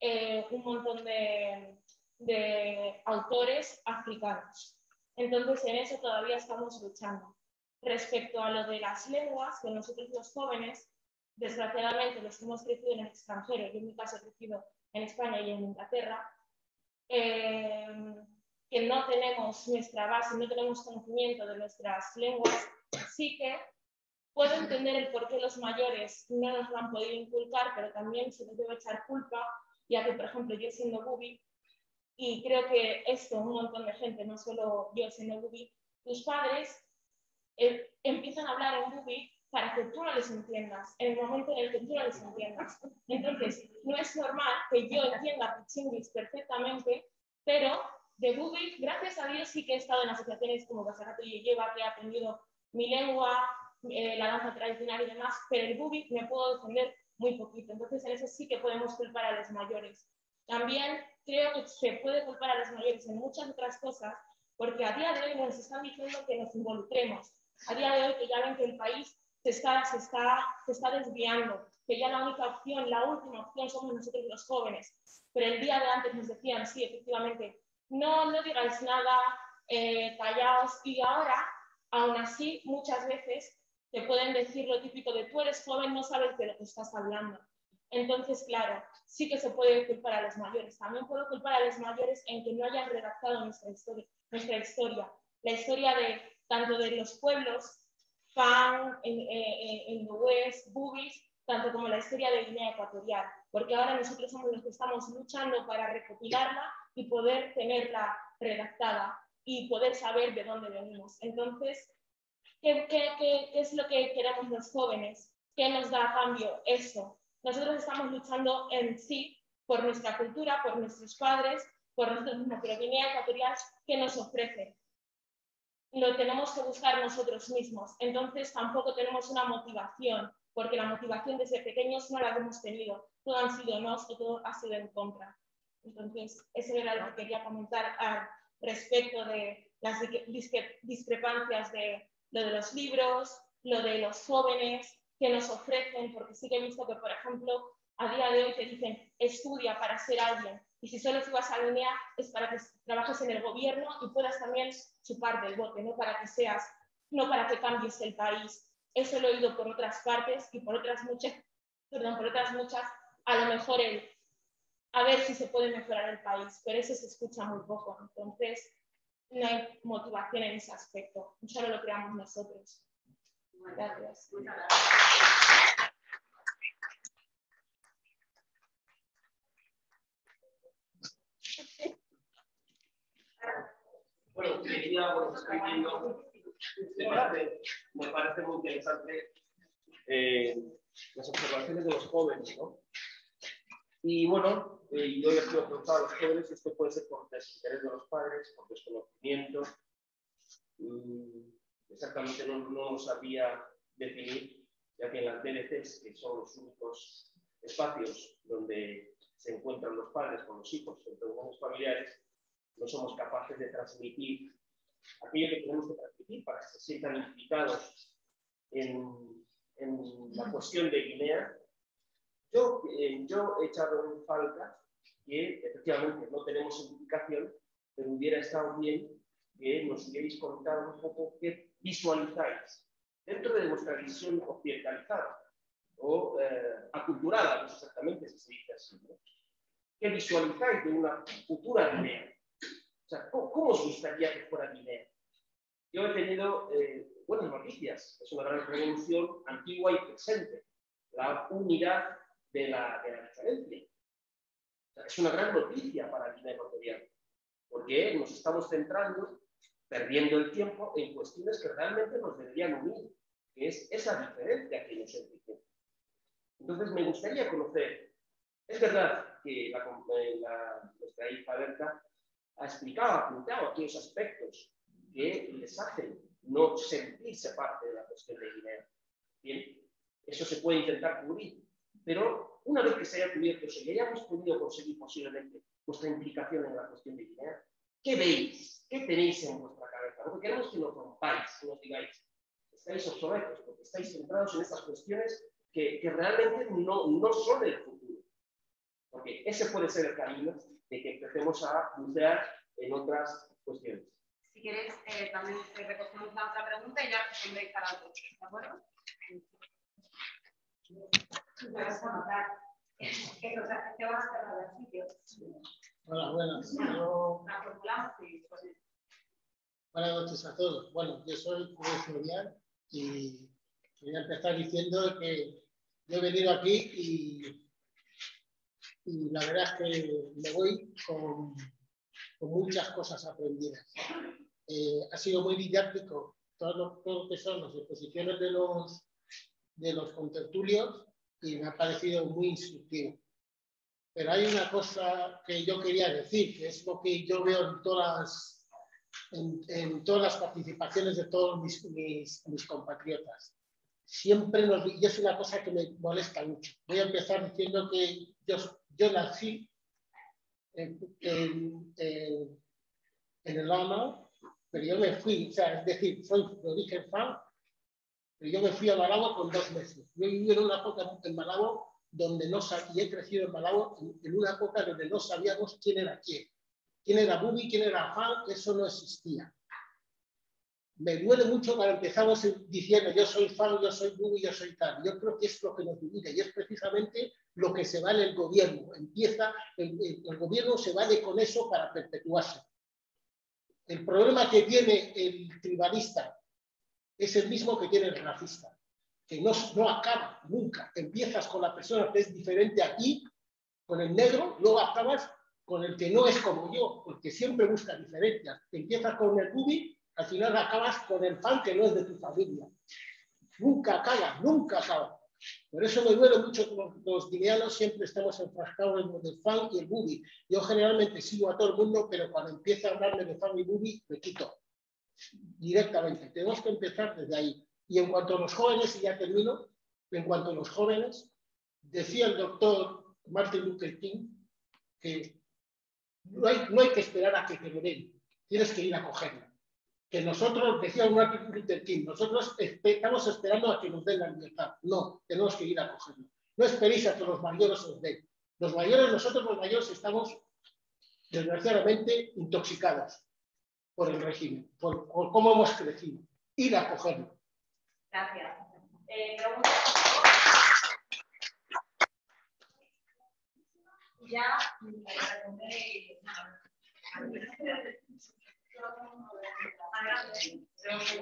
eh, un montón de... de autores africanos. Entonces, en eso todavía estamos luchando. Respecto a lo de las lenguas, que nosotros los jóvenes, desgraciadamente los que hemos crecido en el extranjero, yo en mi caso he crecido en España y en Inglaterra, eh, que no tenemos nuestra base, no tenemos conocimiento de nuestras lenguas, sí que puedo entender el por qué los mayores no nos lo han podido inculcar, pero también se les debe echar culpa, ya que, por ejemplo, yo siendo bubi, y creo que esto, un montón de gente, no solo yo siendo bubi, tus padres eh, empiezan a hablar en bubi para que tú no les entiendas, en el momento en el que tú no les entiendas. Entonces, no es normal que yo entienda pichinguis perfectamente, pero de bubi, gracias a Dios, sí que he estado en asociaciones como Casagato y Lleva, que he aprendido mi lengua, eh, la danza tradicional y demás, pero el bubi me puedo defender muy poquito. Entonces, en eso sí que podemos culpar a los mayores. También creo que se puede culpar a los mayores en muchas otras cosas, porque a día de hoy nos están diciendo que nos involucremos. A día de hoy que ya ven que el país se está, se está, se está desviando, que ya la única opción, la última opción somos nosotros los jóvenes. Pero el día de antes nos decían, sí, efectivamente, no, no digáis nada, eh, callaos. Y ahora, aún así, muchas veces te pueden decir lo típico de tú eres joven, no sabes de lo que estás hablando. Entonces, claro, sí que se puede culpar a los mayores. También puedo culpar a los mayores en que no hayan redactado nuestra historia, nuestra historia. La historia de tanto de los pueblos, Pan, en West, Bugis, tanto como la historia de Guinea Ecuatorial. Porque ahora nosotros somos los que estamos luchando para recopilarla y poder tenerla redactada y poder saber de dónde venimos. Entonces, ¿qué, qué, qué, qué es lo que queremos los jóvenes? ¿Qué nos da a cambio eso? Nosotros estamos luchando en sí por nuestra cultura, por nuestros padres, por nuestra Guinea Ecuatorial que nos ofrece. Lo tenemos que buscar nosotros mismos. Entonces, tampoco tenemos una motivación porque la motivación desde pequeños no la hemos tenido. Todo han sido nos o todo ha sido en contra. Entonces, eso era lo que quería comentar al respecto de las discrepancias de lo de los libros, lo de los jóvenes que nos ofrecen, porque sí que he visto que, por ejemplo, a día de hoy te dicen estudia para ser alguien, y si solo te vas a línea es para que trabajes en el gobierno y puedas también chupar del bote, no para que seas, no para que cambies el país. Eso lo he oído por otras partes y por otras muchas, perdón, por otras muchas, a lo mejor el, a ver si se puede mejorar el país, pero eso se escucha muy poco, entonces no hay motivación en ese aspecto, solo lo creamos nosotros. Gracias. Muchas gracias. Bueno, quería, bueno, estoy viendo, me parece, me parece muy interesante eh, las observaciones de los jóvenes, ¿no? Y bueno, eh, yo les quiero preguntar a los jóvenes si esto puede ser por desinterés de los padres, por desconocimiento. Mm, exactamente no, no lo sabía definir, ya que en las D L Cs, que son los únicos espacios donde se encuentran los padres con los hijos, entre los familiares, no somos capaces de transmitir aquello que tenemos que transmitir para que se sientan implicados en, en la cuestión de Guinea. Yo, eh, yo he echado en falta que, efectivamente, no tenemos implicación, pero hubiera estado bien que nos hubierais contado un poco qué visualizáis dentro de vuestra visión occidentalizada o eh, aculturada, pues exactamente si se dice así, ¿no? ¿Qué visualizáis de una futura Guinea? O sea, ¿cómo, cómo os gustaría que fuera Guinea? Yo he tenido eh, buenas noticias. Es una gran revolución antigua y presente, la unidad de la, de la diferencia. O sea, es una gran noticia para Guinea Ecuatorial, porque nos estamos centrando, perdiendo el tiempo, en cuestiones que realmente nos deberían unir, que es esa diferencia que nos enriquece. Entonces, me gustaría conocer, es verdad que la, la, nuestra hija Berta ha explicado, ha apuntado aquellos aspectos que les hacen no sentirse parte de la cuestión de Guinea. Bien, eso se puede intentar cubrir, pero una vez que se haya cubierto eso y hayamos podido conseguir posiblemente vuestra implicación en la cuestión de Guinea, ¿qué veis? ¿Qué tenéis en vuestra cabeza? Porque queremos que nos rompáis, que nos digáis, estáis obsoletos, porque estáis centrados en estas cuestiones Que, que realmente no, no son el futuro. Porque ese puede ser el camino de que empecemos a bucear en otras cuestiones. Si queréis, eh, también recogemos la otra pregunta y ya respondéis a la otra. ¿De acuerdo? Vamos a notar que los agentes van a cerrar el sitio. Hola, buenas. Yo... La formulamos y pues... Buenas noches a todos. Bueno, yo soy Cruz Melchor y voy a empezar diciendo que yo he venido aquí y, y la verdad es que me voy con, con muchas cosas aprendidas. Eh, ha sido muy didáctico todo lo, todo lo que son las exposiciones de los, de los contertulios y me ha parecido muy instructivo. Pero hay una cosa que yo quería decir, que es lo que yo veo en todas, en, en todas las participaciones de todos mis, mis, mis compatriotas. Siempre nos... Y es una cosa que me molesta mucho. Voy a empezar diciendo que yo, yo nací en, en, en, en el Lama, pero yo me fui, o sea, es decir, soy de origen fan, pero yo me fui a Malabo con dos meses. Yo viví en una época en Malabo donde no sabía, he crecido en Malabo en, en una época donde no sabíamos quién era quién. Quién era Bubi, quién era fan, eso no existía. Me duele mucho cuando empezamos diciendo yo soy fan, yo soy bubi, yo soy tal. Yo creo que es lo que nos divide y es precisamente lo que se va en el gobierno. Empieza, el, el gobierno se va de con eso para perpetuarse. El problema que tiene el tribalista es el mismo que tiene el racista, que no, no acaba nunca. Empiezas con la persona que es diferente a ti, con el negro, luego acabas con el que no es como yo, porque siempre busca diferencias. Empiezas con el bubi, al final acabas con el fan que no es de tu familia. Nunca acaba, nunca acaba. Por eso me duele mucho que los, los guineanos siempre estamos enfrascados en el fan y el bubi. Yo generalmente sigo a todo el mundo, pero cuando empieza a hablarme de fan y bubi, me quito. Directamente. Tenemos que empezar desde ahí. Y en cuanto a los jóvenes, y ya termino, en cuanto a los jóvenes, decía el doctor Martin Luther King que no hay, no hay que esperar a que te lo den, tienes que ir a cogerlo. Que nosotros, decía Martin Luther King, nosotros estamos esperando a que nos den la libertad. No, tenemos que ir a cogerlo. No esperéis a que los mayores os den. Los mayores, nosotros los mayores estamos, desgraciadamente, intoxicados por el régimen, por, por cómo hemos crecido. Ir a cogerlo. Gracias. Eh, pregunta. Ya, yo soy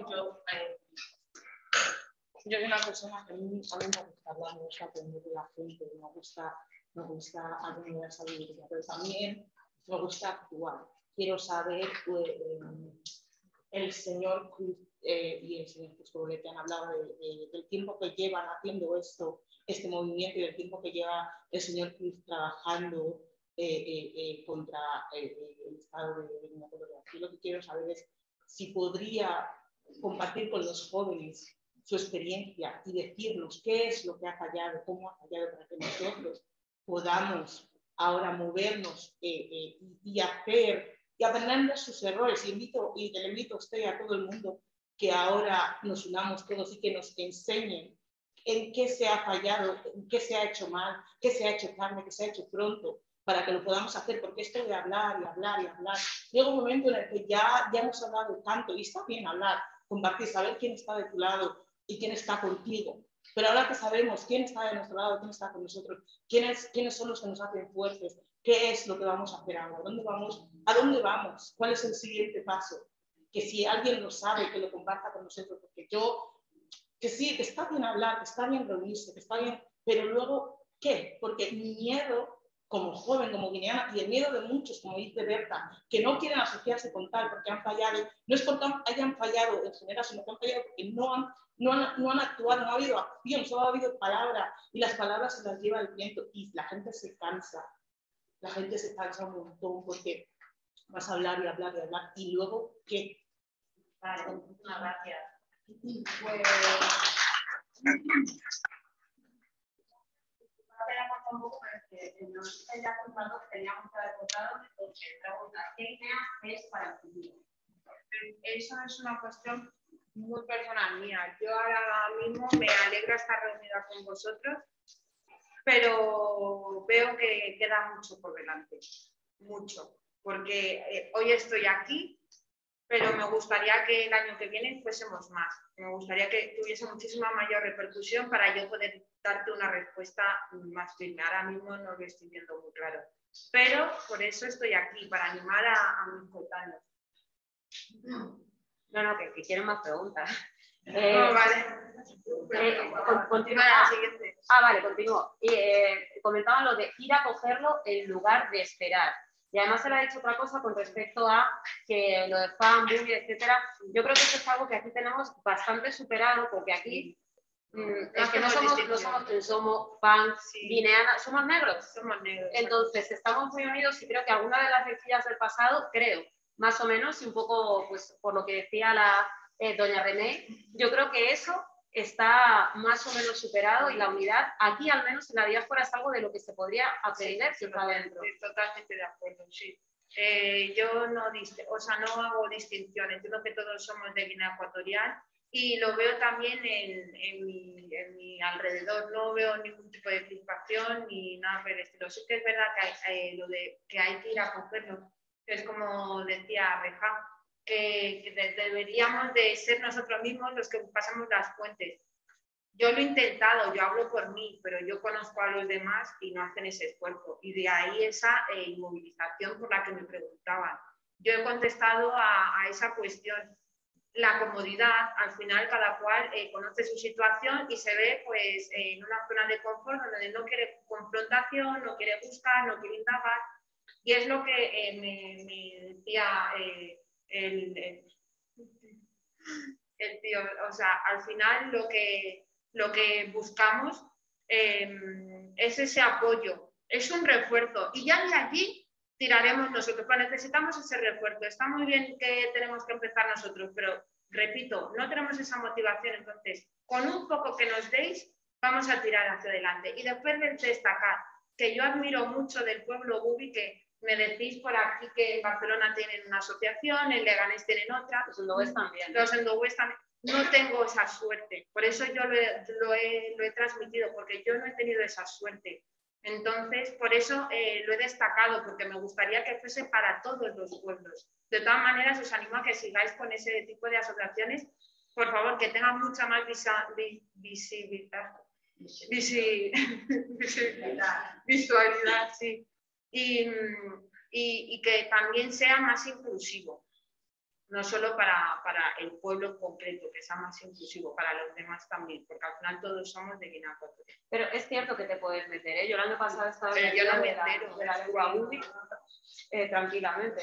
una persona que a mí, a mí me gusta hablar, me gusta aprender de la gente, me gusta, me gusta aprender a sabiduría, pero también me gusta actuar. Quiero saber, pues, el señor Cruz eh, y el señor Justo Bolekia han hablado de, de, del tiempo que llevan haciendo esto, este movimiento, y del tiempo que lleva el señor Cruz trabajando eh, eh, eh, contra eh, el Estado de Guinea Ecuatorial. Yo lo que quiero saber es si podría compartir con los jóvenes su experiencia y decirnos qué es lo que ha fallado, cómo ha fallado, para que nosotros podamos ahora movernos eh, eh, y hacer y aprender de sus errores. Y, invito, y te invito a usted y a todo el mundo que ahora nos unamos todos y que nos enseñen en qué se ha fallado, en qué se ha hecho mal, qué se ha hecho tarde, qué se ha hecho pronto, para que lo podamos hacer, porque esto de hablar y hablar y hablar, llega un momento en el que ya, ya hemos hablado tanto, y está bien hablar, compartir, saber quién está de tu lado y quién está contigo, pero ahora que sabemos quién está de nuestro lado, quién está con nosotros, quién es, quiénes son los que nos hacen fuertes, qué es lo que vamos a hacer ahora, ¿Dónde vamos? ¿A dónde vamos? ¿Cuál es el siguiente paso? Que si alguien lo sabe, que lo comparta con nosotros, porque yo, que sí, que está bien hablar, que está bien reunirse, que está bien, pero luego, ¿qué? Porque mi miedo como joven, como guineana, y el miedo de muchos, como dice Berta, que no quieren asociarse con tal porque han fallado, no es porque hayan fallado en general, sino que han fallado porque no han, no han, no han actuado, no ha habido acción, solo ha habido palabra, y las palabras se las lleva el viento, y la gente se cansa, la gente se cansa un montón, porque vas a hablar y hablar y hablar, y luego, ¿qué? Vale, muchas gracias. Pues... un poco, porque nos están ya contando que teníamos que haber contado, entonces pregunta, ¿qué idea es para el futuro? Eso es una cuestión muy personal mía. Yo ahora mismo me alegro estar reunida con vosotros, pero veo que queda mucho por delante, mucho, porque eh, hoy estoy aquí, pero me gustaría que el año que viene fuésemos más. Me gustaría que tuviese muchísima mayor repercusión para yo poder darte una respuesta más firme. Ahora mismo no lo estoy viendo muy claro. Pero por eso estoy aquí, para animar a, a mis coetáneos. No, no, que, que quieren más preguntas. Eh, no, vale. Eh, continúa la siguiente. Ah, vale, continúo. Eh, comentaban lo de ir a cogerlo en lugar de esperar. Y además se le ha dicho otra cosa con respecto a que lo de fanboy, etcétera. Yo creo que eso es algo que aquí tenemos bastante superado, porque aquí mm, es que no somos, no somos, somos fans sí. guineanas, somos negros. Somos negros. Entonces estamos muy unidos y creo que alguna de las rencillas del pasado, creo, más o menos, y un poco pues, por lo que decía la eh, doña René, yo creo que eso está más o menos superado y la unidad, aquí al menos en la diáspora, es algo de lo que se podría aprender. Sí, totalmente, totalmente de acuerdo, sí. Eh, yo no, o sea, no hago distinciones, yo creo que todos somos de Guinea Ecuatorial y lo veo también en, en, mi, en mi alrededor, no veo ningún tipo de crispación ni nada por el estilo. Sí que es verdad que hay, eh, lo de, que, hay que ir a cogerlo, que es como decía Reja, que deberíamos de ser nosotros mismos los que pasamos las fuentes. Yo lo he intentado, yo hablo por mí, pero yo conozco a los demás y no hacen ese esfuerzo. Y de ahí esa eh, inmovilización por la que me preguntaban. Yo he contestado a, a esa cuestión. La comodidad, al final cada cual eh, conoce su situación y se ve pues, eh, en una zona de confort donde no quiere confrontación, no quiere buscar, no quiere indagar. Y es lo que eh, me, me decía... Eh, El, el, el tío, o sea, al final lo que, lo que buscamos eh, es ese apoyo, es un refuerzo y ya de allí tiraremos nosotros, pero necesitamos ese refuerzo. Está muy bien que tenemos que empezar nosotros, pero repito, no tenemos esa motivación, entonces con un poco que nos deis vamos a tirar hacia adelante. Y después de destacar, que yo admiro mucho del pueblo gubi, que me decís por aquí que en Barcelona tienen una asociación, en Leganés tienen otra. Los endogües también. Los endogües también. No tengo esa suerte, por eso yo lo he, lo, he, lo he transmitido, porque yo no he tenido esa suerte. Entonces, por eso eh, lo he destacado, porque me gustaría que fuese para todos los pueblos. De todas maneras, os animo a que sigáis con ese tipo de asociaciones, por favor, que tengan mucha más visa, vi, visibilidad, visi, visibilidad, visualidad, sí, y, y, y que también sea más inclusivo. No solo para, para el pueblo en concreto, que sea más inclusivo, para los demás también, porque al final todos somos de Guinea Ecuatorial. Pero es cierto que te puedes meter, ¿eh? Yo el año pasado estaba en yo no me entero de la lengua gubi eh, tranquilamente.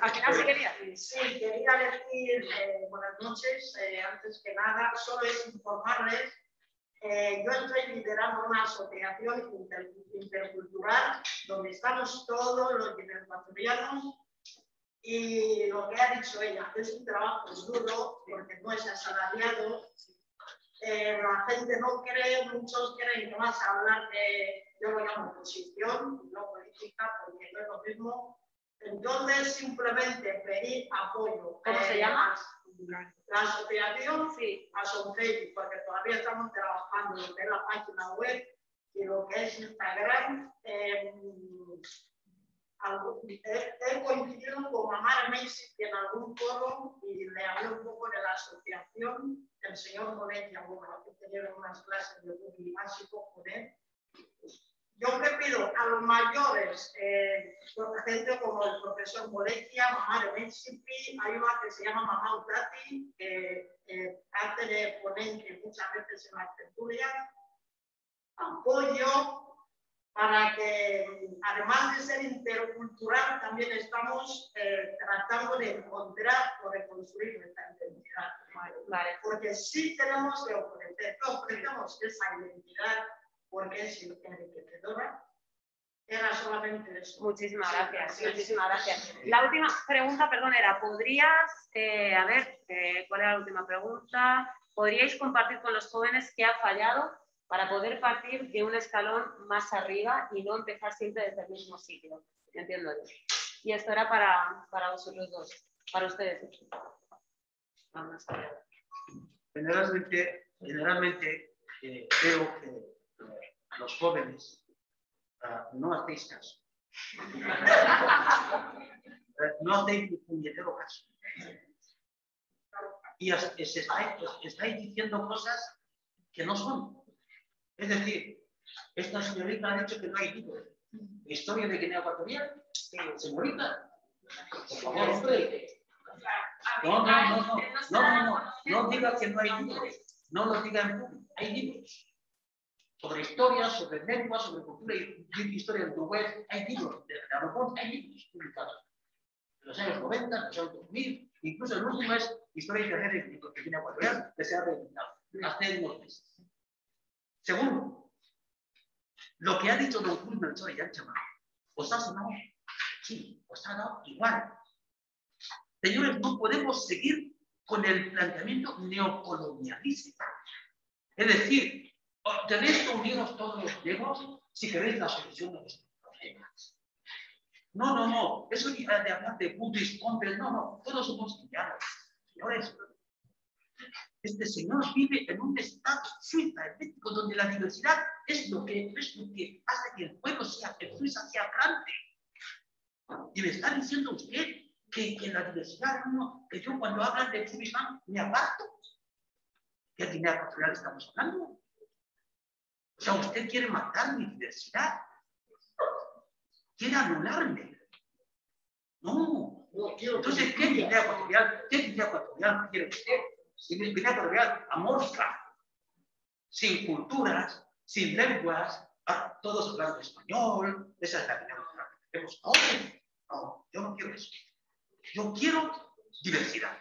¿A qué más querías? Sí, quería decir eh, buenas noches, eh, antes que nada, solo es informarles. Eh, yo estoy liderando una asociación inter, intercultural donde estamos todos los guineacuatorianos. Y lo que ha dicho ella, es un trabajo duro porque no es asalariado. Eh, la gente no cree, muchos creen que vas a hablar de, yo lo llamo oposición, no política, porque no es lo mismo. Entonces, simplemente pedir apoyo. ¿Cómo eh, se llama? La asociación, sí, a Sonfei, porque todavía estamos trabajando lo que es la página web y lo que es Instagram. Eh, Algo, he, he coincidido con Amara Messi en algún foro y le hablé un poco de la asociación del señor Bolekia, bueno, que tenían unas clases de bullying básico con él. Yo le pido a los mayores, eh, gente como el profesor Bolekia, Amara Messi, hay una que se llama Mamá Utati, que eh, hace de ponente muchas veces en la tertulia, apoyo. Para que, además de ser intercultural, también estamos eh, tratando de encontrar o de construir nuestra identidad. Vale, vale. Porque sí tenemos que ofrecer, ofrecemos esa identidad, porque es enriquecedora. Era solamente eso. Muchísimas sí, gracias, gracias, muchísimas gracias. La última pregunta, perdón, era, ¿podrías, eh, a ver, eh, cuál era la última pregunta? ¿Podríais compartir con los jóvenes qué ha fallado para poder partir de un escalón más arriba y no empezar siempre desde el mismo sitio? Entiendo yo. Y esto era para, para vosotros dos, para ustedes. Vamos a ver. Generalmente, generalmente eh, creo que eh, los jóvenes uh, no hacéis caso. No hacéis ni puñetero caso. Y os, os estáis, os estáis diciendo cosas que no son. Es decir, esta señorita ha dicho que no hay libro de historia de Guinea Ecuatorial. Señorita, por favor, usted. No, no, no, no, no, no, no diga que no hay libros, no lo diga en público. Hay libros sobre historia, sobre lengua, sobre cultura y historia del Uruguay. Hay libros de Aragón, hay libros publicados. En los años noventa, en los años dos mil, incluso el último es Historia de Guinea Ecuatorial, que se ha reeditado hace unos meses. Segundo, lo que ha dicho don Cruz Melchor Eya Nchama, ¿os ha sonado? Sí, os ha dado igual. Señores, no podemos seguir con el planteamiento neocolonialista. Es decir, tenéis que uniros todos los griegos si queréis la solución de nuestros problemas. No, no, no, eso ni de hablar de putis, hombres, no, no, todos somos guiados. Señores, este señor vive en un estado suiza, en México, donde la diversidad es lo que, es lo que hace que el pueblo sea, el Suiza sea grande. Y me está diciendo usted que, que la diversidad, no, que yo cuando hablan de Suiza me aparto. ¿Qué Guinea Ecuatorial estamos hablando? O sea, usted quiere matar mi diversidad. Quiere anularme. No. Entonces, ¿qué Guinea Ecuatorial? ¿Qué Guinea Ecuatorial quiere usted? Sin Guinea Ecuatorial, amorfa, sin culturas, sin lenguas, todos hablando español, esa es la Guinea Ecuatorial que tenemos ahora. No, yo no quiero eso. Yo quiero diversidad.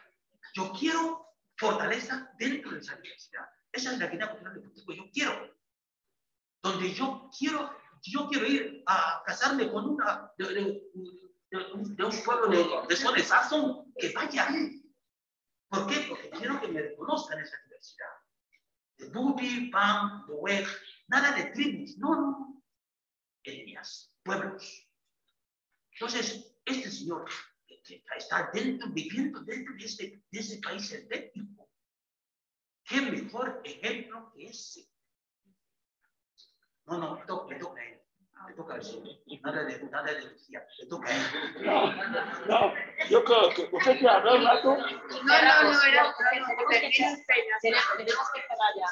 Yo quiero fortaleza dentro de esa diversidad. Esa es la Guinea Ecuatorial que yo quiero. Donde yo quiero, yo quiero ir a casarme con una de, de, de, un, de un pueblo de, de Sones Sazón que vaya ahí. ¿Por qué? Porque quiero que me reconozcan esa diversidad. de Bubi, Pan, Buey, nada de tribus, no, no, etnias, pueblos. Entonces, este señor que está dentro, viviendo dentro de ese, de ese país endémico, qué mejor ejemplo que ese. No, no, le toca, toca a él, le toca a él, nada de Lucía, le toca a él. No, no, yo creo que usted quiere hablar un rato. No, no, no, era porque tenemos que estar allá.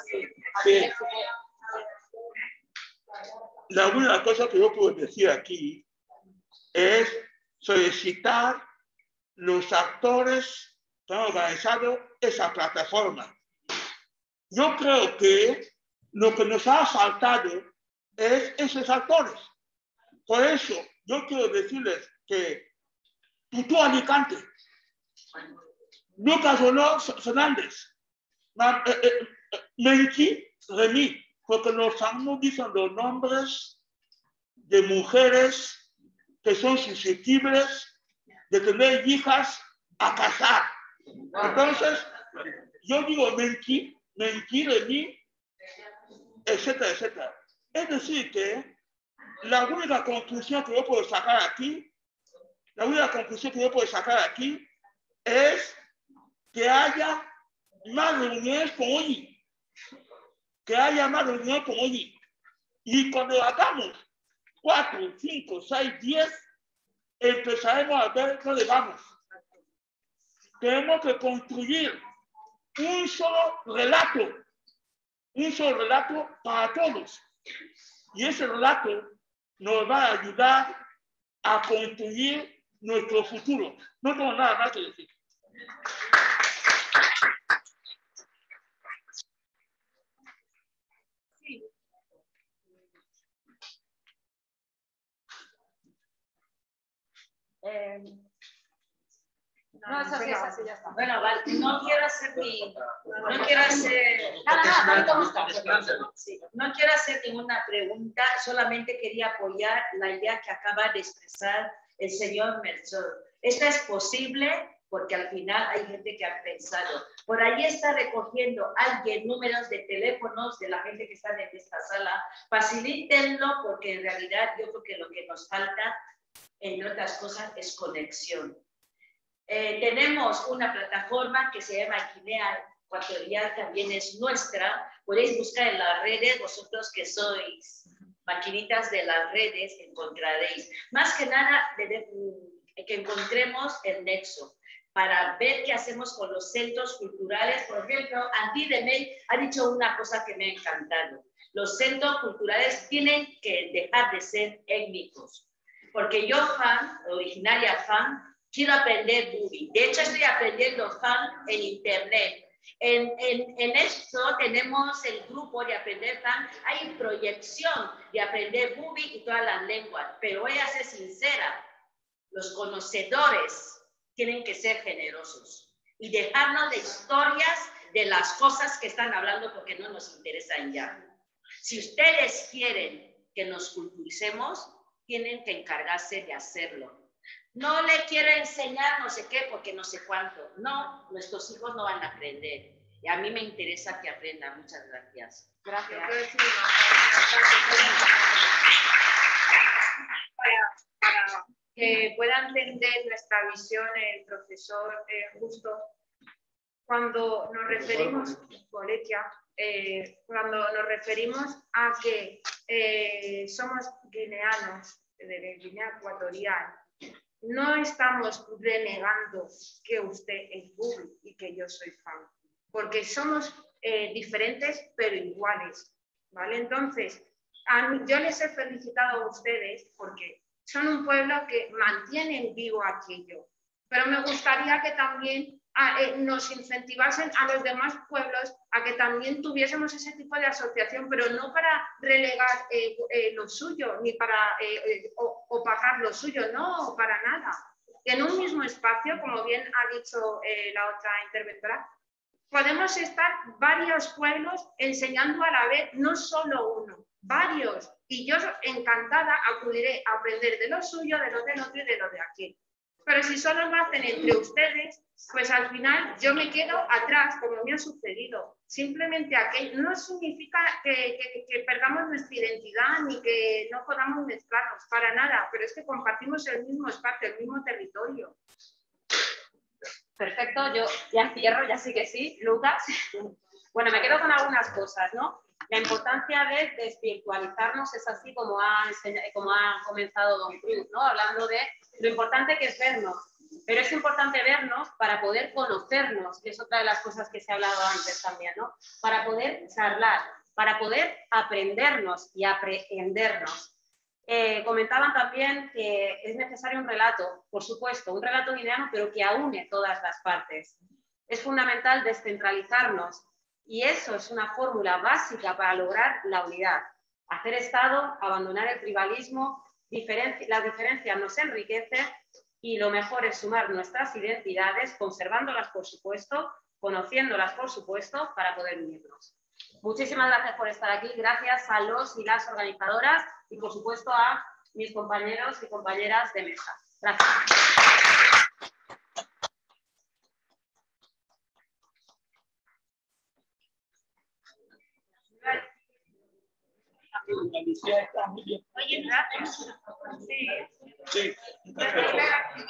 Sí. La única cosa que yo puedo decir aquí es solicitar los actores que han organizado esa plataforma. Yo creo que lo que nos ha faltado es esos actores. Por eso yo quiero decirles que Tutu Alicante, Lucas Honor Fernández, Menki, Remy, porque nos han dicho los nombres de mujeres que son susceptibles de tener hijas a casar. Entonces, yo digo Menki, Menki, Remy, etcétera, etcétera. Es decir que la única conclusión que yo puedo sacar aquí, la única conclusión que yo puedo sacar aquí es que haya más reuniones con hoy, que haya más reuniones con hoy. Y cuando hagamos cuatro, cinco, seis, diez, empezaremos a ver dónde vamos. Tenemos que construir un solo relato, un solo relato para todos. Y ese relato nos va a ayudar a construir nuestro futuro. No tengo nada más que decir. Sí. Eh, No, eso sí, eso sí, ya está. Bueno, vale, no quiero hacer ni... No quiero hacer... Nada, nada, no, no, sí, no quiero hacer ninguna pregunta, solamente quería apoyar la idea que acaba de expresar el señor Melchor. Esto es posible porque al final hay gente que ha pensado. Por ahí está recogiendo alguien números de teléfonos de la gente que está en esta sala. Facilítenlo porque en realidad yo creo que lo que nos falta, entre otras cosas, es conexión. Eh, tenemos una plataforma que se llama Guinea Ecuatorial, también es nuestra. Podéis buscar en las redes, vosotros que sois maquinitas de las redes, encontraréis. Más que nada, de, de, que encontremos el nexo para ver qué hacemos con los centros culturales. Por ejemplo, Andy de May ha dicho una cosa que me ha encantado. Los centros culturales tienen que dejar de ser étnicos. Porque yo, fan, originaria fan, quiero aprender Bubi. De hecho, estoy aprendiendo fan en internet. En, en, en esto tenemos el grupo de aprender fan. Hay proyección de aprender Bubi y todas las lenguas. Pero voy a ser sincera. Los conocedores tienen que ser generosos. Y dejarnos de historias de las cosas que están hablando porque no nos interesan ya. Si ustedes quieren que nos culturicemos, tienen que encargarse de hacerlo. No le quiero enseñar no sé qué porque no sé cuánto. No, nuestros hijos no van a aprender. Y a mí me interesa que aprendan. Muchas gracias. Gracias. Para, para que pueda entender nuestra visión el profesor eh, Justo, cuando nos referimos, Bolekia, eh, cuando nos referimos a que eh, somos guineanos de Guinea Ecuatorial, no estamos renegando que usted es Bubi y que yo soy fan, porque somos eh, diferentes pero iguales, ¿vale? Entonces, a mí, yo les he felicitado a ustedes porque son un pueblo que mantienen vivo aquello, pero me gustaría que también a, eh, nos incentivasen a los demás pueblos a que también tuviésemos ese tipo de asociación, pero no para relegar eh, eh, lo suyo, ni para eh, eh, opacar lo suyo, no, para nada. En un mismo espacio, como bien ha dicho eh, la otra interventora, podemos estar varios pueblos enseñando a la vez, no solo uno, varios. Y yo encantada acudiré a aprender de lo suyo, de lo del otro y de lo de aquí. Pero si solo lo hacen entre ustedes, pues al final yo me quedo atrás, como me ha sucedido. Simplemente aquello no significa que, que, que perdamos nuestra identidad ni que no podamos mezclarnos, para nada. Pero es que compartimos el mismo espacio, el mismo territorio. Perfecto, yo ya cierro, ya sí que sí. Lucas, bueno, me quedo con algunas cosas, ¿no? La importancia de desvirtualizarnos es así como ha, como ha comenzado Don Cruz, ¿no? Hablando de lo importante que es vernos, pero es importante vernos para poder conocernos, que es otra de las cosas que se ha hablado antes también, ¿no? Para poder charlar, para poder aprendernos y aprehendernos. Eh, comentaban también que es necesario un relato, por supuesto, un relato guineano, pero que aúne todas las partes. Es fundamental descentralizarnos. Y eso es una fórmula básica para lograr la unidad. Hacer Estado, abandonar el tribalismo, diferen- las diferencias nos enriquecen y lo mejor es sumar nuestras identidades, conservándolas, por supuesto, conociéndolas, por supuesto, para poder unirnos. Muchísimas gracias por estar aquí. Gracias a los y las organizadoras y, por supuesto, a mis compañeros y compañeras de mesa. Gracias. La Lucía está muy bien. Oye, ¿verdad? Sí. Sí.